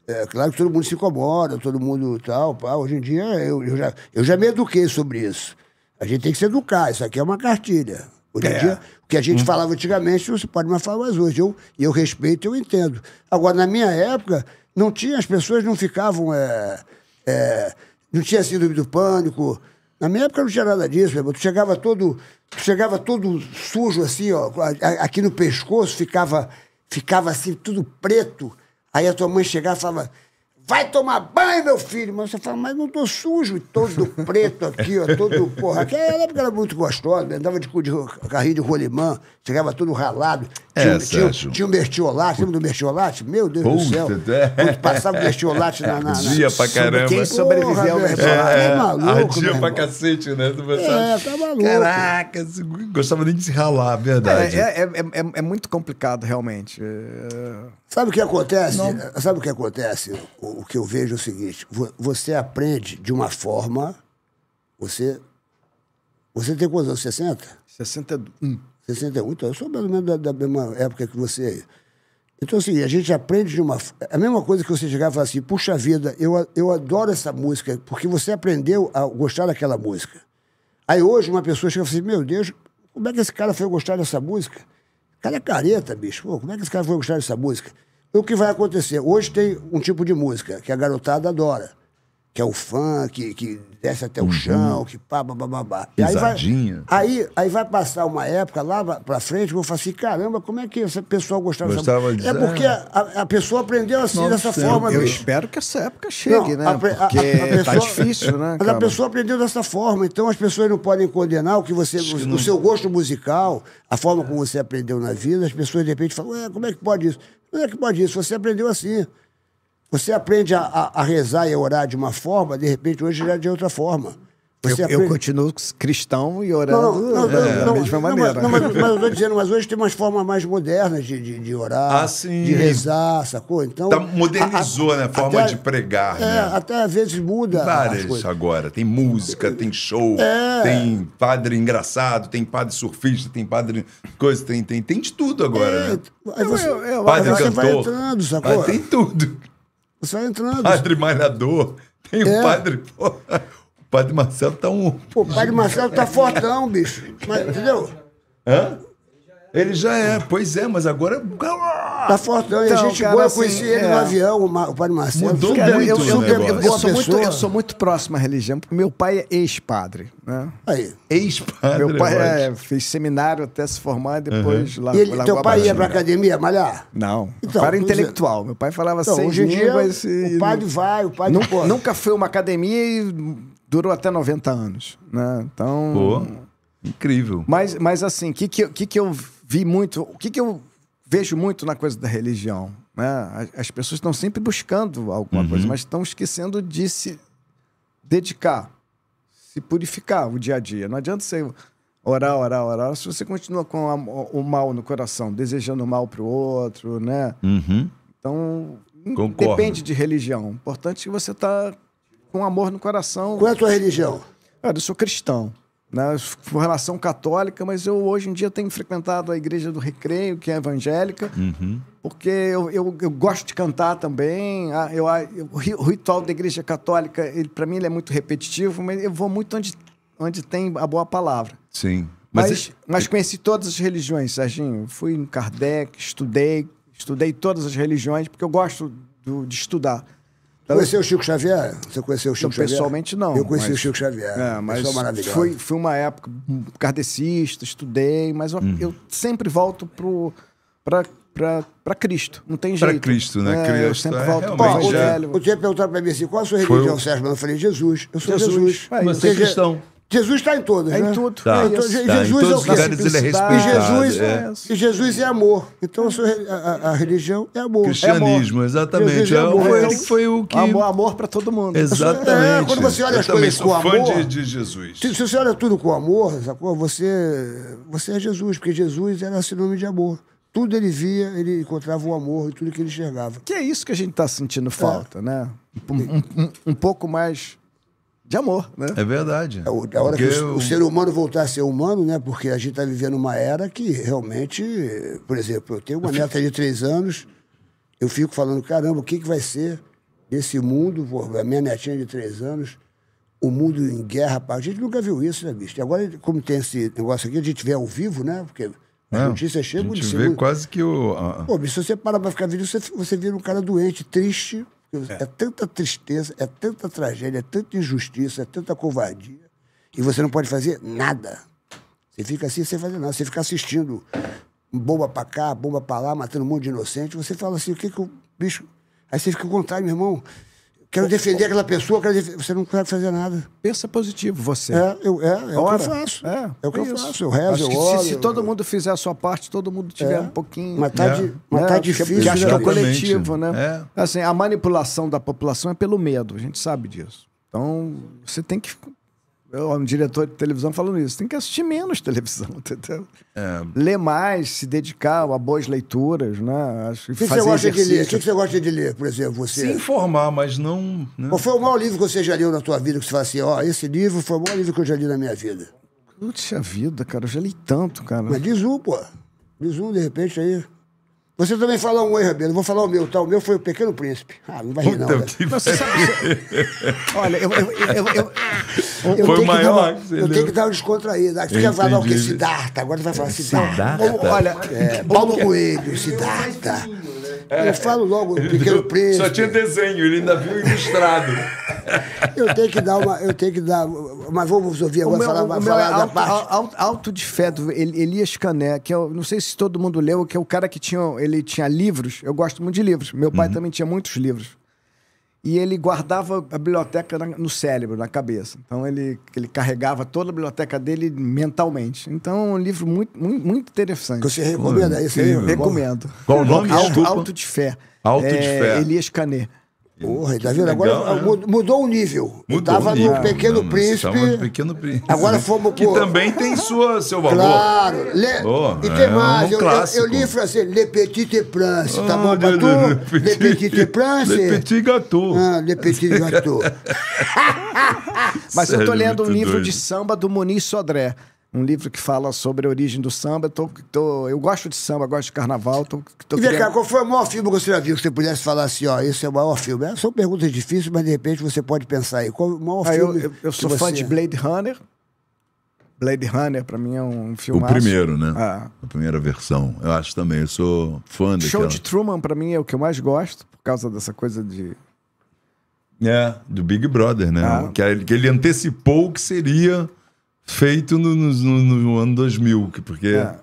É claro que todo mundo se incomoda, todo mundo tal, pá. Hoje em dia eu, eu, já, eu já me eduquei sobre isso. A gente tem que se educar, isso aqui é uma cartilha. Hoje em é. dia, o que a gente hum. falava antigamente, você pode mais falar mais hoje. E eu, eu respeito, eu entendo. Agora, na minha época, não tinha, as pessoas não ficavam... É, É, não tinha síndrome do pânico. Na minha época não tinha nada disso, meu irmão. Tu chegava todo, tu chegava todo sujo, assim, ó, aqui no pescoço, ficava, ficava assim, tudo preto. Aí a tua mãe chegava e falava: vai tomar banho, meu filho. Mas você fala, mas não tô sujo, todo preto aqui, ó, todo porra. Aquela época era muito gostosa, andava de, de, de carrinho de rolimã, chegava todo ralado. Tinha, é, tinha, tinha um mertiolate, lembra do mertiolate? Meu Deus Puta, do céu. É. Quando passava o mertiolate na... na, na dia pra caramba. Quem sobreviveu ao mertiolate? É, é maluco, dia pra cacete, né? É, tá maluco. Caraca, gostava nem de se ralar, verdade. É, é, é, é, é muito complicado, realmente. É... Sabe o que acontece? Não. Sabe o que acontece? O, o que eu vejo é o seguinte, você aprende de uma forma, você... Você tem quantos anos? sessenta? sessenta e um. sessenta e um, então eu sou mais ou menos da, da mesma época que você aí. Então, assim, a gente aprende de uma... A mesma coisa que você chegar e falar assim, puxa vida, eu, eu adoro essa música, porque você aprendeu a gostar daquela música. Aí hoje uma pessoa chega e fala assim, meu Deus, como é que esse cara foi gostar dessa música? O cara é careta, bicho. Pô, como é que esse cara foi gostar dessa música? O que vai acontecer? Hoje tem um tipo de música que a garotada adora, que é o funk, que, que desce até o uhum. chão, que pá, babá. Aí, aí, aí vai passar uma época lá pra frente, eu vou falar assim, caramba, como é que esse pessoal gostava, gostava dessa música? É porque a, a pessoa aprendeu assim, Nossa, dessa eu, forma. Eu bicho. espero que essa época chegue, não, né? A, a, a, a pessoa, tá difícil, né? Mas a pessoa aprendeu dessa forma, então as pessoas não podem condenar o que você... O, o seu gosto musical, a forma como você aprendeu na vida, as pessoas de repente falam, ué, como é que pode isso? Como é que pode isso? Você aprendeu assim. Você aprende a, a, a rezar e a orar de uma forma, de repente hoje já é de outra forma. Você eu, aprende... eu continuo cristão e orando não, não, não, é, não, da mesma não, maneira. Não, mas, não, mas, mas eu estou dizendo, mas hoje tem umas formas mais modernas de, de, de orar, ah, sim. de rezar, sacou? Então, tá, modernizou a, a, né, a forma até, de pregar. É, né? Até às vezes muda. Várias agora. Tem música, tem show, é. tem padre engraçado, tem padre surfista, tem padre coisa, tem, tem, tem de tudo agora. É, né? você, eu, eu, eu, padre você cantor, vai entrando, sacou? Tem tudo. Só entrando. Padre Malhador. Tem o é. um padre... Porra. O padre Marcelo tá um... Pô, o padre Marcelo tá fortão, bicho. Mas, entendeu? Hã? Ele já é. Pois é, mas agora... Tá fortão. Então, e a gente boa, assim, eu conheci é. ele no avião, o padre Marcelo. Mudou cara, muito eu, eu, eu, eu, eu, sou muito, eu sou muito próximo à religião, porque meu pai é ex-padre. Né? Aí. Ex-padre. Meu pai é, fez seminário até se formar e depois... Uhum. Lá, ele, lá, teu pai ia pra academia malhar? Não. Então, o pai era intelectual. Meu pai falava então, seis línguas e... O padre vai, o padre pode. Nunca foi uma academia e durou até noventa anos. Né? Então... Pô, incrível. Mas, mas assim, o que, que, que, que eu... vi muito, o que que eu vejo muito na coisa da religião, né? As pessoas estão sempre buscando alguma uhum. coisa, mas estão esquecendo de se dedicar, se purificar o dia a dia. Não adianta você orar, orar, orar, se você continua com a, o mal no coração, desejando o mal para o outro, né? Uhum. Então, concordo. Depende de religião. O importante é que você está com amor no coração. Qual é a tua religião? Cara, eu sou cristão. Né? Formação católica, mas eu hoje em dia tenho frequentado a Igreja do Recreio, que é evangélica, uhum. porque eu, eu, eu gosto de cantar também. Eu, eu, o ritual da Igreja Católica, para mim, ele é muito repetitivo, mas eu vou muito onde, onde tem a boa palavra. Sim. Mas, mas, é... mas conheci todas as religiões, Serginho. Fui no Kardec, estudei, estudei todas as religiões, porque eu gosto do, de estudar. Então, conheceu o Chico Xavier? Você conheceu o Chico Xavier? Pessoalmente não. Eu conheci mas, o Chico Xavier. É, mas foi, foi uma época kardecista, estudei, mas uhum. eu sempre volto para Cristo. Não tem jeito. Para Cristo, né? É, Cristo, eu sempre é, volto para o Evangelho. Você ia perguntar para mim assim: qual a sua religião, Sérgio? Eu falei: Jesus. Eu sou Jesus. Jesus. Mas, mas você é cristão. Jesus está em todas, é né? Em tudo. Tá. É, então, tá. Jesus em todos é o lugares ele é respeitado. E Jesus é, e Jesus é amor. Então a, a, a religião é amor. Cristianismo, é amor. Exatamente. É amor. Foi, então, foi o que... Amor, amor para todo mundo. Exatamente. É, quando você olha eu as coisas com amor... Eu sou fã de, de Jesus. Se, se você olha tudo com amor, você, você é Jesus, porque Jesus era sinônimo de amor. Tudo ele via, ele encontrava o amor e tudo que ele enxergava. Que é isso que a gente está sentindo falta, é. né? Um, um, um pouco mais... de amor, né? É verdade. É a hora porque que o, eu... o ser humano voltar a ser humano, né? Porque a gente está vivendo uma era que realmente... Por exemplo, eu tenho uma neta de três anos, eu fico falando, caramba, o que, que vai ser desse mundo? Pô, a minha netinha de três anos, o mundo em guerra... A gente nunca viu isso, né, bicho? E agora, como tem esse negócio aqui, a gente vê ao vivo, né? Porque... As não, notícias chegam de segundo. A gente vê quase que o... Pô, se você para pra ficar vivo, você, você vira um cara doente, triste. É. é tanta tristeza, é tanta tragédia, é tanta injustiça, é tanta covardia. E você não pode fazer nada. Você fica assim sem fazer nada. Você fica assistindo bomba pra cá, bomba pra lá, matando um monte de inocente. Você fala assim, o que que o bicho... Aí você fica ao contrário, meu irmão. Quero defender aquela pessoa, quero def... você não consegue fazer nada. Pensa positivo, você. É, eu, é, é o que eu faço. É, é o que é eu faço. Eu rezo, eu oro. Se, se todo mundo fizer a sua parte, todo mundo tiver é. um pouquinho... Mas tá, é. de, mas é. tá difícil. Porque acho que é o coletivo, né? É. Assim, a manipulação da população é pelo medo, a gente sabe disso. Então, você tem que... Eu, um diretor de televisão falando isso, tem que assistir menos televisão, entendeu? É. Ler mais, se dedicar a boas leituras, né? Acho que o que você gosta de ler? O que você gosta de ler, por exemplo? Você... Se informar, mas não... Né? Qual foi o maior livro que você já leu na tua vida? Que você fala assim, ó, oh, esse livro foi o maior livro que eu já li na minha vida. Puxa vida, cara, eu já li tanto, cara. Mas diz um, pô. Diz um, de repente, aí... Você também fala um oi, Rabelo. Vou falar o meu, tá? O meu foi o Pequeno Príncipe. Ah, não vai rir, não. Você sabe... Olha, eu... eu, eu, eu, eu, eu foi o maior... Uma, eu tenho que dar um descontraído. Aqui já vai falar o quê? Siddhartha. Agora tu vai falar Siddhartha. Siddhartha. Olha, é, Paulo Coelho, Siddhartha. É, eu falo logo o Pequeno Príncipe. Só tinha desenho, ele ainda viu ilustrado. Eu tenho que dar uma... Eu tenho que dar... Mas vamos ouvir agora meu, falar, falar da alto, parte. Alto, alto de fé do Elias Cané, que eu não sei se todo mundo leu, que é o cara que tinha... Ele tinha livros, eu gosto muito de livros. Meu pai uhum. também tinha muitos livros. E ele guardava a biblioteca na, no cérebro, na cabeça. Então ele, ele carregava toda a biblioteca dele mentalmente. Então é um livro muito, muito, muito interessante. Você recomenda esse livro? Recomendo. Qual o nome? Alto, Alto de Fé. Alto de é, Fé. Elias Cané. Porra, tá vendo? Agora né? mudou o nível. Mudou tava o nível. No Pequeno não, Príncipe. No Pequeno Príncipe. Agora fomos pro... Que também tem sua, seu valor. Claro. Le... Oh, e tem é mais. Um eu, eu, eu li em francês. Le Petit Prince. Oh, tá bom pra tu? Le, le Petit Prince. Le Petit Gâteau. Ah, Le Petit Gâteau. Mas Sério, eu tô lendo um livro doido. de samba do Muniz Sodré. Um livro que fala sobre a origem do samba. Tô, tô, eu gosto de samba, gosto de carnaval. Tô, tô e vem querendo... cá, qual foi o maior filme que você já viu? Que você pudesse falar assim, ó, esse é o maior filme. É, são perguntas difíceis, mas de repente você pode pensar aí. Qual o maior ah, filme? Eu, eu, eu sou você... fã de Blade Runner. Blade Runner, pra mim, é um filmaço. O primeiro, né? Ah. A primeira versão. Eu acho também, eu sou fã daquela. Show de Truman, pra mim, é o que eu mais gosto, por causa dessa coisa de... É, do Big Brother, né? Ah. Que ele antecipou o que seria... Feito no, no, no ano dois mil, porque... É.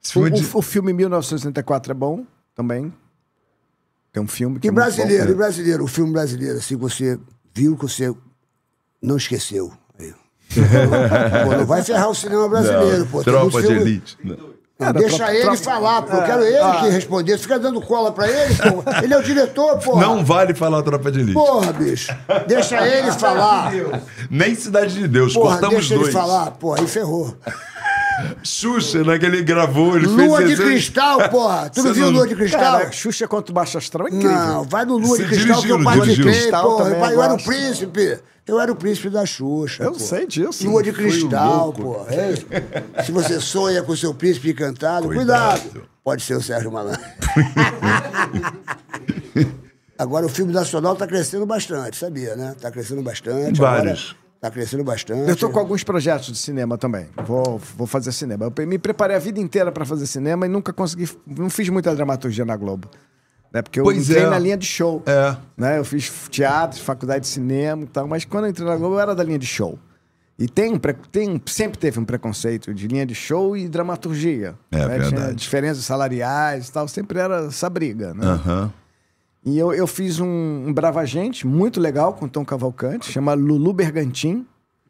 Filme o, de... o filme mil novecentos e sessenta e quatro é bom também. Tem um filme que e é brasileiro, bom, e brasileiro, o filme brasileiro, assim, você viu que você não esqueceu. Pô, não vai ferrar o cinema brasileiro, não, pô. Tropa de filme... Elite. Não. Não, deixa pra, ele pra... falar, porque eu quero ele ah. que responder. Fica dando cola pra ele, porra. Ele é o diretor, porra. Não vale falar Tropa de Elite. Porra, bicho. Deixa ele falar. Nem Cidade de Deus, porra, cortamos dois. Deixa ele falar, porra, aí ferrou. Xuxa, né, que ele gravou, ele Lua fez... Lua de Cristal, porra. Tu não viu Lua de Cristal? Cara, Xuxa contra o Baixo Astral é incrível. Não, vai no Lua de Cristal que eu participei, porra. Eu, eu era o príncipe. Eu era o príncipe da Xuxa, Eu pô. sei disso. Lua de Cristal, pô. É. Se você sonha com o seu príncipe encantado, cuidado. cuidado. Pode ser o Sérgio Malandro. Agora o filme nacional tá crescendo bastante, sabia, né? Tá crescendo bastante. Vários. Agora... Tá crescendo bastante. Eu tô com alguns projetos de cinema também. Vou, vou fazer cinema. Eu me preparei a vida inteira para fazer cinema e nunca consegui... Não fiz muita dramaturgia na Globo. Né? Porque eu pois entrei é. na linha de show. É. Né? Eu fiz teatro, faculdade de cinema e tal, mas quando eu entrei na Globo eu era da linha de show. E tem, tem, sempre teve um preconceito de linha de show e dramaturgia. É, né? Verdade. Tinha diferenças salariais e tal. Sempre era essa briga, né? Aham. Uhum. E eu, eu fiz um, um Brava Gente muito legal com o Tom Cavalcante, chama Lulu Bergantin,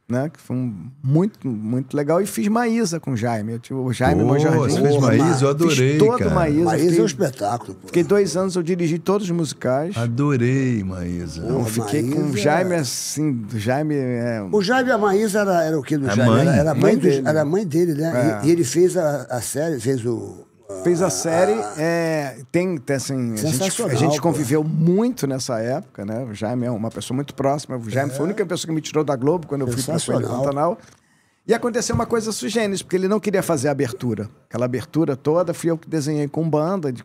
né? Que foi um, muito, muito legal. E fiz Maísa com o Jaime. Eu tive o Jaime Manjardim. Você fez Maísa? Eu adorei, fiz todo, cara. Maísa, Maísa fiquei, é um espetáculo, pô. Fiquei dois anos, eu dirigi todos os musicais. Adorei, Maísa. Porra, eu fiquei Maísa com o Jaime, assim, o Jaime... É... O Jaime e a Maísa era, era o que do Jaime? Mãe. Era, era, mãe do, era mãe dele, né? É. E, e ele fez a, a série, fez o... Fez a série, ah, é, tem, tem assim, a gente, a gente conviveu muito nessa época, né? O Jaime é uma pessoa muito próxima, o Jaime é. foi a única pessoa que me tirou da Globo quando eu fui para o Pantanal. E aconteceu uma coisa sui generis, porque ele não queria fazer a abertura. Aquela abertura toda fui eu que desenhei com banda, de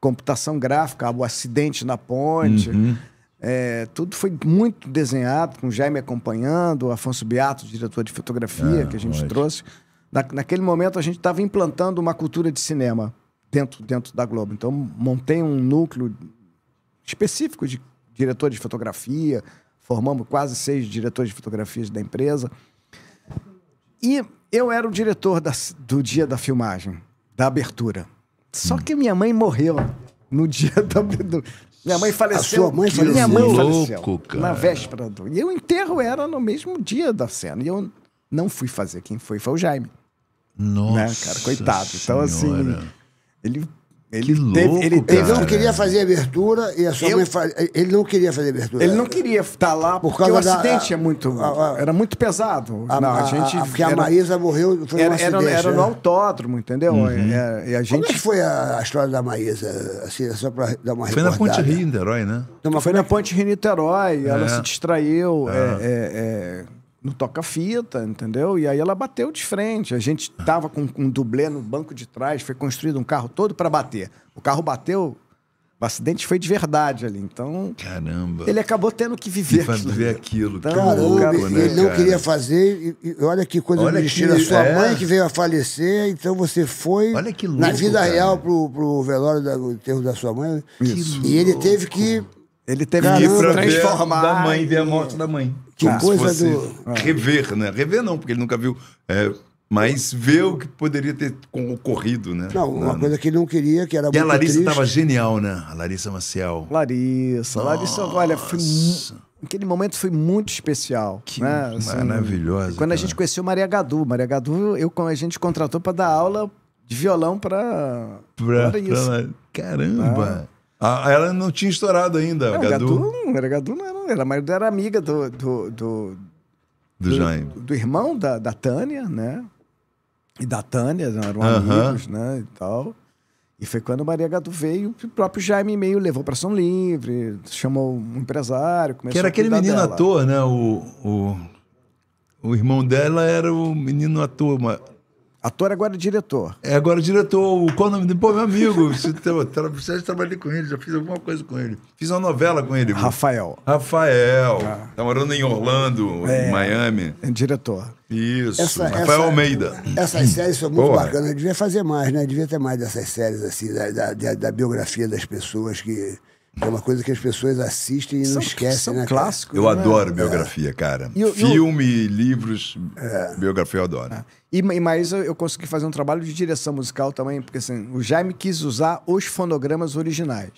computação gráfica, o acidente na ponte. Uhum. É, tudo foi muito desenhado, com o Jaime acompanhando, o Afonso Beato, diretor de fotografia, ah, que a gente mas... trouxe. Na, naquele momento, a gente estava implantando uma cultura de cinema dentro, dentro da Globo. Então, montei um núcleo específico de diretores de fotografia, formamos quase seis diretores de fotografias da empresa. E eu era o diretor da, do dia da filmagem, da abertura. Só que minha mãe morreu no dia da... Do, minha mãe faleceu. A sua mãe faleceu. Minha mãe faleceu. Louco, cara. Na véspera do... E o enterro era no mesmo dia da cena. E eu não fui fazer. Quem foi foi o Jaime. Nossa, né, cara, coitado. Então, senhora. assim, ele, ele, louco, teve, ele teve. Ele não queria fazer abertura e a sua eu... mãe faz... Ele não queria fazer abertura. Ele não queria estar lá porque Por causa o acidente da, é muito. A, a, era muito pesado. A, não, a, a gente. A, porque era, a Maísa morreu. Foi era, um acidente, era, era né? no autódromo, entendeu? Uhum. E a, e a gente... Como é que foi a, a história da Maísa? Assim, só para dar uma Foi recordada. na Ponte Rio Niterói, né? Não, foi na Ponte Rio Niterói. É. Ela se distraiu. É. é, é, é... no toca-fita, entendeu? E aí ela bateu de frente. A gente tava com um dublê no banco de trás, foi construído um carro todo para bater. O carro bateu, o acidente foi de verdade ali. Então, caramba. Ele acabou tendo que viver aquilo. Viver aquilo. Então, caramba, caramba, né, ele não cara. queria fazer. E, e olha que coisa olha que, a sua é. mãe que veio a falecer, então você foi olha que louco, na vida cara. real pro, pro velório da, do enterro da sua mãe. Isso. E ele louco. teve que... Ele teve que transformar... Da mãe, ver a morte da mãe. Que ah, coisa do... Rever, né? Rever não, porque ele nunca viu. É, mas ver o que poderia ter ocorrido, né? Não, uma não, coisa não. que ele não queria, que era muito E a Larissa estava genial, né? A Larissa Maciel. Larissa. Nossa. Larissa, olha, foi... Aquele momento foi muito especial. Que né? assim, maravilhosa. Quando a gente conheceu Maria Gadu. Maria Gadu, eu, a gente contratou para dar aula de violão para... Para isso. Pra... Caramba! Ah. Ah, ela não tinha estourado ainda, não, o Gadu. Gadu não, era Gadu não era, era, mas era amiga do... Do, do, do, do Jaime. Do, do irmão da, da Tânia, né? E da Tânia, eram uh-huh. amigos, né? E tal. E foi quando Maria Gadu veio, o próprio Jaime meio levou para São Livre, chamou um empresário, começou a Que era a aquele menino dela. ator, né? O, o, o irmão dela era o menino ator, mas... Ator agora é diretor. É agora diretor. Qual o nome dele? Pô, meu amigo, eu trabalhei com ele, já fiz alguma coisa com ele. Fiz uma novela com ele. Rafael. Rafael. Ah. Tá morando em Orlando, é, em Miami. É diretor. Isso, essa, Rafael essa, Almeida. Essas séries são muito Porra. bacanas. Eu devia fazer mais, né? Eu devia ter mais dessas séries, assim, da, da, da biografia das pessoas que... É uma coisa que as pessoas assistem e são, não esquecem, são né? clássicos. Eu né? adoro biografia, é. cara. E, Filme, e... livros, é. biografia eu adoro. É. E mais eu consegui fazer um trabalho de direção musical também, porque assim, o Jaime quis usar os fonogramas originais.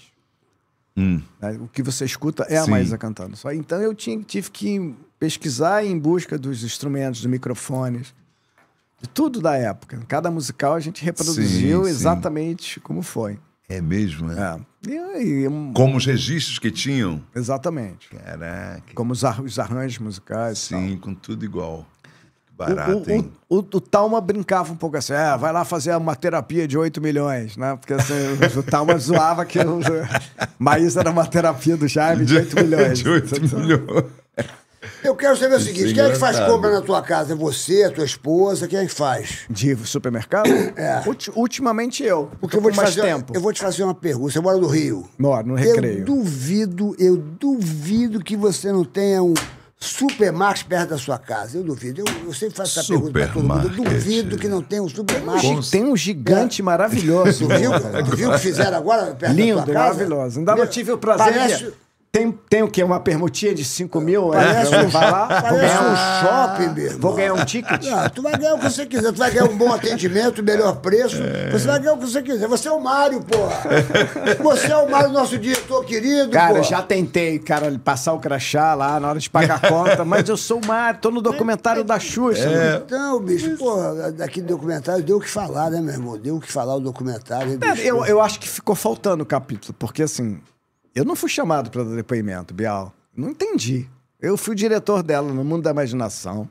Hum. O que você escuta é a Sim. Maísa cantando. Só. Então eu tinha, tive que pesquisar em busca dos instrumentos, dos microfones. de tudo da época. Cada musical a gente reproduziu sim, exatamente sim. como foi. É mesmo, né? É. E aí, um... Como os registros que tinham? Exatamente. Caraca. Como os, ar os arranjos musicais. Sim, tal. Com tudo igual. Barato, o, o, hein? O, o, o Talma brincava um pouco assim, ah, vai lá fazer uma terapia de oito milhões, né? Porque assim, o, o Talma zoava que o Maísa era uma terapia do Jaime de oito milhões. De oito milhões. Eu quero saber o seguinte, quem é que faz compra na tua casa? É você, a tua esposa, quem é que faz? De supermercado? É. Ulti ultimamente eu, porque eu vou te fazer mais tempo. Eu vou te fazer uma pergunta, você mora no Rio? Moro, no Recreio. Eu duvido, eu duvido que você não tenha um... supermarket perto da sua casa, eu duvido. Eu, eu sempre faço essa pergunta para todo mundo. Eu duvido que não tenha um supermarket. Tem um gigante é. maravilhoso. Viu, viu o que fizeram agora perto Lindo, da tua casa? Lindo, maravilhoso. Ainda não tive o prazer. Parece... De... Tem, tem o quê? Uma permutinha de cinco mil? Parece, é, um, vai lá, parece um shopping mesmo. Vou ganhar um ticket? Não, tu vai ganhar o que você quiser. Tu vai ganhar um bom atendimento, melhor preço. É. Você vai ganhar o que você quiser. Você é o Mário, porra. Você é o Mário, nosso diretor querido, cara, porra. Eu já tentei, cara, passar o crachá lá na hora de pagar a conta, mas eu sou o Mário, tô no documentário é, da Xuxa. É. Então, bicho, porra, daquele documentário deu o que falar, né, meu irmão? Deu o que falar o documentário. É, eu, eu acho que ficou faltando o capítulo, porque assim... Eu não fui chamado para dar depoimento, Bial. Não entendi. Eu fui diretor dela no Mundo da Imaginação.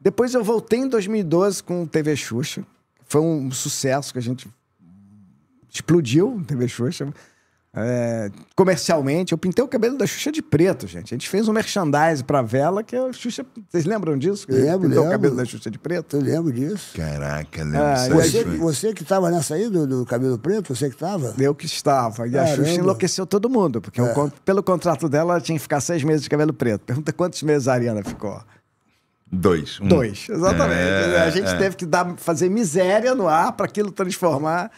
Depois eu voltei em dois mil e doze com o T V Xuxa. Foi um sucesso que a gente explodiu no T V Xuxa. É, comercialmente, eu pintei o cabelo da Xuxa de preto, gente. A gente fez um merchandise pra vela que a Xuxa... Vocês lembram disso? Que lembro, pintou lembro. o cabelo da Xuxa de preto? Eu lembro disso. Caraca, lembro. Ah, você, você que tava nessa aí do, do cabelo preto? Você que tava? Eu que estava. E Caramba. a Xuxa enlouqueceu todo mundo, porque é. eu, pelo contrato dela ela tinha que ficar seis meses de cabelo preto. Pergunta quantos meses a Ariana ficou. Dois. Um. Dois, exatamente. É, a gente é. teve que dar, fazer miséria no ar pra aquilo transformar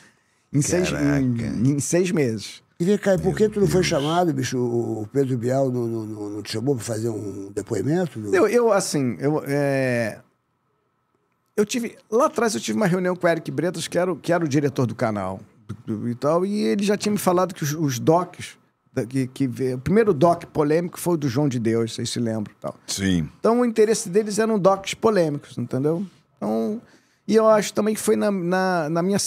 em, seis, em, em seis meses. E cara, por que tu não foi chamado, bicho? O Pedro Bial não, não, não te chamou para fazer um depoimento? Eu, eu assim, eu, é... eu tive... Lá atrás eu tive uma reunião com o Eric Bretas, que era, que era o diretor do canal e tal, e ele já tinha me falado que os, os docs... Que, que, o primeiro doc polêmico foi o do João de Deus, vocês se lembram. Tal. Sim. Então o interesse deles eram docs polêmicos, entendeu? Então, e eu acho também que foi na, na, na minha...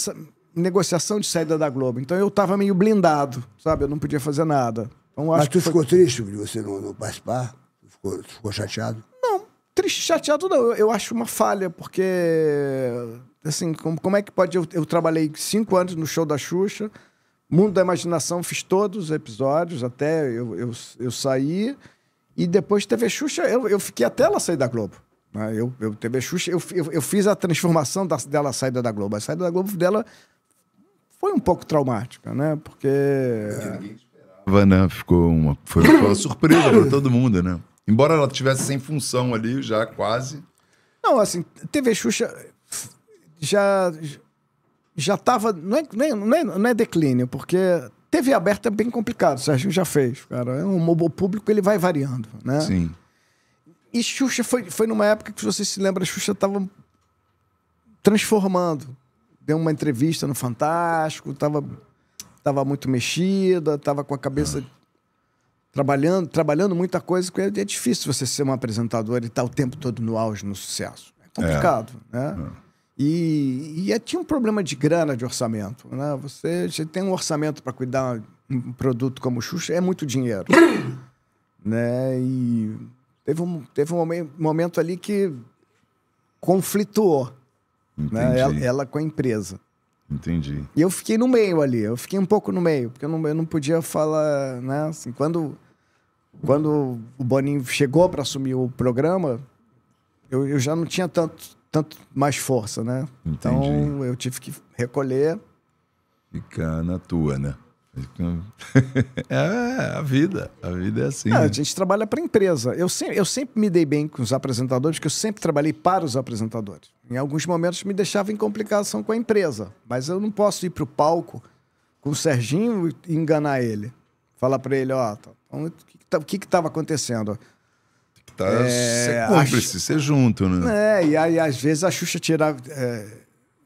negociação de saída da Globo. Então eu tava meio blindado, sabe? Eu não podia fazer nada. Então, acho Mas tu que foi... ficou triste de você não, não participar? Tu ficou, tu ficou chateado? Não, triste, chateado não. Eu, eu acho uma falha, porque... Assim, como, como é que pode... Eu, eu trabalhei cinco anos no show da Xuxa, Mundo da Imaginação, fiz todos os episódios, até eu, eu, eu saí. E depois T V Xuxa, eu, eu fiquei até ela sair da Globo. Eu, eu, T V Xuxa, eu, eu, eu fiz a transformação da, dela à saída da Globo. A saída da Globo dela... Foi um pouco traumática, né? Porque... Ninguém esperava, né? Ficou uma... Foi uma surpresa para todo mundo, né? Embora ela estivesse sem função ali, já quase. Não, assim, T V Xuxa já... Já tava... Não é, não é, não é declínio, porque T V aberta é bem complicado. O Serginho já fez, cara. O público, ele vai variando, né? Sim. E Xuxa foi, foi numa época que, se você se lembra, a Xuxa tava transformando. Deu uma entrevista no Fantástico, tava, tava muito mexida, tava com a cabeça ah. trabalhando, trabalhando muita coisa. É difícil você ser um apresentador e estar tá o tempo todo no auge, no sucesso. É complicado, é. né? É. E, e tinha um problema de grana, de orçamento, né? Você, você tem um orçamento para cuidar um produto como o Xuxa, é muito dinheiro. né? E teve um, teve um momento ali que conflituou. Né? Ela, ela com a empresa. Entendi. E eu fiquei no meio ali, eu fiquei um pouco no meio, porque eu não, eu não podia falar, né? Assim, quando, quando o Boninho chegou para assumir o programa, eu, eu já não tinha tanto, tanto mais força, né? Entendi. Então eu tive que recolher. Ficar na tua, né? É, a vida, a vida é assim. Não, né? A gente trabalha para empresa. Eu sempre, eu sempre me dei bem com os apresentadores, porque eu sempre trabalhei para os apresentadores. Em alguns momentos me deixava em complicação com a empresa, mas eu não posso ir para o palco com o Serginho e enganar ele. Falar para ele, ó, oh, o tá, que que estava acontecendo? Que tá, é, ser cúmplice, ser junto, né? É, e aí às vezes a Xuxa tirava... É,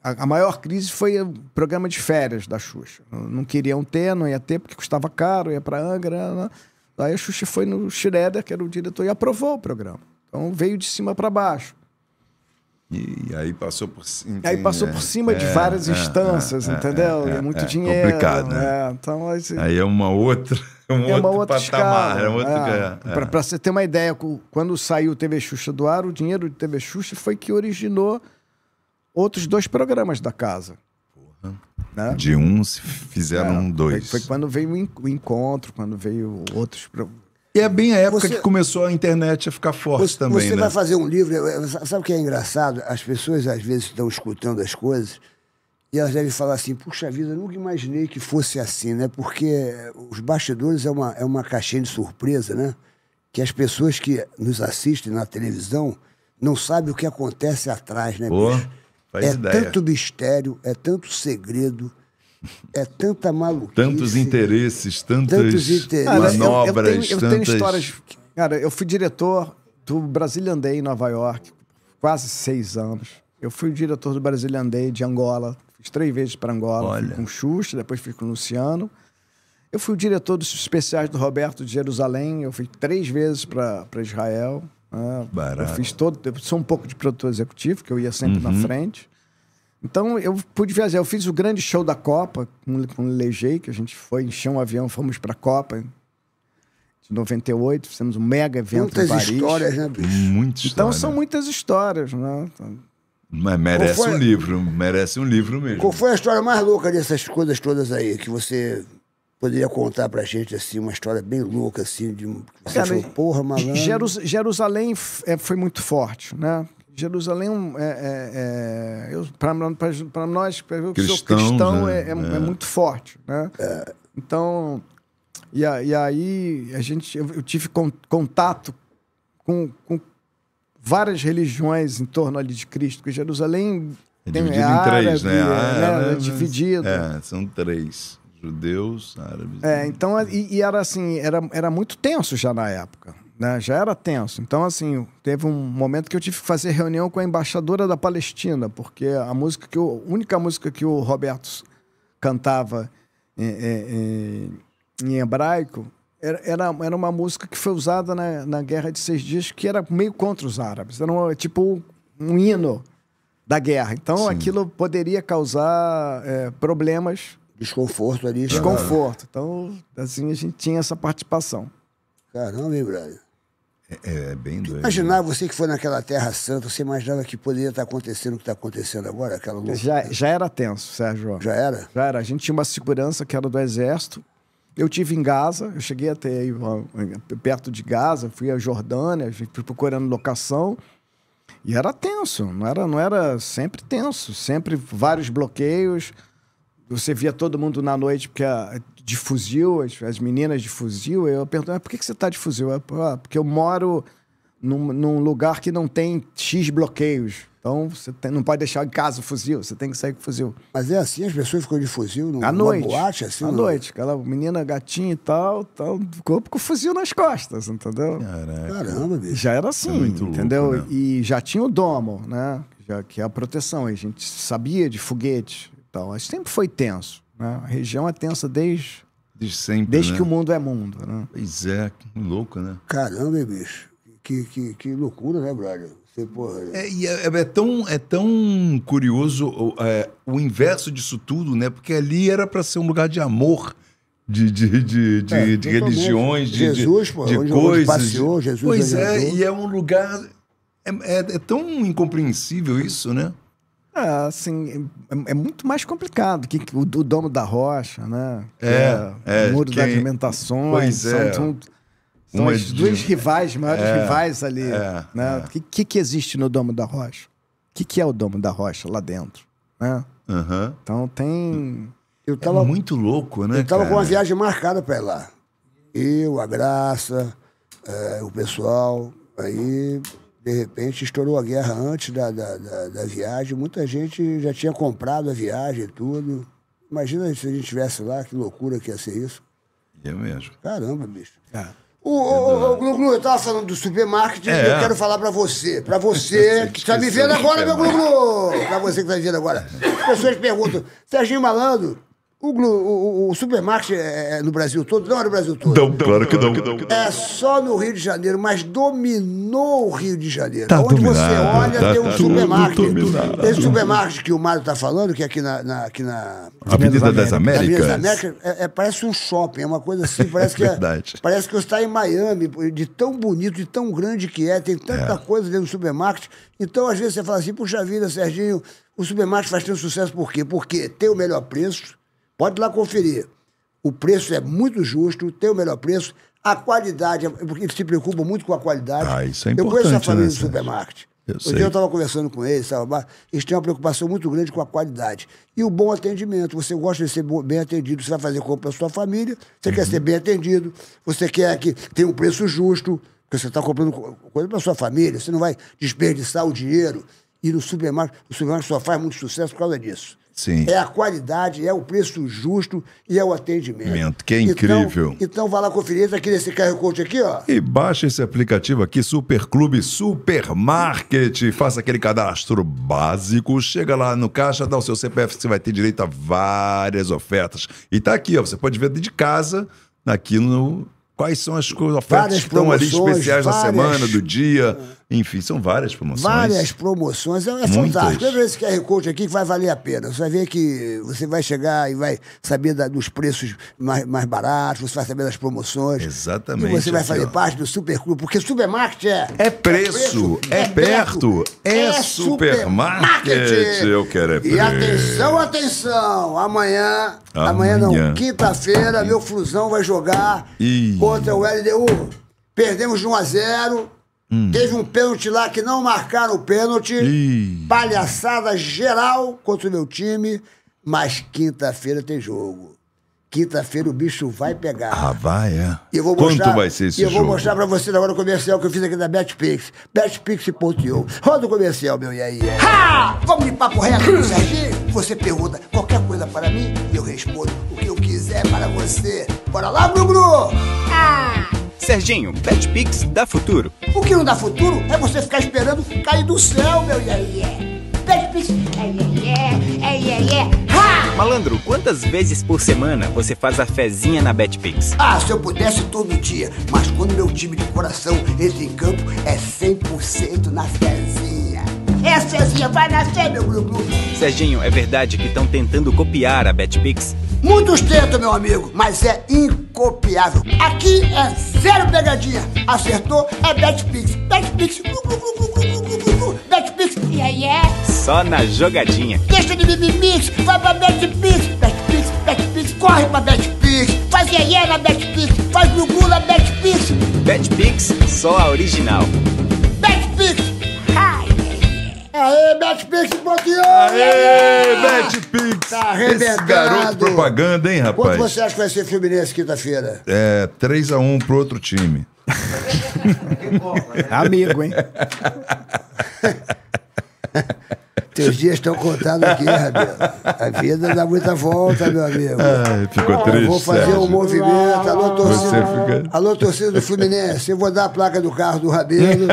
A maior crise foi o programa de férias da Xuxa. Não queriam ter, não ia ter, porque custava caro, ia para Angra. Aí a Xuxa foi no Schroeder, que era o diretor, e aprovou o programa. Então veio de cima para baixo. E, e aí passou por cima. Aí passou é, por cima é, de várias é, instâncias, é, entendeu? É, é, é muito é, dinheiro. Complicado, né? É, então, assim, aí é uma outra. Um é uma outro outra patamar, escala. É outro... é, é. Para você ter uma ideia, quando saiu o T V Xuxa do ar, o dinheiro de T V Xuxa foi que originou outros dois programas da casa. Porra. Né? De um se fizeram é, um dois. Foi, foi quando veio o encontro, quando veio outros programas. E é bem a época você, que começou a internet a ficar forte você, também, Você né? vai fazer um livro... Sabe o que é engraçado? As pessoas, às vezes, estão escutando as coisas e elas devem falar assim, puxa vida, eu nunca imaginei que fosse assim, né? Porque os bastidores é uma, é uma caixinha de surpresa, né? Que as pessoas que nos assistem na televisão não sabem o que acontece atrás, né? Pô, faz ideia. É tanto mistério, é tanto segredo... É tanta maluquice. Tantos interesses, tantas tantos interesses. manobras. Cara, eu, eu, tenho, eu tantas... tenho histórias... Cara, eu fui diretor do Brazilian Day em Nova York, quase seis anos. Eu fui diretor do Brazilian Day de Angola, fiz três vezes para Angola. Olha. Fui com o Xuxa, depois fui com o Luciano. Eu fui o diretor dos especiais do Roberto de Jerusalém, eu fui três vezes para Israel. Né? Eu fiz todo... Eu sou um pouco de produtor executivo, que eu ia sempre uhum. na frente. Então, eu pude viajar. Eu fiz o grande show da Copa, com, com o Legei, que a gente foi, encheu um avião, fomos para a Copa de noventa e oito, fizemos um mega evento muitas em Paris. Muitas histórias, né, bicho? Muitas Então, história. são muitas histórias, né? Mas merece foi... um livro, merece um livro mesmo. Qual foi a história mais louca dessas coisas todas aí, que você poderia contar pra gente, assim, uma história bem louca, assim, de você Cara, achou, porra, malandro? Jerus... Jerusalém é, foi muito forte, né? Jerusalém, é, é, é, para nós, para eu que sou cristão, né? é, é, é. é muito forte, né? É. Então, e, a, e aí a gente, eu, eu tive con, contato com, com várias religiões em torno ali de Cristo, porque Jerusalém é tem, dividido é em árabe, três, né? É, árabe, é, é dividido. É, são três, judeus, árabes. É, então, e, e era assim, era, era muito tenso já na época. Né? Já era tenso. Então, assim, teve um momento que eu tive que fazer reunião com a embaixadora da Palestina, porque a música que eu, a única música que o Roberto cantava em, em, em hebraico era, era, era uma música que foi usada na, na Guerra de Seis Dias, que era meio contra os árabes. Era uma, tipo um hino da guerra. Então, Sim. aquilo poderia causar é, problemas... Desconforto ali. Desconforto. Então, assim, a gente tinha essa participação. Caramba, hein, brother? É, é bem doido. Imaginar você que foi naquela Terra Santa, você imaginava que poderia estar acontecendo o que está acontecendo agora? Aquela loucura. Já, já era tenso, Sérgio. Já era? Já era. A gente tinha uma segurança que era do Exército. Eu estive em Gaza, eu cheguei até aí, perto de Gaza, fui à Jordânia, fui procurando locação. E era tenso, não era, não era sempre tenso, sempre vários bloqueios. Você via todo mundo na noite, porque a, de fuzil, as, as meninas de fuzil. Eu perguntei, mas por que, que você está de fuzil? Eu, ah, porque eu moro num, num lugar que não tem X bloqueios. Então, você tem, não pode deixar em casa o fuzil, você tem que sair com o fuzil. Mas é assim, as pessoas ficam de fuzil no, à noite, numa boate? Assim, à não? noite, aquela menina gatinha e tal, tal, ficou com o fuzil nas costas, entendeu? Caraca. Caramba, bicho. Já era assim, é muito entendeu? Louco, né? E já tinha o domo, né? Já, que é a proteção, a gente sabia de foguete. Então, sempre foi tenso, né? A região é tensa desde, desde, sempre, desde né? que o mundo é mundo, né? Pois é, louco, né? Caramba, bicho. Que, que, que loucura, né, brother? Você, porra... é, é, é, tão, é tão curioso é, o inverso disso tudo, né? Porque ali era para ser um lugar de amor, de, de, de, de, é, de religiões, de, Jesus, de, pô, de onde coisas. Passeou, Jesus pois é, e é um lugar... É, é, é tão incompreensível isso, né? Ah, assim, é, é muito mais complicado que o, o domo da rocha, né? É, é, é o muro quem... das alimentações. São, é. são, são as de... duas rivais, maiores é, rivais ali. É, né? O é. que, que existe no domo da rocha? O que, que é o domo da rocha lá dentro? Né? Uhum. Então tem... Eu tava, é muito louco, né, Eu tava cara? com uma viagem marcada pra ir lá. Eu, a Graça, é, o pessoal, aí... De repente, estourou a guerra antes da, da, da, da viagem. Muita gente já tinha comprado a viagem e tudo. Imagina se a gente estivesse lá, que loucura que ia ser isso. Eu mesmo. Caramba, bicho. É. O, o, o Glu-Glu, eu estava falando do supermarket, é. eu quero falar para você. Para você que está me vendo agora, meu Glu-Glu. Para você que está me vendo agora. As pessoas perguntam, Serginho Malandro, O, o, o supermarket é no Brasil todo? Não é no Brasil todo. Não, claro que não. É só no Rio de Janeiro, mas dominou o Rio de Janeiro. Tá onde dominado, você olha, tá, tem um tá, supermarket. Dominado. Esse supermarket que o Mário está falando, que é aqui na, na, aqui na Avenida das Américas, das Américas é, é, parece um shopping, é uma coisa assim, parece que é, parece que você está em Miami, de tão bonito, de tão grande que é, tem tanta é. coisa dentro do supermarket. Então, às vezes, você fala assim, puxa vida, Serginho, o supermarket faz tanto sucesso por quê? Porque tem o melhor preço. Pode ir lá conferir. O preço é muito justo, tem o melhor preço. A qualidade, porque eles se preocupam muito com a qualidade. Ah, isso é importante. Eu conheço a família do supermarket. Hoje eu estava conversando com eles, sabe? Eles têm uma preocupação muito grande com a qualidade. E o bom atendimento. Você gosta de ser bem atendido, você vai fazer compra para a sua família, você uhum. quer ser bem atendido, você quer que tenha um preço justo, porque você está comprando coisa para a sua família, você não vai desperdiçar o dinheiro. E no supermarket, o supermarket só faz muito sucesso por causa disso. Sim. É a qualidade, é o preço justo e é o atendimento. Que é incrível. Então, então vá lá conferir aqui nesse Q R Code aqui, ó. E baixa esse aplicativo aqui, Superclube Supermarket. Faça aquele cadastro básico, chega lá no caixa, dá o seu C P F, você vai ter direito a várias ofertas. E tá aqui, ó, você pode ver de casa, aqui no... Quais são as ofertas que estão ali especiais da semana, do dia? Enfim, são várias promoções. Várias promoções. É fantástico. Lembra esse Q R Code aqui que vai valer a pena. Você vai ver que você vai chegar e vai saber da, dos preços mais, mais baratos, você vai saber das promoções. Exatamente. E você vai fazer parte do Superclube, porque supermarket é... É preço, é, preço, é, é perto, é, é supermarket. supermarket. Eu quero é preço. E atenção, atenção. Amanhã, amanhã, amanhã não, quinta-feira, meu Flusão vai jogar... E... Contra o L D U, perdemos de um a zero, hum. teve um pênalti lá que não marcaram o pênalti, Ih. palhaçada geral contra o meu time, mas quinta-feira tem jogo. Quinta-feira o bicho vai pegar. Ah, vai, é. Eu vou mostrar, quanto vai ser esse jogo? E eu vou mostrar pra você agora o comercial que eu fiz aqui da BetPix. BetPix ponto io. Roda o comercial, meu e aí. Ha! Vamos de papo reto, Serginho? Você pergunta qualquer coisa para mim, eu respondo o que eu quiser para você. Bora lá, Bruno! Ah! Serginho, BetPix dá futuro. O que não dá futuro é você ficar esperando cair do céu, meu e aí. BetPix, é, é, é, é. Malandro, quantas vezes por semana você faz a fezinha na BetPix? Ah, se eu pudesse todo dia, mas quando meu time de coração entra em campo, é cem por cento na fezinha. É a fezinha, vai na fé, meu grupo. Serginho, é verdade que estão tentando copiar a BetPix? Muitos tentam, meu amigo, mas é incopiável. Aqui é zero pegadinha. Acertou, é BetPix. BetPix, BetPix, e aí é... Só na jogadinha. Deixa de mimimix, vai pra BetPix. BetPix, BetPix, corre pra BetPix. Faz iê-iê na BetPix, faz gugu na BetPix. BetPix, só a original. BetPix! Ai, aê, BetPix ponto io! Aê, BetPix! Tá arrebentado. Esse garoto propaganda, hein, rapaz? Quanto você acha que vai ser Fluminense quinta-feira? É, três a um pro outro time. Amigo, hein? Teus dias estão contados aqui, Rabelo. A vida dá muita volta, meu amigo. Ai, ficou eu triste. Vou fazer Sérgio. um movimento. Alô, torcida. Fica... Alô, torcida do Fluminense. Eu vou dar a placa do carro do Rabelo.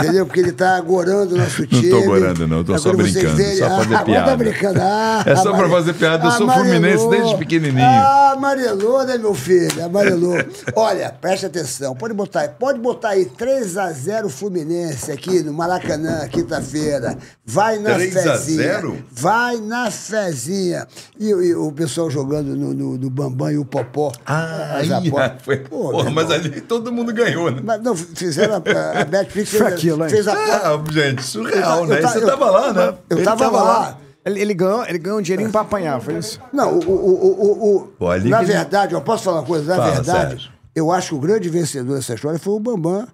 Entendeu? Porque ele tá agorando o nosso time. Não tô agorando, não. Eu tô Agora só brincando. Verem, só fazer ah, piada. Tá brincando. Ah, é só amare... pra fazer piada. Eu sou amarelou. Fluminense desde pequenininho. Ah, amarelou, né, meu filho? Amarelou. Olha, presta atenção. Pode botar, pode botar aí três a zero Fluminense aqui no Maracanã, quinta-feira. Vai na fezinha. Vai na fezinha. E, e o pessoal jogando no, no, no Bambam e o Popó. Ah, ia, foi. Pô, Porra, mas ali todo mundo ganhou, né? Mas, não, fizeram a, a BetPix. fez, aquilo, fez a ah, gente, surreal, eu, né? Eu, eu, Você eu, tava lá, né? Eu tava, tava lá. lá. Ele, ele, ganhou, ele ganhou um dinheirinho pra apanhar, foi isso? Não, o... o, o, o Pô, na verdade, eu posso falar uma coisa? Na Fala, verdade, Sérgio. eu acho que o grande vencedor dessa história foi o Bambam.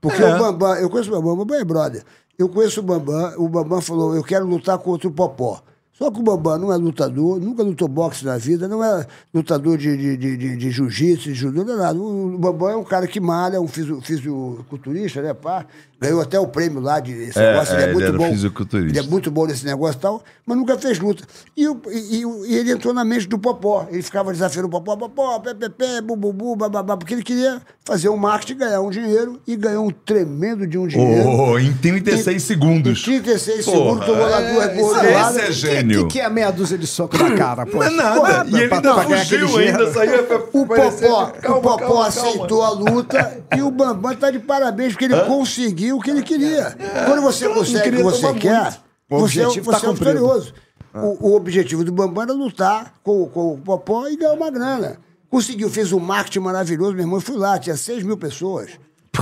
Porque é. o Bambam... Eu conheço o Bambam, o Bambam é brother. Eu conheço o Bambam, o Bambam falou, eu quero lutar contra o Popó. Só que o Bambam não é lutador, nunca lutou boxe na vida, não é lutador de, de, de, de, de jiu-jitsu, de judô, não é nada. O Bambam é um cara que malha, é um fisio, fisiculturista, né, pá? Ganhou até o prêmio lá de esse é, negócio, ele é, é muito ele bom. Fisiculturista. Ele é muito bom nesse negócio e tal, mas nunca fez luta. E, e, e ele entrou na mente do Popó, ele ficava desafiando o Popó, Popó, pepepe, bububu, bababá, porque ele queria fazer um marketing, ganhar um dinheiro, e ganhou um tremendo de um dinheiro. Oh, em trinta e seis segundos. Em trinta e seis segundos, tomou lá duas bordoadas. Esse é gênio. Júnior. O que, que é a meia dúzia de soco na cara, pô? Não é nada. Porra, e ele pra, ainda pra fugiu ainda, saiu pra, o Popó, calma, o Popó calma, aceitou calma. a luta e o Bambam tá de parabéns porque ele Hã? conseguiu o que ele queria. É, Quando você consegue o que você quer, muito. você, você tá é vitorioso. Ah. O, o objetivo do Bambam era lutar com, com o Popó e ganhar uma grana. Conseguiu, fez um marketing maravilhoso, meu irmão. Eu fui lá, tinha seis mil pessoas.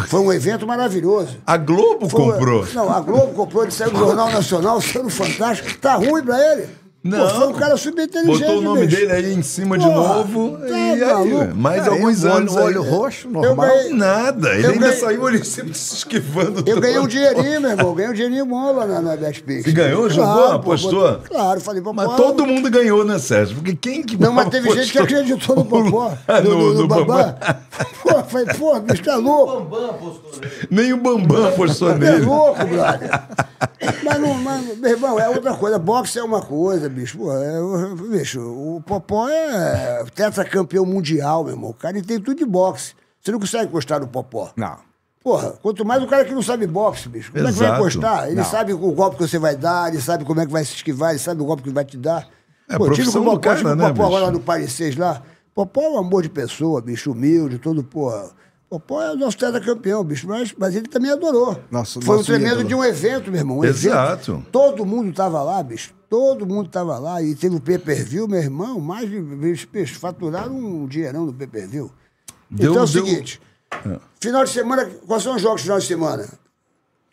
Foi um evento maravilhoso. A Globo Foi, comprou. Não, a Globo comprou, ele saiu do Jornal Nacional, sendo fantástico. Tá ruim pra ele. Não. Pô, foi um cara super inteligente. Botou o nome mesmo. dele aí em cima Pô, de novo. Tá e aí, mais é, alguns eu, anos. Olho, olho roxo, normal. Ganhei, nada. Ele ainda ganhei, saiu ali sempre se esquivando. Eu ganhei um dinheirinho, meu irmão. Ganhei um dinheirinho bom lá na, na Betpix. Você ganhou? Jogou? Claro, apostou? Pô, claro, falei Popó. Mas todo mundo ganhou, né, Sérgio? Porque quem que Não, mas teve gente que acreditou no Popó. No Bambam. Pô, falei, pô, bicho, tá louco. Nem o Bambam apostou nele. Nem o Bambam apostou nele. É louco, brother. Mas, não, mas, meu irmão, é outra coisa. Boxe é uma coisa, bicho. Pô, é, bicho, o Popó é tetracampeão mundial, meu irmão. O cara tem tudo de boxe. Você não consegue encostar no Popó. Não. Porra, quanto mais o cara que não sabe boxe, bicho. Como Exato. é que vai encostar? Ele não. sabe o golpe que você vai dar, ele sabe como é que vai se esquivar, ele sabe o golpe que vai te dar. É Pô, profissão tive com o Popó, cara, né, o Popó bicho? lá no Paris seis lá. Popó é um amor de pessoa, bicho, humilde, todo, porra... Popó é o nosso tetracampeão, bicho, mas, mas ele também adorou. Nossa, Foi um tremendo ídolo. de um evento, meu irmão. Um Exato. Evento. Todo mundo tava lá, bicho. Todo mundo tava lá. E teve o pay-per-view, meu irmão, mais de bicho, faturaram um dinheirão do pay-per-view. Então é o seguinte, deu... final de semana, quais são os jogos de final de semana?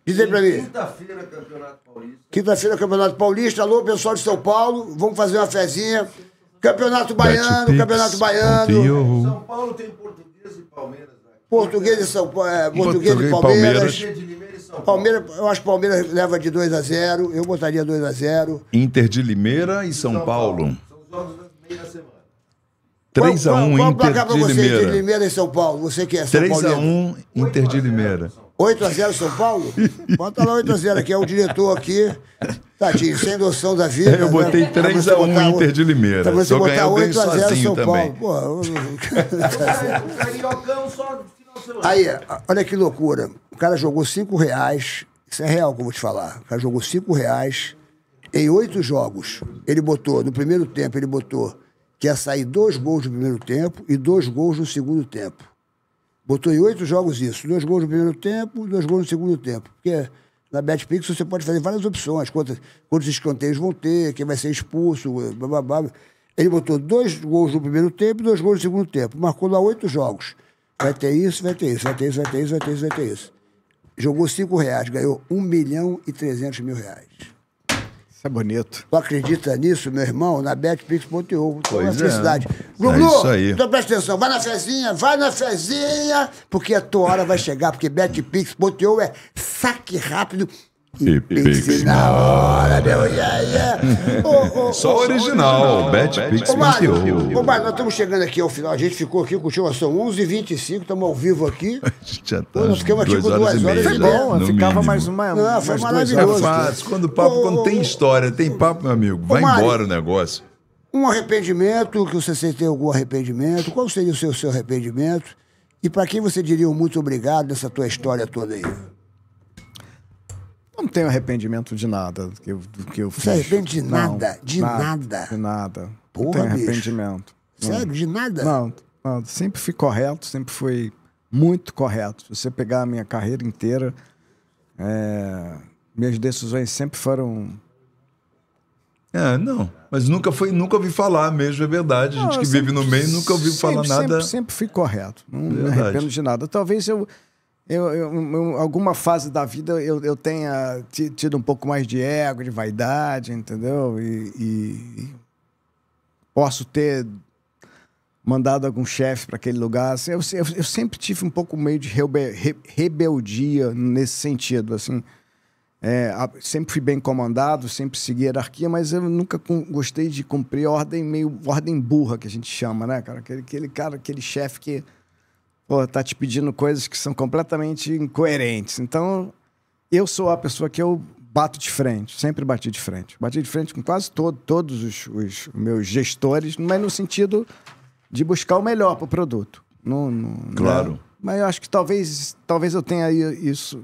Diz aí pra mim. Quinta-feira, Campeonato Paulista. Quinta-feira, Campeonato Paulista. Alô, pessoal de São Paulo, vamos fazer uma fezinha. Campeonato Baiano, Betpix, Campeonato Baiano. São Paulo tem Portuguesa e Palmeiras. Português e São é, Português e Palmeiras. Palmeiras. Palmeiras. Eu acho que o Palmeiras leva de dois a zero. Eu botaria dois a zero. Inter de Limeira e São, São Paulo. Paulo. São os jogos da primeira semana. três a um, Inter, placar pra você, Inter de Limeira. Inter de Limeira e São Paulo. Você que é São Paulo. três a um, Inter de Limeira. oito a zero São Paulo? Bota lá oito a zero, que é o diretor aqui. Tadinho, sem noção da vida. Eu botei né? três a um Inter de Limeira. Pra você Só botar oito a zero São também. Paulo. Pô, Aí, olha que loucura. O cara jogou cinco reais. Isso é real que eu vou te falar. O cara jogou cinco reais em oito jogos. Ele botou, no primeiro tempo, ele botou que ia sair dois gols no primeiro tempo e dois gols no segundo tempo. Botou em oito jogos isso. Dois gols no primeiro tempo, dois gols no segundo tempo. Porque na Betpix você pode fazer várias opções. Quantos, quantos escanteios vão ter, quem vai ser expulso, blá, blá, blá. Ele botou dois gols no primeiro tempo e dois gols no segundo tempo. Marcou lá oito jogos. Vai ter isso, vai ter isso, vai ter isso, vai ter isso, vai ter isso, vai ter isso. Jogou cinco reais, ganhou um milhão e trezentos mil reais. Isso é bonito. Tu acredita nisso, meu irmão? Na betpix ponto i o. Pois é. Felicidade. Glu-glu, é isso aí. Então presta atenção, vai na fezinha, vai na fezinha, porque a tua hora vai chegar, porque betpix ponto i o é saque rápido. E Pix na hora, meu yeah, yeah. oh, oh, Só oh, original, BetPix. Ô, Mário, nós estamos chegando aqui ao final. A gente ficou aqui, curtiu, são onze e vinte e cinco, estamos ao vivo aqui. A gente já tá. Nós ficamos aqui com duas horas. Foi bom, ficava mais uma. Não, foi maravilhoso. É fácil. Quando, papo, oh, quando tem história, tem papo, meu amigo, vai oh, embora o negócio. Um arrependimento, que você tem algum arrependimento? Qual seria o seu, seu arrependimento? E para quem você diria um muito obrigado nessa tua história toda aí? Não tenho arrependimento de nada do que eu, do que eu fiz. Você arrepende de nada? Não, de nada, nada? De nada. Porra, não tenho arrependimento. Não. Sério? De nada? Não, não. Sempre fui correto, sempre fui muito correto. Se você pegar a minha carreira inteira, é, minhas decisões sempre foram... É, não. Mas nunca, foi, nunca ouvi falar mesmo, é verdade. A gente não, que sempre, vive no meio nunca ouviu falar sempre, nada. Sempre, sempre fui correto. Não me arrependo de nada. Talvez eu... Eu, eu, eu, alguma fase da vida eu, eu tenha tido um pouco mais de ego, de vaidade, entendeu? E, e, e posso ter mandado algum chefe para aquele lugar. Assim, eu, eu, eu sempre tive um pouco meio de rebel, re, rebeldia nesse sentido. Assim, é, sempre fui bem comandado, sempre segui hierarquia, mas eu nunca com, gostei de cumprir ordem meio ordem burra, que a gente chama, né, cara? Aquele, aquele cara, aquele chefe que... Pô, tá te pedindo coisas que são completamente incoerentes. Então, eu sou a pessoa que eu bato de frente, sempre bati de frente. Bati de frente com quase todo, todos os, os meus gestores, mas no sentido de buscar o melhor pro produto. No, no, claro. Né? Mas eu acho que talvez, talvez eu tenha isso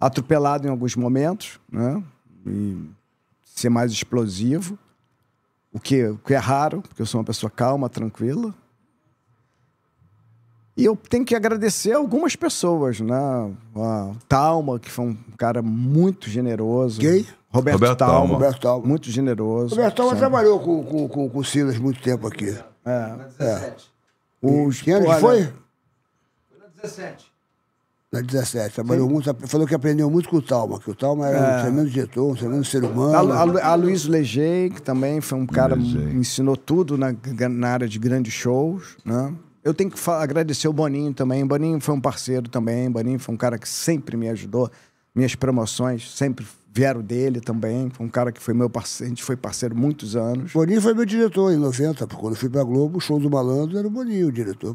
atropelado em alguns momentos, né? E ser mais explosivo. o que, o que é raro, porque eu sou uma pessoa calma, tranquila. E eu tenho que agradecer algumas pessoas, né? A Talma, que foi um cara muito generoso. Quem? Roberto, Roberto Talma. Talma. Roberto Talma. Muito generoso. Roberto Talma sempre. Trabalhou com, com, com, com o Silas muito tempo aqui. É. é. Os, que anos olha, foi? Foi na dezessete. Na dezessete. Trabalhou Sim. muito, falou que aprendeu muito com o Talma, que o Talma era é. um tremendo diretor, um tremendo ser humano. A, a, a Luiz Leger, que também foi um cara que ensinou tudo na, na área de grandes shows, né? Eu tenho que agradecer o Boninho também. O Boninho foi um parceiro também. O Boninho foi um cara que sempre me ajudou. Minhas promoções sempre vieram dele também. Foi um cara que foi meu parceiro. A gente foi parceiro muitos anos. O Boninho foi meu diretor em noventa. Porque quando eu fui pra Globo, o show do Malandro era o Boninho, o diretor.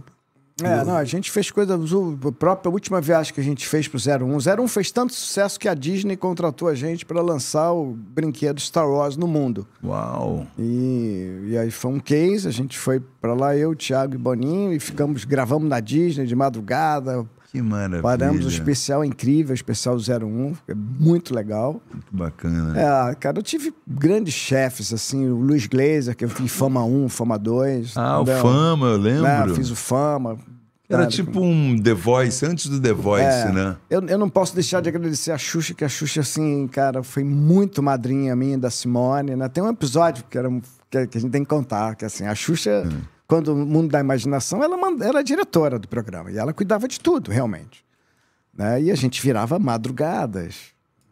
É, não, a gente fez coisa... A própria última viagem que a gente fez pro zero um. zero um fez tanto sucesso que a Disney contratou a gente para lançar o brinquedo Star Wars no mundo. Uau! E, e aí foi um case, a gente foi para lá, eu, Thiago e Boninho, e ficamos, gravamos na Disney de madrugada. Que maravilha! Paramos um especial incrível, o especial do zero um, é muito legal. Muito bacana, né? É, cara, eu tive grandes chefes, assim, o Luiz Gleiser, que eu fiz Fama um, Fama dois. Ah, entendeu? O Fama, eu lembro. É, eu fiz o Fama... Era tipo um The Voice, antes do The Voice, é, né? Eu, eu não posso deixar de agradecer a Xuxa, que a Xuxa, assim, cara, foi muito madrinha minha, da Simone, né? Tem um episódio que, era, que, que a gente tem que contar, que assim, a Xuxa, hum. quando o mundo da imaginação, ela, ela era diretora do programa, e ela cuidava de tudo, realmente. Né? E a gente virava madrugadas,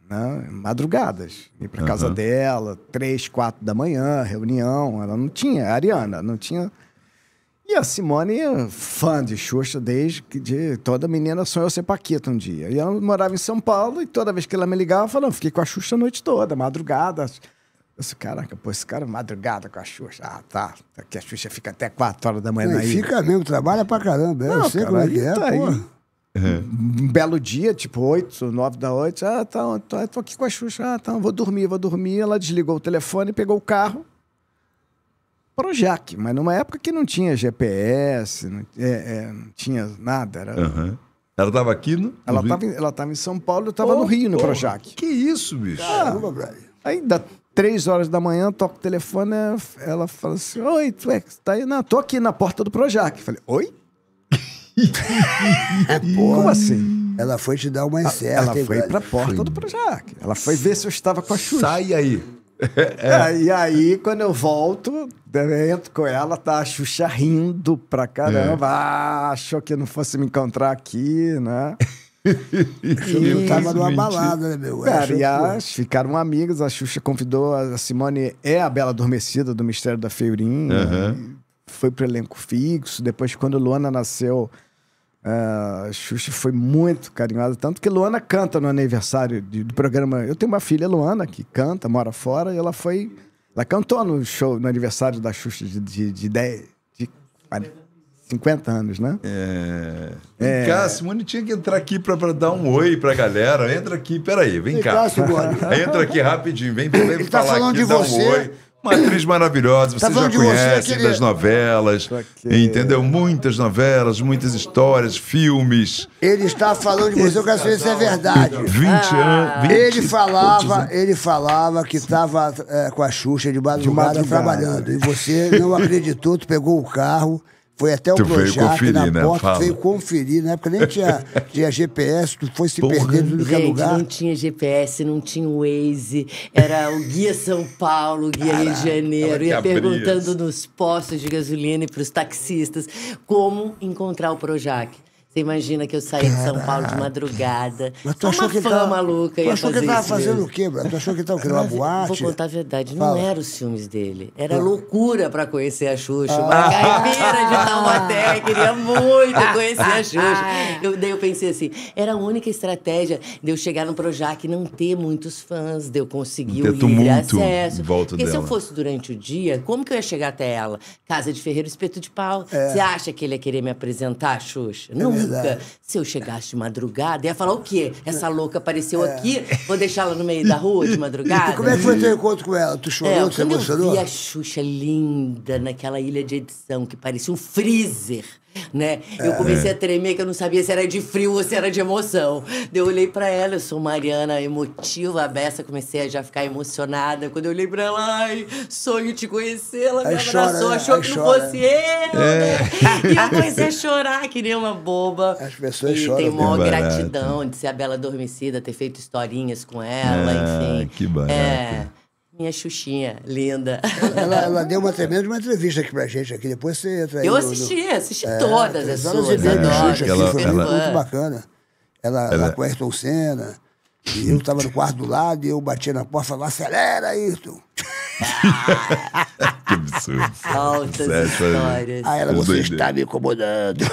né? Madrugadas. Ir pra casa uh-huh. dela, três, quatro da manhã, reunião, ela não tinha, a Ariana, não tinha... E a Simone, fã de Xuxa, desde que de, toda menina sonhou ser Paquita um dia. E ela morava em São Paulo, e toda vez que ela me ligava, eu falava, fiquei com a Xuxa a noite toda, madrugada. Eu disse, caraca, pô, esse cara madrugada com a Xuxa. Ah, tá. Aqui a Xuxa fica até quatro horas da manhã. Não, aí. Fica mesmo, trabalha pra caramba. Não, eu sei cara, como é que é, tá pô. Um belo dia, tipo oito, nove da noite. Ah, tá, tá, tô aqui com a Xuxa. Ah, tá, vou dormir, vou dormir. Ela desligou o telefone, pegou o carro. Projac, mas numa época que não tinha G P S, não, é, é, não tinha nada. Era... Uhum. Ela estava aqui, no... ela estava ela tava em São Paulo, eu estava oh, no Rio, no oh, Projac. Que isso, bicho? Ah, aí, dá três horas da manhã, toco o telefone, ela fala assim, oi, tu é que tá aí? Não, tô aqui na porta do Projac. Falei, oi? é, porra, como assim? Ela foi te dar uma incerta. Ela foi para a porta foi. do Projac. Ela foi ver se eu estava com a Xuxa. Sai aí. É. É, e aí, quando eu volto, eu entro com ela, tá a Xuxa rindo pra caramba. É. Ah, achou que não fosse me encontrar aqui, né? E tava numa balada, né, meu? Cara, e as ficaram amigas, a Xuxa convidou, a Simone é a Bela Adormecida do Mistério da Feirinha. Uhum. Foi pro elenco fixo, depois quando Luana nasceu... Uh, Xuxa foi muito carinhosa, tanto que Luana canta no aniversário de, do programa. Eu tenho uma filha, Luana, que canta, mora fora, e ela foi. Ela cantou no show, no aniversário da Xuxa de, de, de, dez, de cinquenta anos, né? É. é... Vem cá, Simone tinha que entrar aqui pra, pra dar um oi pra galera. Entra aqui, peraí, vem, vem cá. cá Entra aqui rapidinho, vem pra ele tá falar falando aqui, de dá você... um oi. Uma atriz maravilhosa, vocês tá já conhecem, você, das novelas, entendeu? Muitas novelas, muitas histórias, filmes. Ele está falando de você, eu quero saber se é verdade. vinte anos. vinte, ele falava, ele falava que estava é, com a Xuxa de madrugada, de madrugada trabalhando. E você não acreditou, tu pegou o carro, foi até o Projac, na né? porta, veio conferir. Na época nem tinha, tinha G P S, tu foi se Porra, perder tudo que é lugar. Não tinha G P S, não tinha o Waze, era o Guia São Paulo, o Guia Rio de Janeiro. Ia perguntando nos postos de gasolina e para os taxistas como encontrar o Projac. Você imagina que eu saí de São Paulo de madrugada. Mas tu achou uma que fã tava, maluca. Tu achou que ele tava fazendo mesmo. o quê, Brad? Tu achou que ele tava querendo uma boate? Vou contar a verdade. Fala. Não eram os filmes dele. Era Fala. loucura pra conhecer a Xuxa. Ah. Uma caipira de Taubaté. Eu queria muito conhecer a Xuxa. Eu, daí eu pensei assim, era a única estratégia de eu chegar no Projac e não ter muitos fãs, de eu conseguir o livre acesso. Porque dela. se eu fosse durante o dia, como que eu ia chegar até ela? Casa de Ferreiro, espeto de pau. É. Você acha que ele ia querer me apresentar a Xuxa? Não. É. Se eu chegasse de madrugada, ia falar o quê? Essa louca apareceu é. aqui, vou deixar ela no meio da rua de madrugada? E como é que foi teu encontro com ela? Tu chorou, é, você emocionou? Eu vi a Xuxa linda naquela ilha de edição que parecia um freezer. né? É. Eu comecei a tremer, que eu não sabia se era de frio ou se era de emoção. Eu olhei pra ela, eu sou Mariana emotiva, a beça, comecei a já ficar emocionada. Quando eu olhei pra ela, ai, sonho te conhecer, ela me abraçou, né? Achou aí que chora, não fosse né? eu, é. né? E eu comecei a chorar, que nem uma boba. As pessoas e choram. E tem maior gratidão barato. de ser a Bela Adormecida, ter feito historinhas com ela, é, enfim. Que barato. É. Minha Xuxinha, linda. Ela, ela deu uma tremenda uma entrevista aqui pra gente aqui. Depois você entra aí. Eu assisti, no... assisti é, todas as suas. É, Xuxa, aqui, ela, foi ela... muito bacana. Ela, ela... ela com a Ayrton Senna. E eu tava no quarto do lado e eu batia na porta e falava, acelera, Ayrton. Que absurdo. Altas Sério, histórias. Aí ela, você está me incomodando.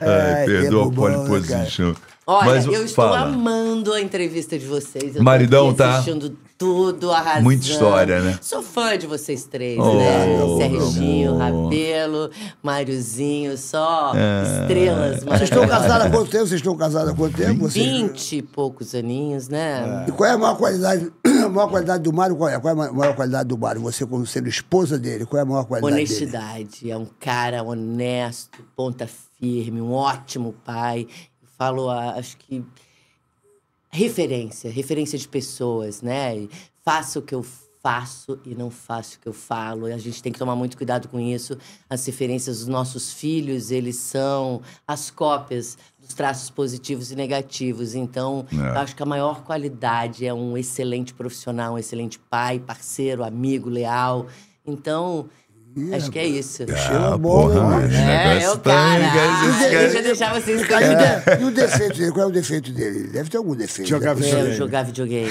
Ai, perdoa a pole position. Olha, Mas, eu estou fala. amando a entrevista de vocês. Eu Maridão, tô assistindo tá? tudo, arrasando. Muita história, né? Sou fã de vocês três, oh, né? Oh, Serginho, Rabelo, Máriozinho, só é, estrelas. Vocês estão casados há quanto tempo? Vocês estão casados há quanto tempo? Vocês... vinte e poucos aninhos, né? É. E qual é a maior qualidade, a maior qualidade do Mário? Qual é? qual é a maior qualidade do Mário? Você, como sendo esposa dele, qual é a maior qualidade Honestidade. Dele? Honestidade. É um cara honesto, ponta firme, um ótimo pai. Falo, acho que, referência, referência de pessoas, né? Faço o que eu faço e não faço o que eu falo. A gente tem que tomar muito cuidado com isso. As referências dos nossos filhos, eles são as cópias dos traços positivos e negativos. Então, é. acho que a maior qualidade é um excelente profissional, um excelente pai, parceiro, amigo, leal. Então... acho que é isso. Ah, ah, porra, né? É, é o cara. Deixa eu deixar vocês... E o defeito dele? Qual é o defeito dele? Deve ter algum defeito. Jogar videogame. É, jogar videogame.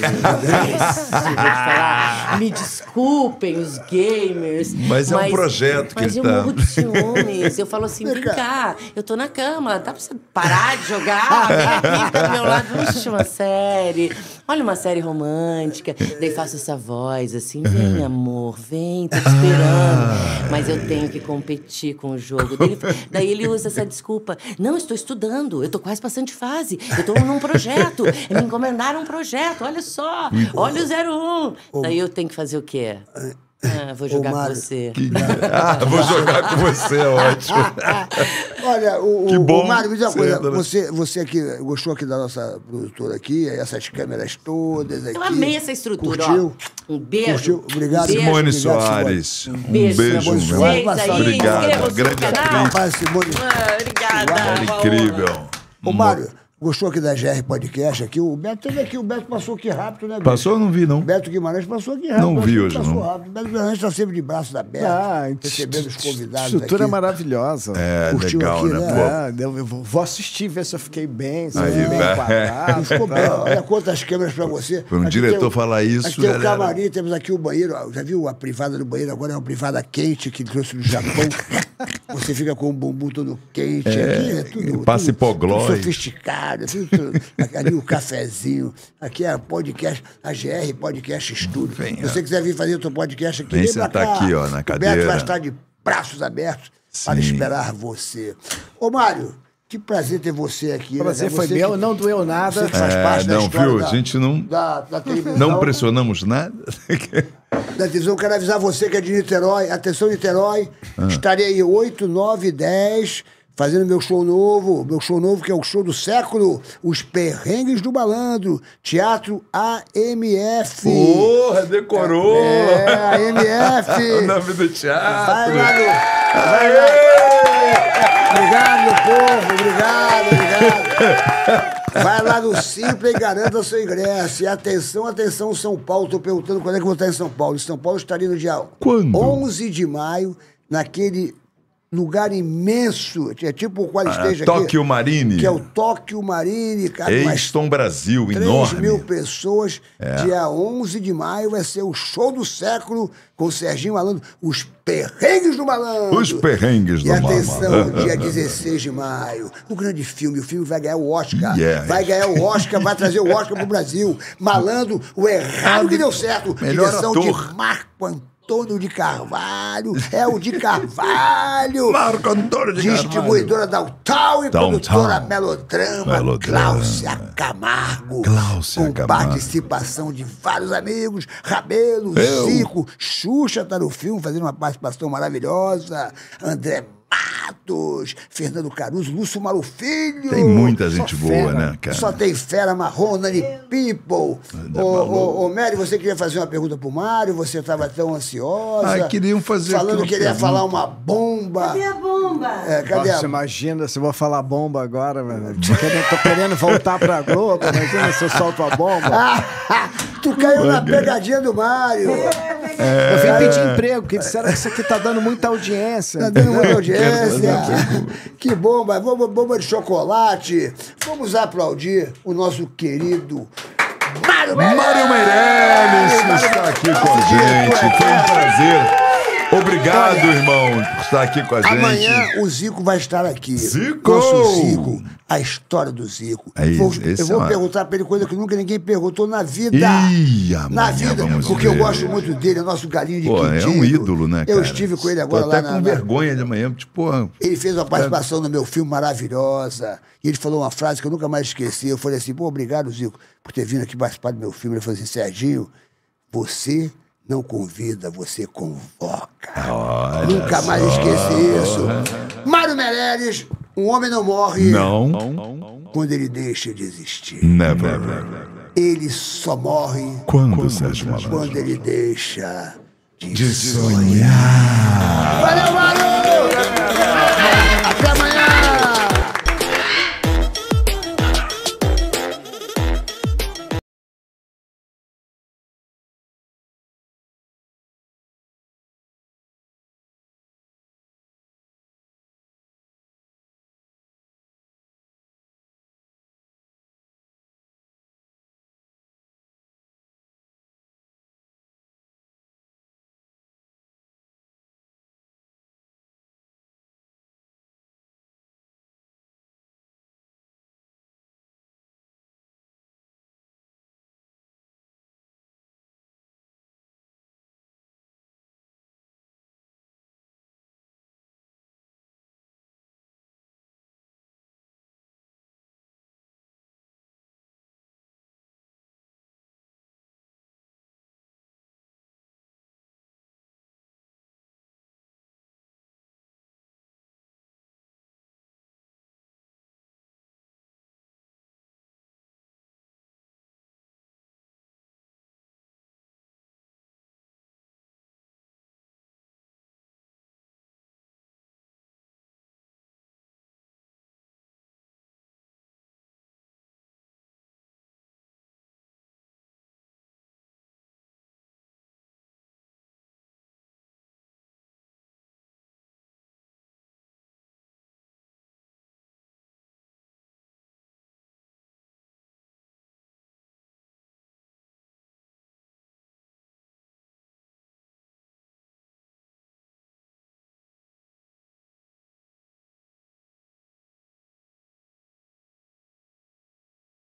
Me desculpem os gamers. Mas, mas é um projeto que ele tá... Mas eu morro de ciúmes. Eu falo assim, vem cá, eu tô na cama, dá pra você parar de jogar? Vem aqui, tá do meu lado, vamos assistir uma série. Olha uma série romântica. Daí faço essa voz assim, vem amor, vem, tô te esperando. Mas eu tenho que competir com o jogo dele. Daí ele usa essa desculpa. Não, estou estudando, eu estou quase passando de fase. Eu estou num projeto, me encomendaram um projeto, olha só. Olha o zero um. Daí eu tenho que fazer o quê? Ah, vou jogar com você. Que... ah, vou jogar com você, ótimo. Olha, o, que bom o Mário, me diz uma coisa. Você, você aqui, gostou aqui da nossa produtora aqui, essas câmeras todas aqui. Eu amei essa estrutura, curtiu? Ó. Um beijo. Curtiu? Obrigado. Simone obrigado, Soares. Simone. Um beijo. Um beijo, beijo meu. Vocês aí, obrigado. Grande atriz. Simone. Ah, obrigada. É incrível. Ô, Mário... gostou aqui da G R Podcast? Aqui? O Beto teve aqui, o Beto passou aqui rápido, né, Beto? Passou, eu não vi, não. Beto Guimarães passou aqui rápido. Não vi hoje, passou não. Rápido. O Beto Guimarães está sempre de braço da Beto, ah, recebendo os convidados. Estrutura aqui. Maravilhosa. É, curtiu legal, aqui, né? né? É, eu vou assistir, ver se eu fiquei bem, se eu fiquei bem quadrado. Ficou bem. Olha quantas câmeras para você. Para um aqui diretor tem, falar isso, aqui tem galera. O camarim, temos aqui o banheiro. Já viu a privada do banheiro? Agora é uma privada quente que trouxe do Japão. Você fica com o bumbum todo quente. É, aqui é tudo, passa hipoglós. Sofisticado. Ali o cafezinho. Aqui é a podcast, a G R Podcast Estúdio. Vem, se você quiser vir fazer o seu podcast aqui, vem sentar cá. Aqui, ó, na cadeira. O Beto vai estar de braços abertos Sim. para esperar você. Ô, Mário, que prazer ter você aqui. Prazer né? foi você meu, que, não doeu nada. Você que faz é, parte não, da história viu? Da, a gente não, da, da não pressionamos nada. Da televisão, quero avisar você que é de Niterói. Atenção, Niterói. Ah. Estarei aí oito, nove, dez... fazendo meu show novo, meu show novo que é o show do século, Os Perrengues do Malandro, Teatro A M F. Porra, decorou! É, A M F! O nome do teatro! Vai lá, vai lá. Obrigado, povo, obrigado, obrigado! Vai lá no Simpla e garanta seu ingresso. E atenção, atenção, São Paulo, estou perguntando quando é que eu vou estar em São Paulo. São Paulo estaria no dia quando? onze de maio, naquele... lugar imenso, é tipo o qual esteja ah, aqui. Tóquio Marine. Que é o Tóquio Marine, cara. Easton Brasil, três enorme. três mil pessoas. É. Dia onze de maio vai ser o show do século com o Serginho Malandro. Os Perrengues do Malandro. Os Perrengues do Malandro. E atenção, dia dezesseis de maio. O grande filme, o filme vai ganhar o Oscar. Yeah. Vai ganhar o Oscar, vai trazer o Oscar pro Brasil. Malandro, o errado que deu certo. Melhor direção ator. De Marco Antônio. Antônio de Carvalho, é o de Carvalho. Marco Antônio de Carvalho. Distribuidora Downtown e Downtown. Produtora Melodrama, Melodrama. Cláudia Camargo. Cláudia Camargo. Participação de vários amigos, Rabelo, Eu. Zico, Xuxa tá no filme fazendo uma participação maravilhosa, André Matos, Fernando Caruso, Lúcio Mauro Filho. Tem muita gente só boa, fera, né, cara? Só tem fera marrom, Nani People. Ô, ô, ô, Mary, você queria fazer uma pergunta pro Mário? Você estava tão ansiosa. Ah, queriam fazer... Falando que ele ia falar uma bomba. Cadê a bomba? É, cadê Nossa, a... imagina se eu vou falar bomba agora, mano. Tô querendo voltar pra Globo, imagina se eu solto a bomba. Tu caiu na pegadinha do Mário. É. Eu vim pedir emprego, porque disseram que isso aqui tá dando muita audiência. Tá dando muita audiência. Que bomba, bomba, bomba de chocolate. Vamos aplaudir o nosso querido Mário Meirelles. Mário Meirelles está aqui com a gente. Foi um prazer. Obrigado, Olha, irmão, por estar aqui com a amanhã gente. Amanhã o Zico vai estar aqui. Zico! Nosso Zico, a história do Zico. É isso, vou, eu vou é perguntar para ele coisa que nunca ninguém perguntou na vida. Ih, na vida, porque ver. eu gosto muito dele, é nosso galinho de Pô, Quintino. É um ídolo, né, cara? Eu estive com ele agora Tô lá até na... com vergonha de amanhã, tipo... Ele fez uma participação é... no meu filme maravilhosa. E ele falou uma frase que eu nunca mais esqueci. Eu falei assim, pô, obrigado, Zico, por ter vindo aqui participar do meu filme. Ele falou assim, Serginho, você... não convida, você convoca. Olha Nunca só. mais esqueci isso. Mário Meirelles, um homem não morre não. quando ele deixa de existir. Never. Ele só morre quando, quando, Sérgio quando ele deixa de, de sonhar. sonhar. Valeu, Mário!